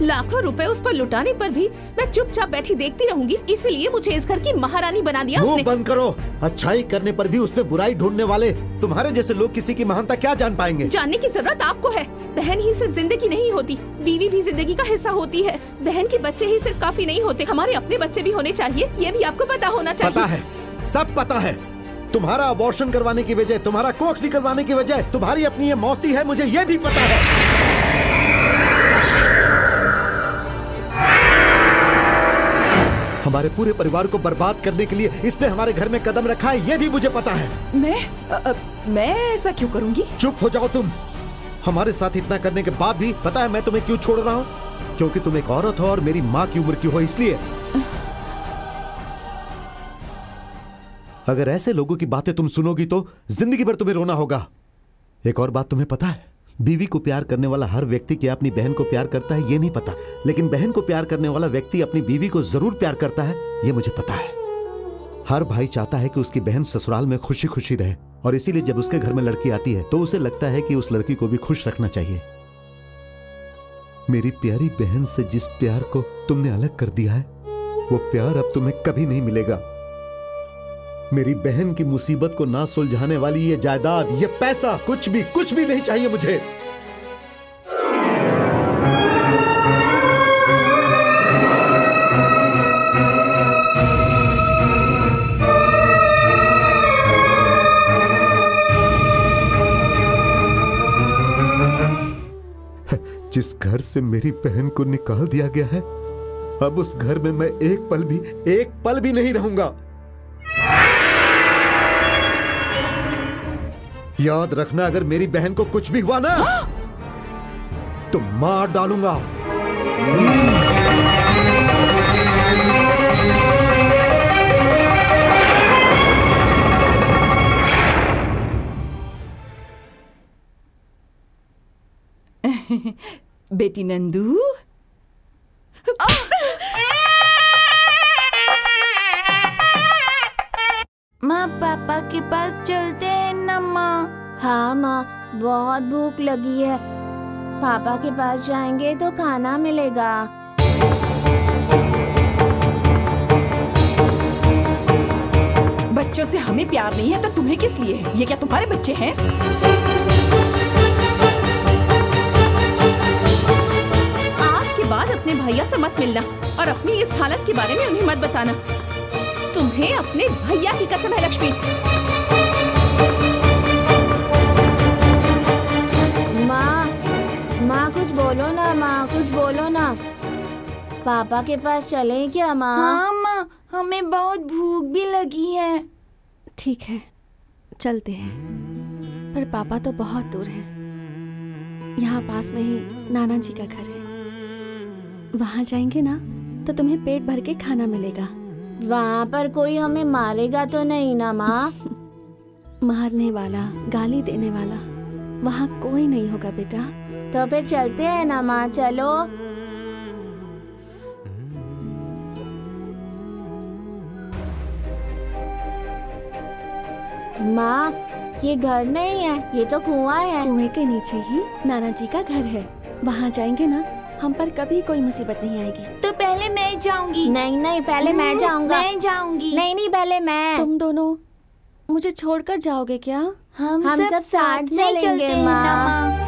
लाखों रुपए उस पर लुटाने पर भी मैं चुपचाप बैठी देखती रहूंगी, इसलिए मुझे इस घर की महारानी बना दिया उसने। बंद करो। अच्छाई करने पर भी उसमें बुराई ढूंढने वाले तुम्हारे जैसे लोग किसी की महानता क्या जान पाएंगे? जानने की जरूरत आपको है। बहन ही सिर्फ जिंदगी नहीं होती, बीवी भी जिंदगी का हिस्सा होती है। बहन के बच्चे ही सिर्फ काफी नहीं होते, हमारे अपने बच्चे भी होने चाहिए, ये भी आपको पता होना चाहिए। पता है, सब पता है। तुम्हारा अबॉर्शन करवाने की वजह, तुम्हारा कोख निकलवाने की वजह तुम्हारी अपनी ये मौसी है, मुझे ये भी पता है। हमारे पूरे परिवार को बर्बाद करने के लिए इसने हमारे घर में कदम रखा है, ये भी मुझे पता है। मैं ऐसा क्यों करूंगी? चुप हो जाओ तुम। हमारे साथ इतना करने के बाद भी पता है मैं तुम्हें क्यों छोड़ रहा हूँ? क्योंकि तुम एक औरत हो और मेरी माँ की उम्र की हो, इसलिए। अगर ऐसे लोगों की बातें तुम सुनोगी तो जिंदगी भर तुम्हें रोना होगा। एक और बात तुम्हें पता है, बीवी को प्यार करने वाला हर व्यक्ति क्या अपनी बहन को प्यार करता है ये नहीं पता, लेकिन बहन को प्यार करने वाला व्यक्ति अपनी बीवी को जरूर प्यार करता है, ये मुझे पता है। हर भाई चाहता है कि उसकी बहन ससुराल में खुशी खुशी रहे, और इसीलिए जब उसके घर में लड़की आती है तो उसे लगता है कि उस लड़की को भी खुश रखना चाहिए। मेरी प्यारी बहन से जिस प्यार को तुमने अलग कर दिया है, वो प्यार अब तुम्हें कभी नहीं मिलेगा। मेरी बहन की मुसीबत को ना सुलझाने वाली ये जायदाद, ये पैसा, कुछ भी नहीं चाहिए मुझे। जिस घर से मेरी बहन को निकाल दिया गया है, अब उस घर में मैं एक पल भी नहीं रहूंगा। याद रखना, अगर मेरी बहन को कुछ भी हुआ ना तो मार डालूंगा। बेटी नंदू, माँ पापा के पास चलते हैं ना माँ? हाँ माँ, बहुत भूख लगी है। पापा के पास जाएंगे तो खाना मिलेगा। बच्चों से हमें प्यार नहीं है तो तुम्हें किस लिए है? ये क्या तुम्हारे बच्चे हैं? आज के बाद अपने भैया से मत मिलना और अपनी इस हालत के बारे में उन्हें मत बताना। तुम्हें अपने भैया की कसम है लक्ष्मी। माँ कुछ बोलो ना, माँ कुछ बोलो ना। पापा के पास चले क्या माँ? हाँ माँ, हमें बहुत भूख भी लगी है। ठीक है, चलते हैं, पर पापा तो बहुत दूर हैं। यहाँ पास में ही नाना जी का घर है, वहाँ जाएंगे ना तो तुम्हें पेट भर के खाना मिलेगा। वहाँ पर कोई हमें मारेगा तो नहीं ना माँ? मारने वाला, गाली देने वाला वहाँ कोई नहीं होगा बेटा। तो फिर चलते हैं ना माँ? चलो। माँ, ये घर नहीं है, ये तो कुआं है। कुएं के नीचे ही नाना जी का घर है, वहाँ जाएंगे ना, हम पर कभी कोई मुसीबत नहीं आएगी। तो पहले मैं जाऊंगी। नहीं, पहले मैं जाऊंगा। मैं जाऊंगी। नहीं, पहले मैं। तुम दोनों मुझे छोड़कर जाओगे क्या? हम सब साथ चलेंगे माँ।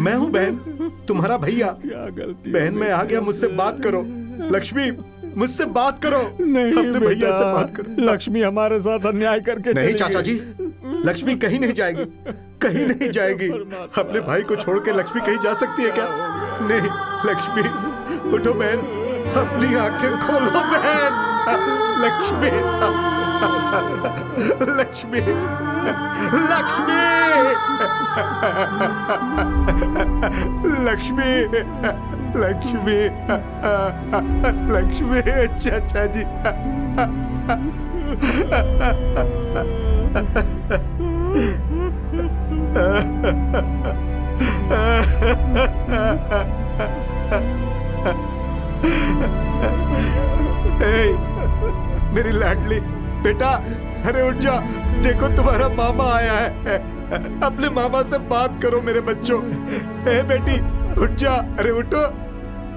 मैं हूँ बहन, तुम्हारा भैया। क्या गलती बहन, मैं आ गया, मुझसे बात करो। लक्ष्मी मुझसे बात करो, नहीं अपने भैया से बात करो। लक्ष्मी हमारे साथ अन्याय करके नहीं चाचा जी, लक्ष्मी कहीं नहीं जाएगी, कहीं नहीं जाएगी। अपने भाई को छोड़ के लक्ष्मी कहीं जा सकती है क्या? नहीं लक्ष्मी उठो बहन, अपनी आंखें खोलो बहन। लक्ष्मी लक्ष्मी लक्ष्मी लक्ष्मी लक्ष्मी लक्ष्मी चाचा जी मेरी लाडली बेटा, अरे उठ जा, देखो तुम्हारा मामा आया है। अपने मामा से बात करो मेरे बच्चों। ए बेटी उठ जा, अरे उठो,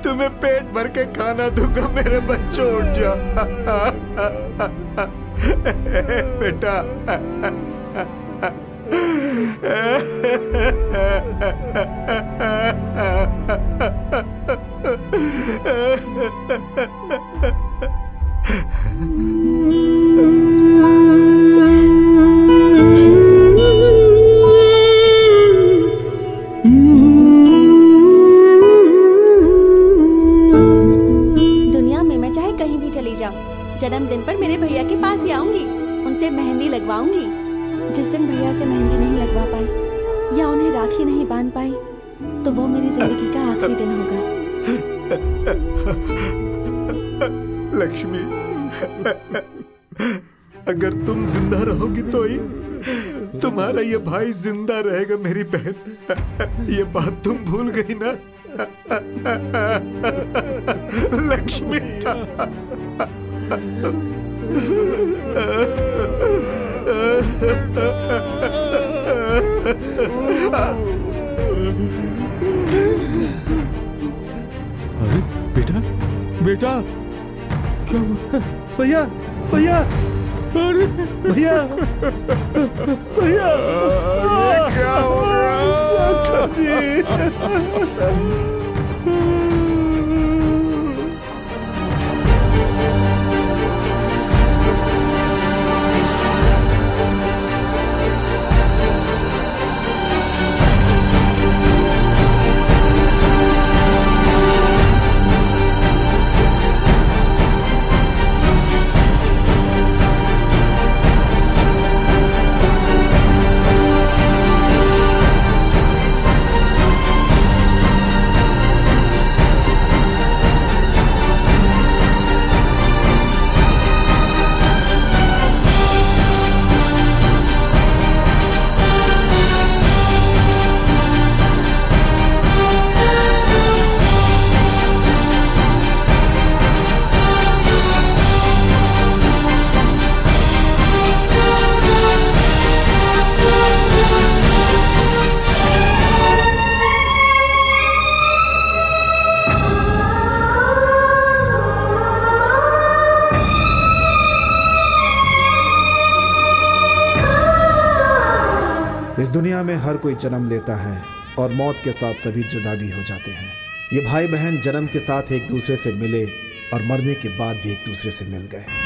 तुम्हें पेट भर के खाना दूंगा मेरे बच्चों, उठ जा। बेटा जन्मदिन पर मेरे भैया के पास ही आऊंगी, उनसे मेहंदी लगवाऊंगी। जिस दिन भैया से मेहंदी नहीं लगवा पाई या उन्हें राखी नहीं बांध पाई तो वो मेरी जिंदगी का आखिरी दिन होगा। लक्ष्मी अगर तुम जिंदा रहोगी तो ही तुम्हारा ये भाई जिंदा रहेगा मेरी बहन, ये बात तुम भूल गई ना। लक्ष्मी अरे बेटा बेटा, क्या हुआ? भैया भैया भैया भैया, क्या हो गया? चाचा जी दुनिया में हर कोई जन्म लेता है और मौत के साथ सभी जुदा भी हो जाते हैं। ये भाई बहन जन्म के साथ एक दूसरे से मिले और मरने के बाद भी एक दूसरे से मिल गए।